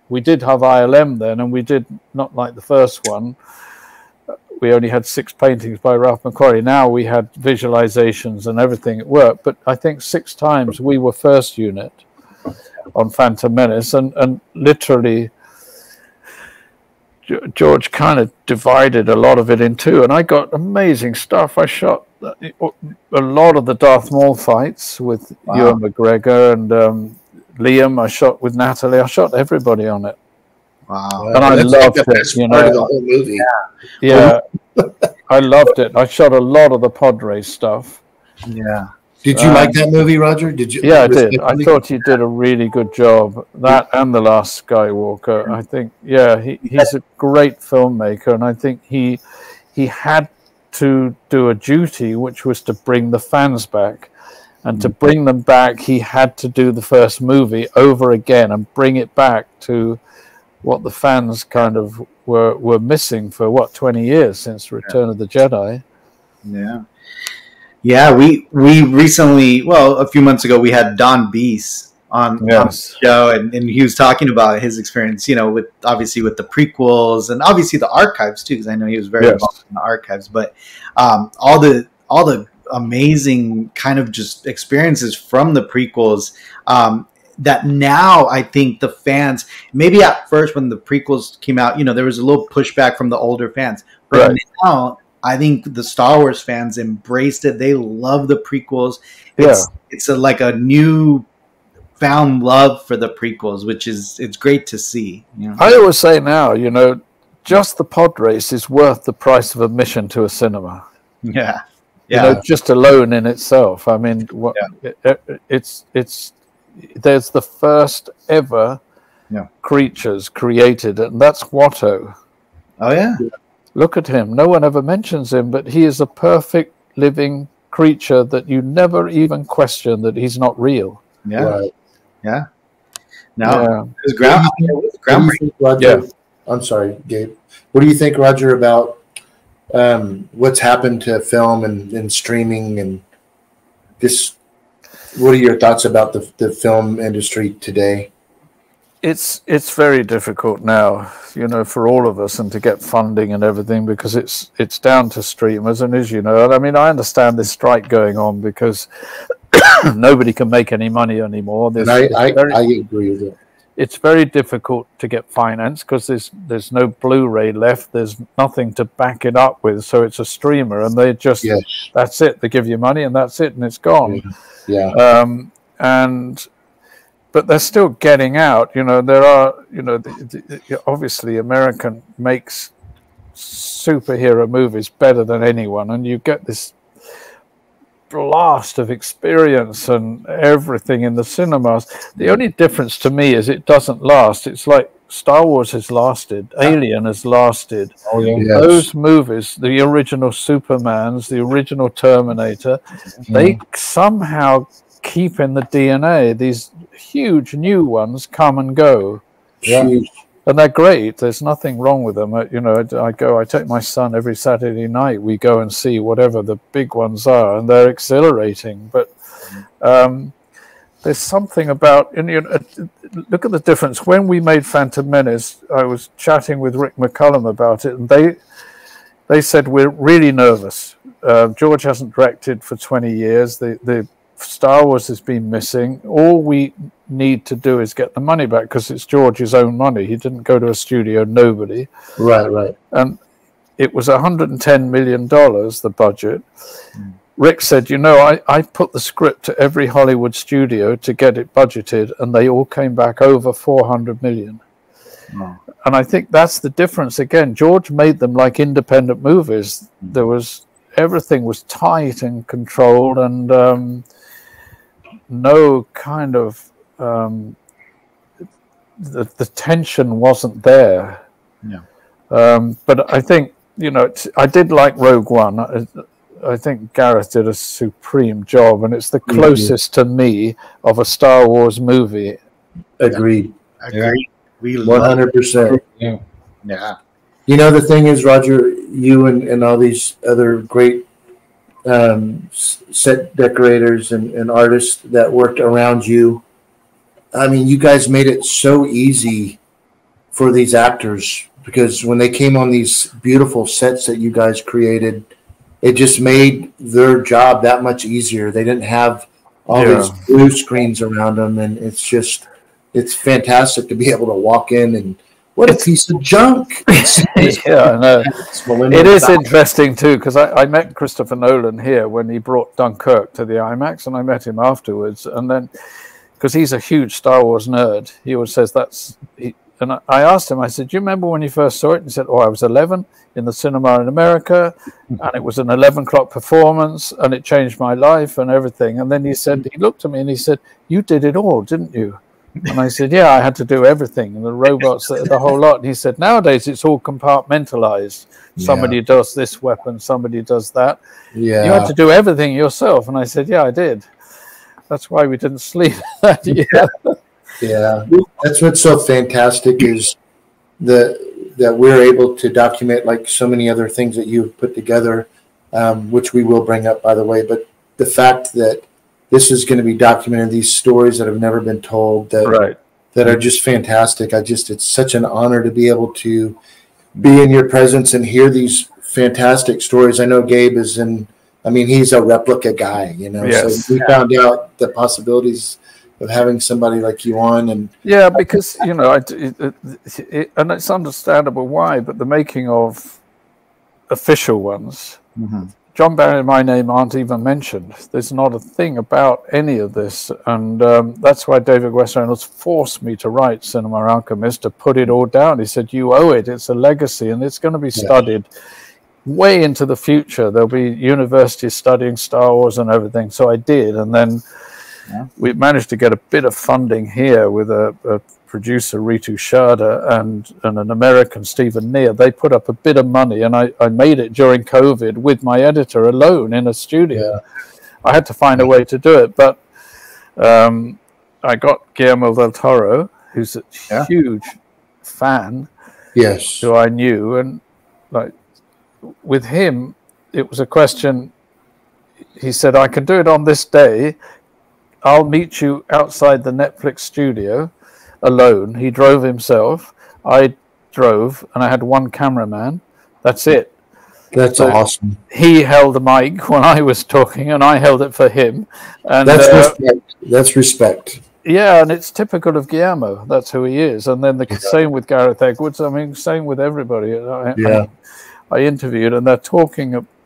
We did have ILM then, and we did not like the first one. We only had 6 paintings by Ralph McQuarrie. Now we had visualizations and everything at work. But I think 6 times we were first unit on Phantom Menace. And literally, George kind of divided a lot of it in two. And I got amazing stuff. I shot a lot of the Darth Maul fights with Ewan McGregor and Liam. I shot with Natalie. I shot everybody on it. Wow. And I loved it, you know. The whole movie. Yeah. I loved it. I shot a lot of the pod race stuff. Yeah. Did you like that movie, Roger? Did you? Yeah, I did. I thought you did a really good job. That and The Last Skywalker. I think, yeah, he's a great filmmaker, and I think he had to do a duty, which was to bring the fans back. And to bring them back, he had to do the first movie over again and bring it back to what the fans kind of were missing for, what, 20 years since Return of the Jedi. Yeah. Yeah, we recently, well, a few months ago, we had Don Beese on the show, and he was talking about his experience, you know, with obviously with the prequels and obviously the archives, too, because I know he was very involved in the archives. But all the amazing kind of just experiences from the prequels, that now I think the fans, maybe at first when the prequels came out, you know, there was a little pushback from the older fans. But now I think the Star Wars fans embraced it. They love the prequels. It's like a new found love for the prequels, which is, it's great to see. You know? I always say now, you know, just the pod race is worth the price of admission to a cinema. Yeah. Yeah. You know, just alone in itself. I mean, there's the first ever creatures created, and that's Watto. Oh, yeah. Look at him. No one ever mentions him, but he is a perfect living creature that you never even question that he's not real. Yeah. Right. Yeah. No. Yeah. I'm sorry, Gabe. What do you think, Roger, about what's happened to film and streaming and this? What are your thoughts about the film industry today? It's very difficult now, you know, for all of us, and to get funding and everything, because it's down to streamers. And as you know, and I mean, I understand this strike going on because nobody can make any money anymore. I agree with you. It's very difficult to get finance because there's no Blu-ray left. There's nothing to back it up with. So it's a streamer, and they just, that's it. They give you money and that's it, and it's gone. Yeah. But they're still getting out. You know, there are, you know, obviously American makes superhero movies better than anyone. And you get this blast of experience and everything in the cinemas. The only difference to me is it doesn't last. It's like Star Wars has lasted, Alien has lasted. Oh, yes. Those movies, the original Supermans, the original Terminator, they somehow keep in the DNA. These huge new ones come and go. Yeah. And they're great. There's nothing wrong with them. You know, I take my son every Saturday night. We go and see whatever the big ones are, and they're exhilarating. But there's something about, you know, look at the difference. When we made Phantom Menace, I was chatting with Rick McCullum about it, and they said, we're really nervous. George hasn't directed for 20 years. The Star Wars has been missing. All we need to do is get the money back, because it's George's own money. He didn't go to a studio, nobody. Right. And It was $110 million, the budget. Mm. Rick said, you know, I put the script to every Hollywood studio to get it budgeted, and they all came back over $400 million. Mm. And I think that's the difference again. George made them like independent movies. Mm. There was, everything was tight and controlled, and no kind of, the tension wasn't there. Yeah. But I think, you know, I did like Rogue One. I think Gareth did a supreme job, and it's the closest to me of a Star Wars movie. Agreed. Agreed. We 100%. Yeah. Yeah. You know, the thing is, Roger, you and all these other great set decorators and artists that worked around you, I mean, you guys made it so easy for these actors, because when they came on these beautiful sets that you guys created, it just made their job that much easier. They didn't have all these blue screens around them, and it's just, it's fantastic to be able to walk in and, what a piece of junk. Yeah, I know. It is interesting, too, because I met Christopher Nolan here when he brought Dunkirk to the IMAX, and I met him afterwards. And then, because he's a huge Star Wars nerd, he always says that's... And I asked him, I said, do you remember when you first saw it? And he said, oh, I was 11 in the cinema in America, and it was an 11 o'clock performance, and it changed my life and everything. And then he said, he looked at me and he said, you did it all, didn't you? And I said, yeah, I had to do everything, and the robots, the whole lot. And he said, nowadays it's all compartmentalized. Somebody does this weapon, somebody does that. Yeah. You had to do everything yourself. And I said, yeah, I did. That's why we didn't sleep that year. Yeah, that's what's so fantastic is that we're able to document like so many other things that you've put together, which we will bring up, by the way. But the fact that this is going to be documented, these stories that have never been told, that that are just fantastic. It's such an honor to be able to be in your presence and hear these fantastic stories. I know Gabe is in. I mean, he's a replica guy, you know. Yes. So we found out the possibilities of having somebody like you on. And yeah, because, you know, and it's understandable why, but the making of official ones, John Barry and my name aren't even mentioned. There's not a thing about any of this, and that's why David West Reynolds forced me to write Cinema Alchemist, to put it all down. He said, you owe it, it's a legacy, and it's going to be studied way into the future. There'll be universities studying Star Wars and everything, so I did, and then we managed to get a bit of funding here with a producer, Ritu Sharda, and an American, Stephen Neer. They put up a bit of money, and I made it during COVID with my editor alone in a studio. I had to find a way to do it, but I got Guillermo del Toro, who's a huge fan, who I knew, and like with him, it was a question. He said, I can do it on this day. I'll meet you outside the Netflix studio alone. He drove himself. I drove, and I had one cameraman. That's it. That's so awesome. He held the mic when I was talking, and I held it for him. And that's respect. That's respect. Yeah, and it's typical of Guillermo. That's who he is. And then the same with Gareth Edwards. I mean, same with everybody. I interviewed, and they're talking about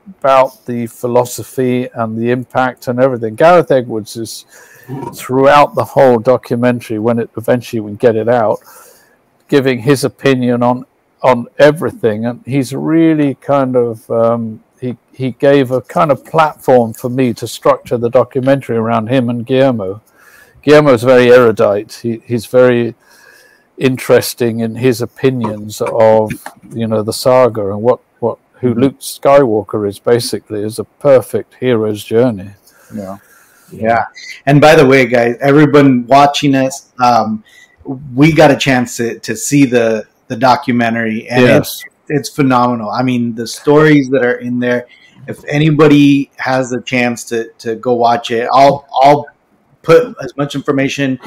the philosophy and the impact and everything. Gareth Edwards is throughout the whole documentary, when it eventually we get it out, giving his opinion on everything, and he's really kind of he gave a kind of platform for me to structure the documentary around him and Guillermo. Guillermo's very erudite. He's very interesting in his opinions of, you know, the saga and who Luke Skywalker is, basically, is a perfect hero's journey. Yeah. Yeah. And by the way, guys, everyone watching us, we got a chance to see the documentary, and it's phenomenal. I mean, the stories that are in there, if anybody has the chance to go watch it, I'll put as much information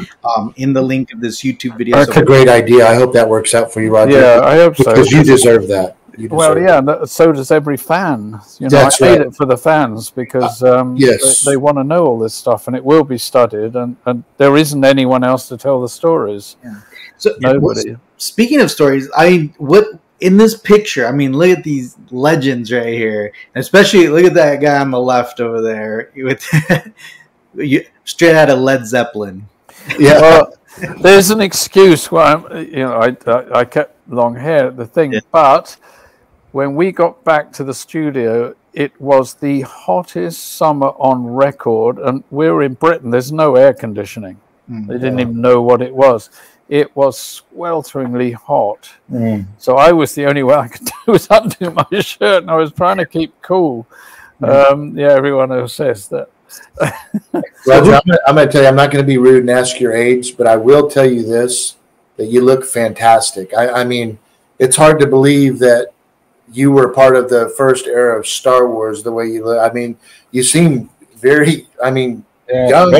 in the link of this YouTube video. That's a great idea. I hope that works out for you, Roger. Yeah, I hope so. Because you deserve that. Well, yeah, and so does every fan. You know, I made it for the fans, because they want to know all this stuff, and it will be studied, and there isn't anyone else to tell the stories. Yeah. So, nobody. Speaking of stories, I mean, what in this picture, I mean, look at these legends right here. And especially look at that guy on the left over there, with straight out of Led Zeppelin. Yeah, well, there's an excuse why I kept long hair at the thing, yeah. But when we got back to the studio, it was the hottest summer on record, and we were in Britain. There's no air conditioning. Mm, they didn't even know what it was. It was swelteringly hot. Mm. So I was the only way I could do was undo my shirt, and I was trying to keep cool. Mm. Yeah, everyone else says that. Roger, I'm going to tell you, I'm not going to be rude and ask your age, but I will tell you this, that you look fantastic. I mean, it's hard to believe that you were part of the first era of Star Wars the way you look. I mean, you seem very, I mean, young.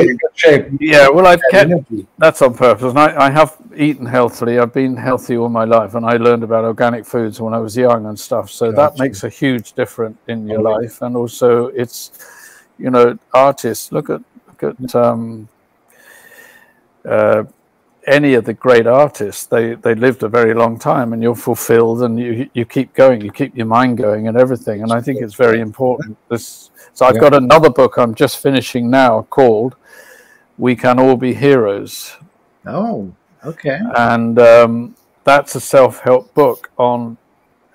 Yeah, well, I've kept, that's on purpose. And I have eaten healthily. I've been healthy all my life, and I learned about organic foods when I was young and stuff. So that makes a huge difference in your life. And also it's, you know, artists, look at any of the great artists, they lived a very long time, and you're fulfilled, and you keep going, you keep your mind going and everything. And I think it's very important. So I've got another book I'm just finishing now called We Can All Be Heroes. Oh, okay. And that's a self-help book on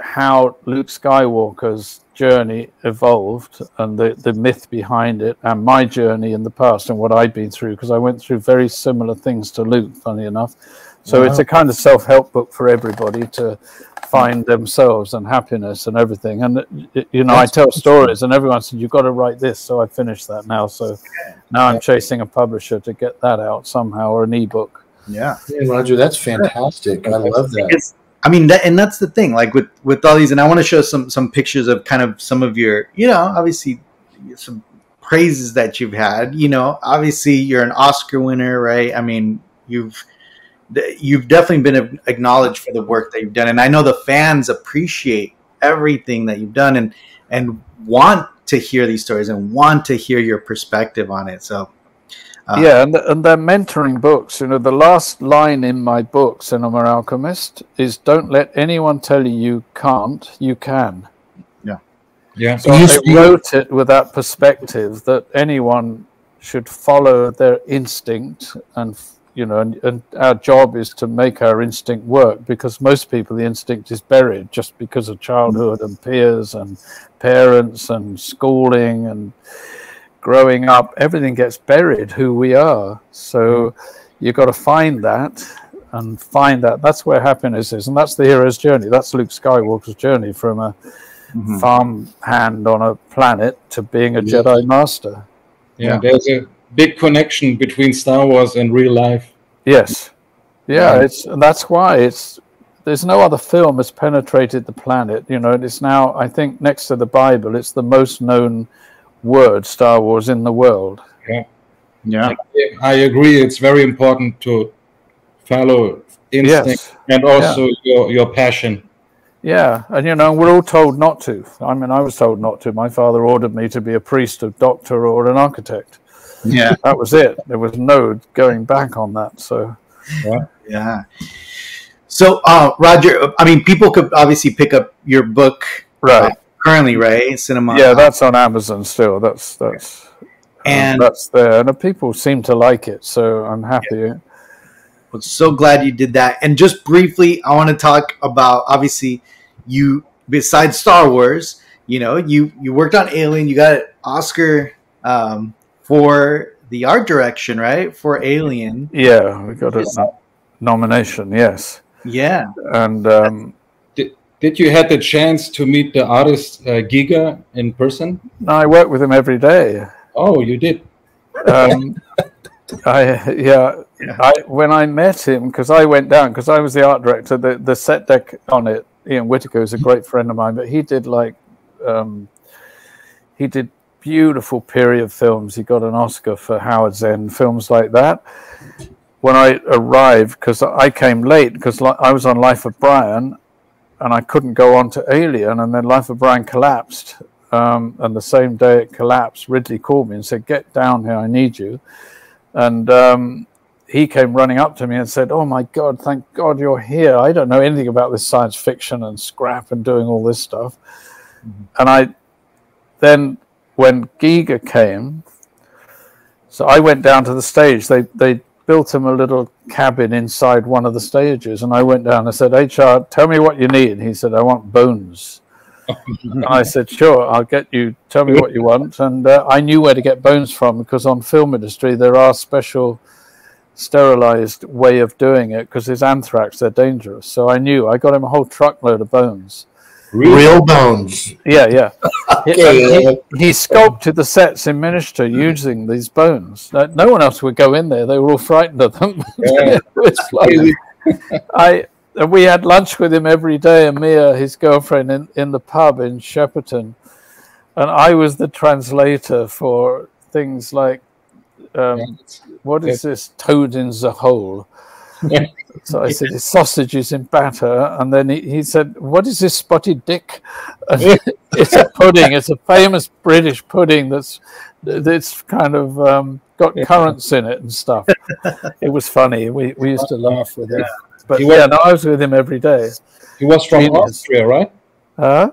how Luke Skywalker's journey evolved, and the myth behind it, and my journey in the past, and what I'd been through, because I went through very similar things to Luke, funny enough. So it's a kind of self-help book for everybody to find themselves and happiness and everything. And you know, I tell stories, and everyone said, you've got to write this. So I finished that now. So now I'm chasing a publisher to get that out somehow, or an ebook. Yeah, hey, Roger, that's fantastic. I love that. I mean, and that's the thing, like with all these, and I want to show some pictures of kind of some of your, you know, obviously some praises that you've had, you know, obviously you're an Oscar winner, right? I mean, you've definitely been acknowledged for the work that you've done. And I know the fans appreciate everything that you've done and want to hear these stories and want to hear your perspective on it. So. Yeah, and they're mentoring books. You know, the last line in my book, Cinema Alchemist, is don't let anyone tell you you can't, you can. Yeah. Yeah. So I wrote it with that perspective that anyone should follow their instinct, and, you know, and our job is to make our instinct work, because most people, the instinct is buried just because of childhood and peers and parents and schooling and growing up, everything gets buried, who we are. So you've got to find that, and find that. That's where happiness is, and that's the hero's journey. That's Luke Skywalker's journey from a farm hand on a planet to being a Jedi master. Yeah, there's a big connection between Star Wars and real life. Yes. Yeah, and that's why there's no other film that's penetrated the planet, you know, and it's now, I think, next to the Bible, it's the most known word, Star Wars, in the world. Yeah, yeah, I agree. It's very important to follow instinct, and also your passion. Yeah, and you know, we're all told not to. I mean, I was told not to. My father ordered me to be a priest, a doctor, or an architect. Yeah, that was it. There was no going back on that. So, yeah. So, Roger, I mean, people could obviously pick up your book, right? Currently, right? Cinema. Yeah, that's on Amazon still. That's and that's there, and the people seem to like it, so I'm happy. Yeah. Well, so glad you did that. And just briefly, I want to talk about, obviously, you, besides Star Wars, you know, you worked on Alien. You got an Oscar for the art direction, right? For Alien. Yeah, we got a nomination. Yes. Yeah. And. Did you have the chance to meet the artist Giga in person? No, I work with him every day. Oh, you did? When I met him, because I went down, because I was the art director, the set deck on it, Ian Whittaker is a great friend of mine, but he did he did beautiful period films. He got an Oscar for Howard Zinn, films like that. When I arrived, because I came late, because I was on Life of Brian, and I couldn't go on to Alien, and then Life of Brian collapsed. And the same day it collapsed, Ridley called me and said, get down here, I need you. And he came running up to me and said, "Oh my God, thank God you're here. I don't know anything about this science fiction and scrap and doing all this stuff." Mm-hmm. And then when Giga came, so I went down to the stage. They built him a little cabin inside one of the stages, and I went down and said, "HR, tell me what you need." And he said, "I want bones." And I said, "Sure, I'll get you. Tell me what you want." And I knew where to get bones from, because on film industry there are special sterilized way of doing it, because there's anthrax, they're dangerous. So I knew. I got him a whole truckload of bones. Real bones. Yeah, yeah. He sculpted the sets in miniature using these bones. No one else would go in there. They were all frightened of them. Yeah. We had lunch with him every day, and Mia, his girlfriend, in the pub in Shepperton. And I was the translator for things like, what is this toad in the hole? Yeah. So I said, "It's sausages in batter." And then he said, "What is this spotted dick?" And it's a pudding. It's a famous British pudding that's kind of got currants in it and stuff. It was funny. We used to laugh with it. But I was with him every day. He was from Austria, right? Huh?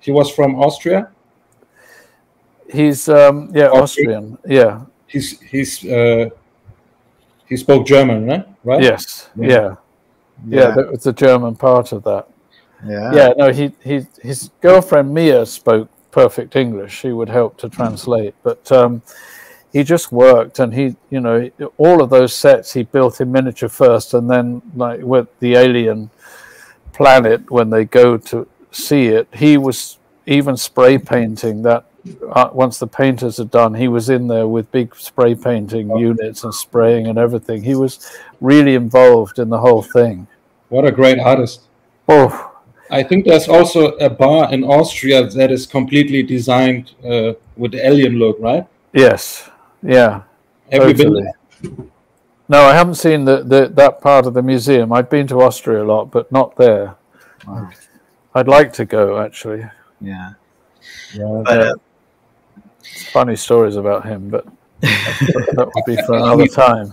He was from Austria? He's, Austrian. Yeah. He spoke German, right? Yes. Yeah. That was the German part of that. Yeah. Yeah. No, his girlfriend Mia spoke perfect English. She would help to translate, but he just worked, and all of those sets he built in miniature first, and then like with the alien planet, when they go to see it, he was even spray painting that. Once the painters had done, he was in there with big spray painting units and spraying and everything. He was really involved in the whole thing. What a great artist. Oh, I think there's also a bar in Austria that is completely designed with the alien look, right? Yes. Yeah. Have totally. You been there? No, I haven't seen that part of the museum. I've been to Austria a lot, but not there. Wow. I'd like to go, actually. Yeah. Yeah, but, funny stories about him, but that would be for another time.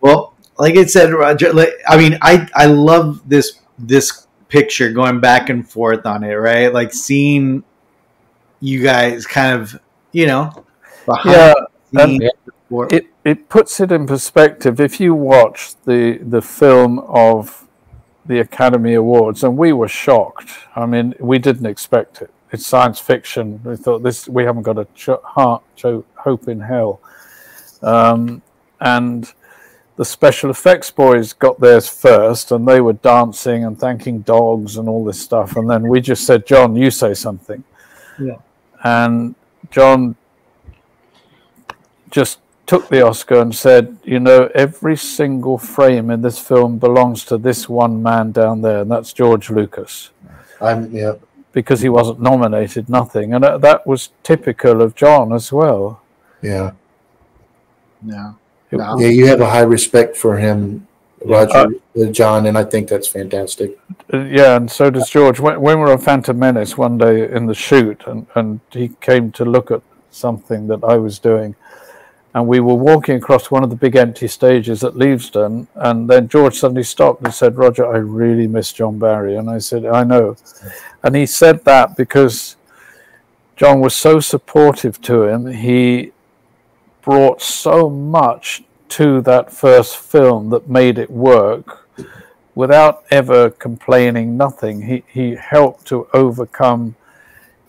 Well, like I said, Roger, I love this picture, going back and forth on it, right? Like seeing you guys kind of, behind it puts it in perspective. If you watch the film of the Academy Awards, and we were shocked. I mean, we didn't expect it. It's science fiction. We thought we haven't got a hope in hell. And the special effects boys got theirs first, and they were dancing and thanking dogs and all this stuff. And then we just said, "John, you say something." Yeah. And John just took the Oscar and said, "Every single frame in this film belongs to this one man down there, and that's George Lucas." Yeah. Because he wasn't nominated, nothing. And that was typical of John as well. Yeah. Yeah. No. Yeah, you have a high respect for him, Roger, John, and I think that's fantastic. Yeah, and so does George. When we were on Phantom Menace one day in the shoot, and he came to look at something that I was doing, and we were walking across one of the big empty stages at Leavesden, and then George suddenly stopped and said, "Roger, I really miss John Barry." And I said, "I know." And he said that because John was so supportive to him. He brought so much to that first film that made it work without ever complaining, nothing. He helped to overcome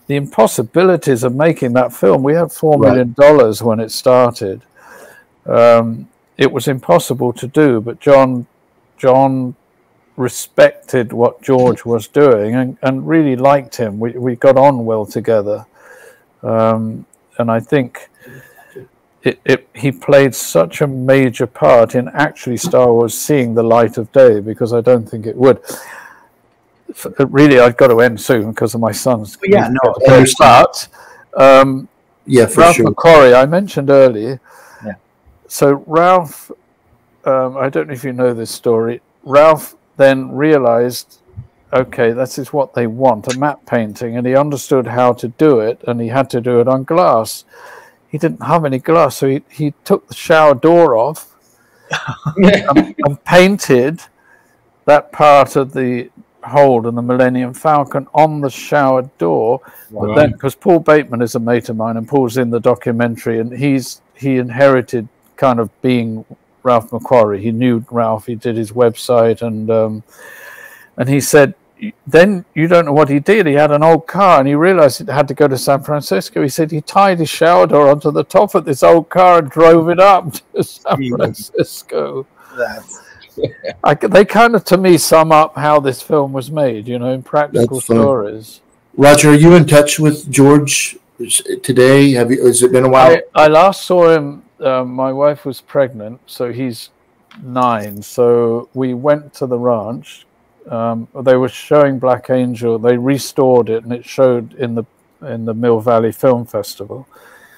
the impossibilities of making that film. We had $4 million when it started. It was impossible to do, but John respected what George was doing and really liked him. We got on well together, and I think he played such a major part in actually Star Wars seeing the light of day, because I don't think it would. Really, I've got to end soon because of my son's. Yeah, no. But yeah, for Ralph McQuarrie, I mentioned earlier. Yeah. So Ralph, I don't know if you know this story. Ralph then realized, okay, this is what they want—a matte painting—and he understood how to do it, and he had to do it on glass. he didn't have any glass, so he took the shower door off and painted that part of the hold and the Millennium Falcon on the shower door. Wow. But then, because Paul Bateman is a mate of mine, and Paul's in the documentary, and he inherited kind of being Ralph McQuarrie. He knew Ralph. He did his website, and he said, then you don't know what he did. He had an old car, and he realized it had to go to San Francisco. He said he tied his shower door onto the top of this old car and drove it up to San Francisco. They kind of, to me, sum up how this film was made, you know, in practical stories. Roger, are you in touch with George today? Has it been a while? I last saw him, my wife was pregnant, so he's 9. So we went to the ranch. They were showing Black Angel. They restored it, and it showed in the Mill Valley Film Festival.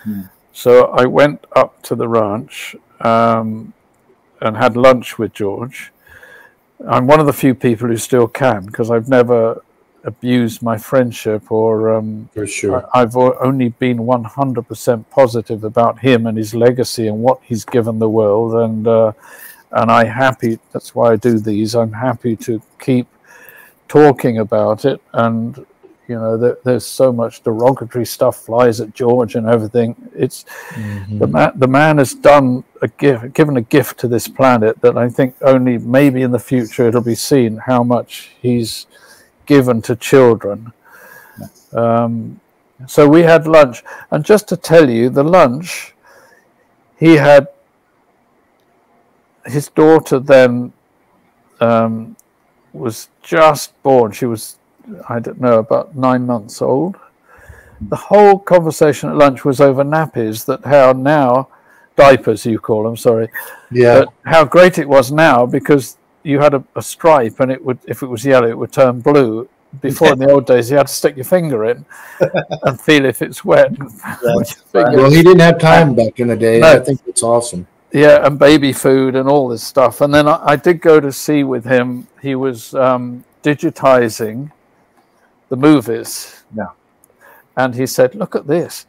Mm. So I went up to the ranch and had lunch with George. I'm one of the few people who still can, because I've never abused my friendship, or for sure. I've only been 100% positive about him and his legacy and what he's given the world, and I'm happy. That's why I do these. I'm happy to keep talking about it, and you know, there's so much derogatory stuff flies at George and everything. It's the man has done a gift, given a gift to this planet, that I think only maybe in the future it'll be seen how much he's given to children. So we had lunch, and just to tell you, the lunch, he had his daughter then was just born. She was, I don't know, about 9 months old. The whole conversation at lunch was over nappies, that how now, diapers you call them, sorry. Yeah. But how great it was now, because you had a stripe, and it would, if it was yellow, it would turn blue. Before, in the old days, you had to stick your finger in and feel if it's wet. Well, he didn't have time back in the day. No. I think it's awesome. Yeah, and baby food and all this stuff. And then I did go to see with him. He was digitizing the movies. Yeah. And he said, look at this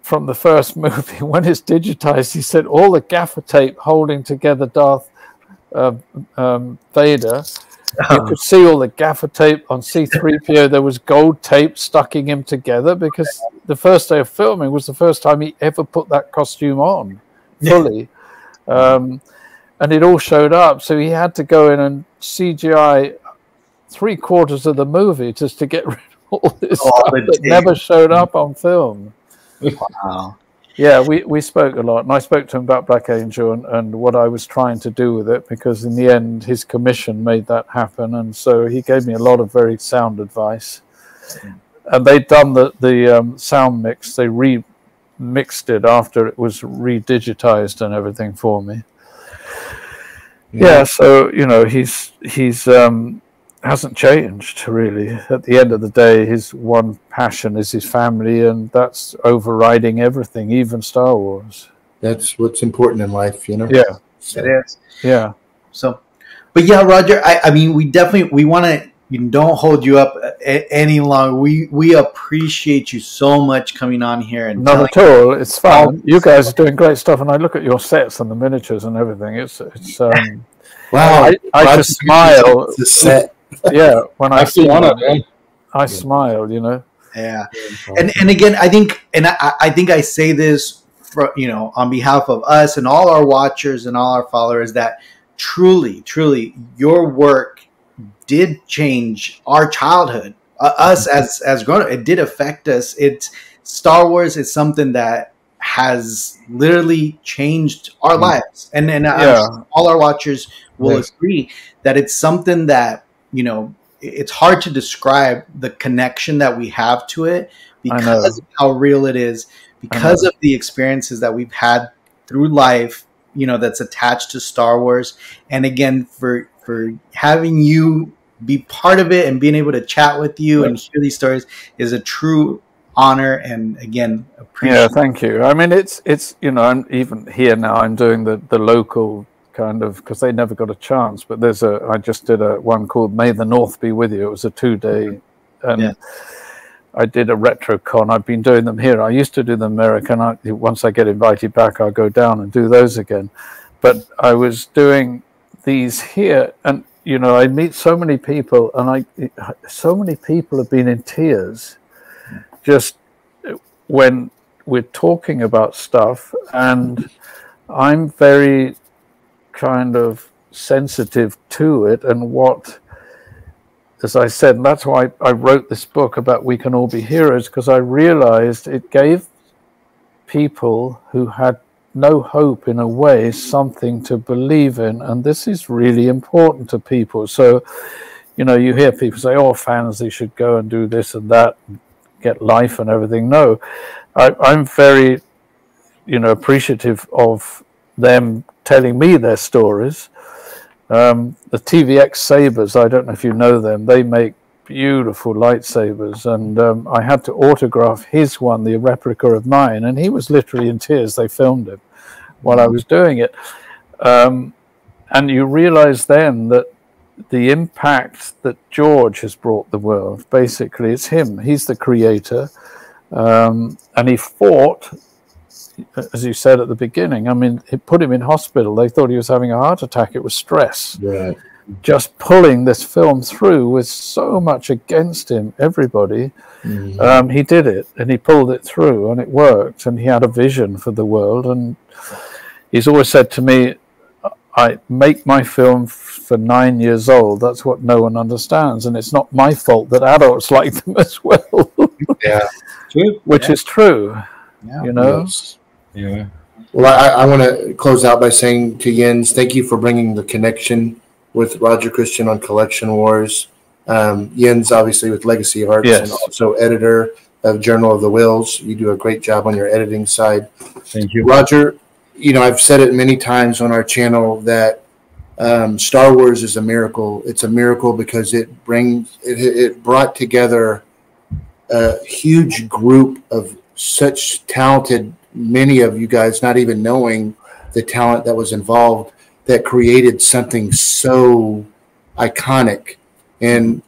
from the first movie. When it's digitized, he said, all the gaffer tape holding together Darth Vader. You could see all the gaffer tape on C-3PO. There was gold tape stucking him together, because the first day of filming was the first time he ever put that costume on fully. And it all showed up, so he had to go in and CGI 3/4 of the movie just to get rid of all this stuff that never showed up on film. Wow. Yeah, we spoke a lot, and I spoke to him about Black Angel and what I was trying to do with it, because in the end his commission made that happen, and so he gave me a lot of very sound advice. And they'd done the sound mix. They remixed it after it was redigitized and everything for me. Yeah, so you know, he's hasn't changed really. At the end of the day, his one passion is his family, and that's overriding everything, even Star Wars. That's what's important in life, you know. Yeah, so, it is. Yeah. So, but yeah, Roger, I mean, we definitely want to. Don't hold you up any longer. We appreciate you so much coming on here. And not at all. It's fun. You guys are doing great stuff, and I look at your sets and the miniatures and everything. It's wow. I just smile. The set. Yeah, when I see one of them, I smile. You know. Yeah, and again, I think, and I think I say this for, you know, on behalf of us and all our watchers and all our followers, that truly, your work did change our childhood, us as grown up. It did affect us. It's Star Wars is something that has literally changed our lives, and all our watchers will agree that it's something that, you know, it's hard to describe the connection that we have to it, because of how real it is, because of the experiences that we've had through life, you know, that's attached to Star Wars. And again, for having you be part of it and being able to chat with you and hear these stories is a true honor. And again, appreciate. Yeah, thank you. I mean, it's you know, I'm even here now. I'm doing the local kind of, because they never got a chance. But there's I just did one called "May the North Be With You." It was a 2-day, and I did a RetroCon. I've been doing them here. I used to do them in America, and once I get invited back, I'll go down and do those again. But I was doing these here, and you know, I meet so many people, and so many people have been in tears just when we're talking about stuff. And I'm very kind of sensitive to it, and what, as I said, and that's why I wrote this book about We Can All Be Heroes, because I realized it gave people who had no hope, in a way, something to believe in, and this is really important to people. So, you know, you hear people say, oh, fans, they should go and do this and that, and get life and everything. No, I'm very, you know, appreciative of them telling me their stories. The TVX Sabres, I don't know if you know them, they make beautiful lightsabers, and I had to autograph his one, the replica of mine, and he was literally in tears. They filmed him while I was doing it. And you realize then that the impact that George has brought the world, basically, it's him. He's the creator, and he fought, as you said at the beginning. I mean, it put him in hospital. They thought he was having a heart attack. It was stress. Right. Just pulling this film through with so much against him, everybody. Mm-hmm. He did it, and he pulled it through, and it worked, and he had a vision for the world. And he's always said to me, I make my film for 9 years old. That's what no one understands, and it's not my fault that adults like them as well. Yeah, true. Which is true. Yeah, you know. Yeah. Well, I want to close out by saying to Jens, thank you for bringing the connection with Roger Christian on Collection Wars. Jens, obviously, with Legacy Arts, yes, and also editor of Journal of the Wills. You do a great job on your editing side. Thank you. Roger, you know, I've said it many times on our channel that Star Wars is a miracle. It's a miracle because it brings, it brought together a huge group of such talented, many of you guys not even knowing the talent that was involved, that created something so iconic. And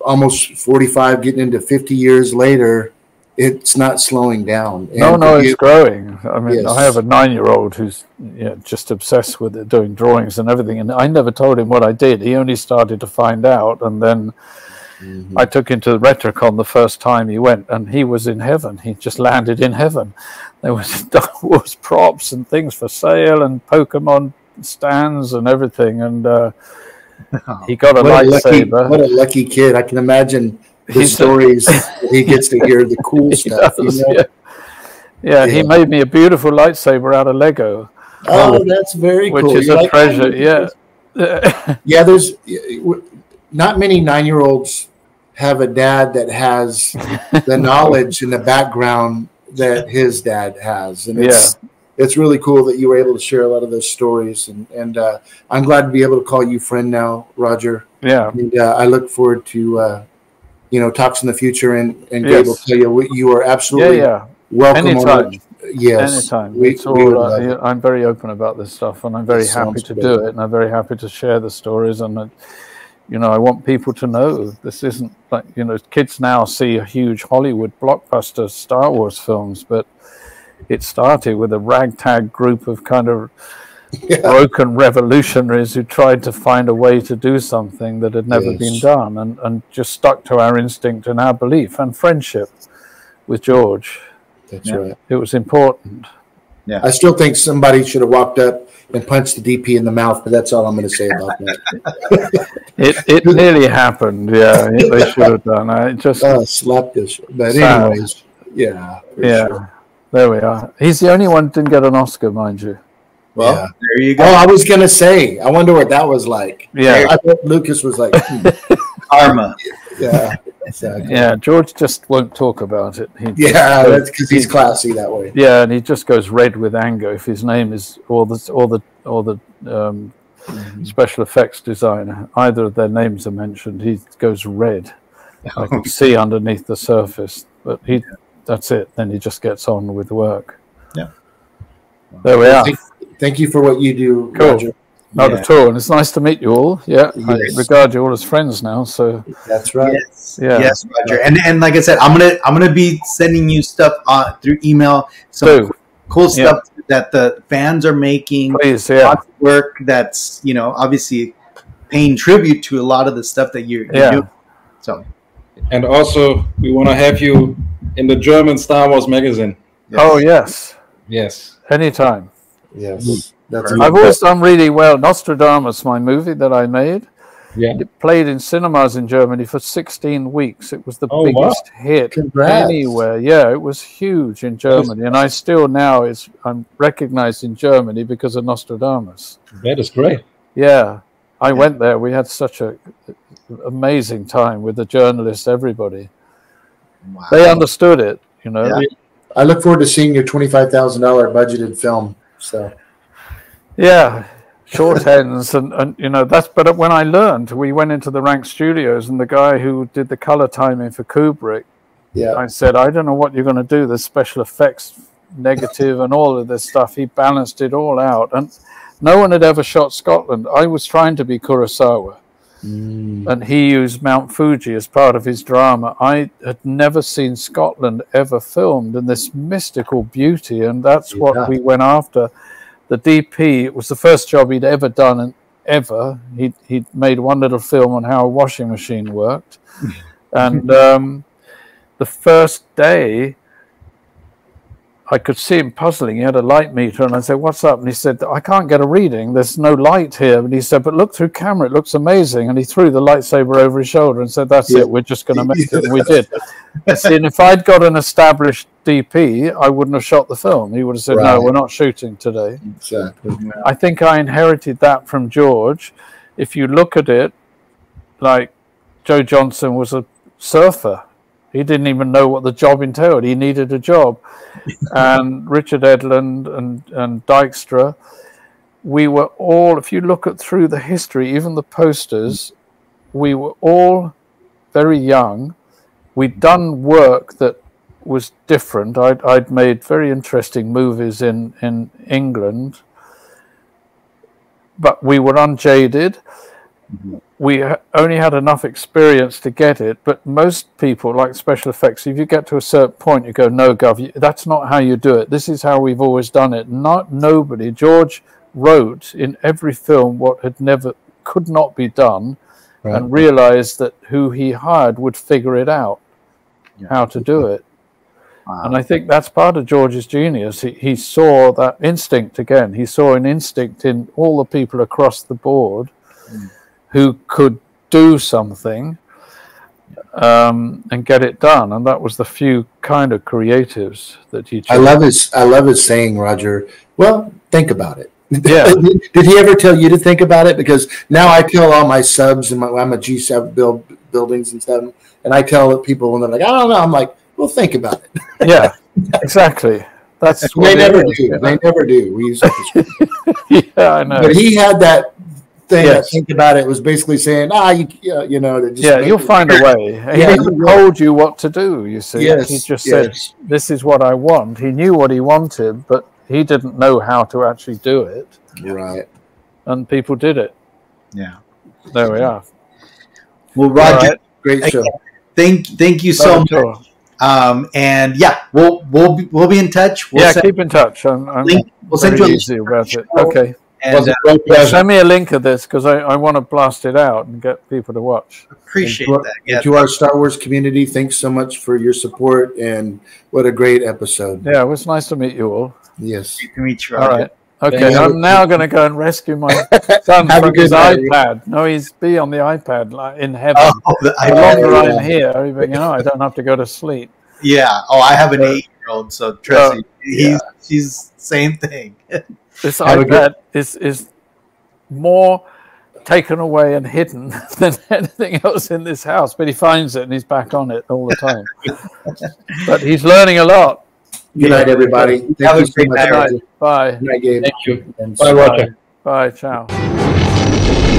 almost 45, getting into 50 years later, it's not slowing down. And no, it's growing. I mean, yes. I have a 9-year-old who's, you know, just obsessed with it, doing drawings and everything. And I never told him what I did. He only started to find out. And then I took him to the RetroCon the first time he went, and he was in heaven. He just landed in heaven. There was Star Wars props and things for sale, and Pokemon stands and everything, and he got a lightsaber. What a lucky kid. I can imagine his stories. He gets to hear the cool stuff. Does, you know? Yeah, he made me a beautiful lightsaber out of Lego. Oh, that's very cool. Which is a treasure, yeah. Yeah, there's not many 9-year-olds have a dad that has the knowledge and the background that his dad has. And it's, it's really cool that you were able to share a lot of those stories. And I'm glad to be able to call you friend now, Roger. Yeah. And I look forward to, you know, talks in the future, and be able to tell you, you are absolutely welcome. Anytime. Anytime. I'm very open about this stuff, and I'm very happy to do it. And I'm very happy to share the stories. And you know, I want people to know this isn't like, you know, kids now see a huge Hollywood blockbuster Star Wars films, but it started with a ragtag group of kind of broken revolutionaries who tried to find a way to do something that had never been done, and just stuck to our instinct and our belief and friendship with George. That's right. It was important. Yeah. I still think somebody should have walked up and punched the DP in the mouth, but that's all I'm going to say about that. it nearly happened. Yeah, they should have done. I just slapped this. But anyways, sure. There we are. He's the only one who didn't get an Oscar, mind you. Well, there you go. Oh, I was going to say, I wonder what that was like. Yeah. I thought Lucas was like, karma. Yeah. Exactly. Yeah, George just won't talk about it. He that's because he's classy that way. Yeah, and he just goes red with anger if his name is, or the special effects designer, either of their names are mentioned, he goes red. I can see underneath the surface, but he... That's it. Then he just gets on with work. Yeah. There we are. Thank you for what you do, Roger. Not at all. And it's nice to meet you all. Yeah, yes. I regard you all as friends now. So that's right. Yes, yeah. Yes, Roger. And like I said, I'm gonna be sending you stuff through email. So cool stuff that the fans are making. Please, lots of work that's, you know, obviously paying tribute to a lot of the stuff that you're doing. So. And also, we want to have you in the German Star Wars magazine. Yes. Oh yes, yes. Anytime. Yes. That's I've always done really well. Nostradamus, my movie that I made, it played in cinemas in Germany for 16 weeks. It was the biggest hit anywhere. Yeah, it was huge in Germany, and I still now I'm recognized in Germany because of Nostradamus. That is great. Yeah, I went there. We had such a amazing time with the journalists. Everybody, they understood it. You know, I look forward to seeing your $25,000 budgeted film. So. Yeah, short ends, and you know, that's, but when I learned, we went into the Rank Studios, and the guy who did the color timing for Kubrick, I said, I don't know what you're going to do, the special effects negative and all of this stuff. He balanced it all out, and no one had ever shot Scotland. I was trying to be Kurosawa, and he used Mount Fuji as part of his drama. I had never seen Scotland ever filmed, and this mystical beauty, and that's what we went after. The DP, it was the first job he'd ever done, and he'd made one little film on how a washing machine worked. And the first day, I could see him puzzling. He had a light meter, and I said, what's up? And he said, I can't get a reading. There's no light here. And he said, but look through camera. It looks amazing. And he threw the lightsaber over his shoulder and said, that's it. We're just going to make it. And we did. And if I'd got an established DP, I wouldn't have shot the film. He would have said, no, we're not shooting today. Exactly. I think I inherited that from George. If you look at it, like Joe Johnson was a surfer. He didn't even know what the job entailed. He needed a job. And Richard Edlund and Dykstra, we were all, if you look at through the history, even the posters, we were all very young. We'd done work that was different. I'd made very interesting movies in England, but we were unjaded. We only had enough experience to get it, but most people, like special effects, if you get to a certain point, you go, no, Gov, that's not how you do it. This is how we've always done it. Nobody. George wrote in every film what could not be done, and realized that who he hired would figure it out, how to do it. Wow. And I think that's part of George's genius. He saw that instinct again. He saw an instinct in all the people across the board who could do something and get it done, and that was the few kind of creatives that he chose. I love his saying, Roger, well, think about it. Yeah. Did he ever tell you to think about it? Because now I tell all my subs, and I'm a G7 buildings and stuff, and I tell people, and they're like, I don't know. I'm like, well, think about it. Yeah, exactly. That's what they never do. Yeah. They never do. We use it. Yeah, I know. But he had that thing. Yes. Think about it was basically saying, you know, just you'll find a way. He didn't told you what to do, you see. Yes. He just said, this is what I want. He knew what he wanted, but he didn't know how to actually do it. Right. And people did it. Yeah. There we are. Well, Roger, great show. Thank you so much. And yeah, we'll be in touch. We'll keep in touch. We'll send you easy about it. Okay. And, send me a link of this, because I want to blast it out and get people to watch. Appreciate that. Yeah. To our Star Wars community, thanks so much for your support, and what a great episode. Yeah, it was nice to meet you all. Yes. Good to meet you all. Right. Okay, I'm now going to go and rescue my son from his iPad. No, he's on the iPad like in heaven. Oh, the longer I'm here, you know, I don't have to go to sleep. Yeah. Oh, I have an 8-year-old, so Tracy, she's same thing. This iPad is more taken away and hidden than anything else in this house, but he finds it and he's back on it all the time. But he's learning a lot. Good night, everybody. Have a great night. Bye. Good night, Gabe. Thank you. Bye, Roger. Bye. Ciao.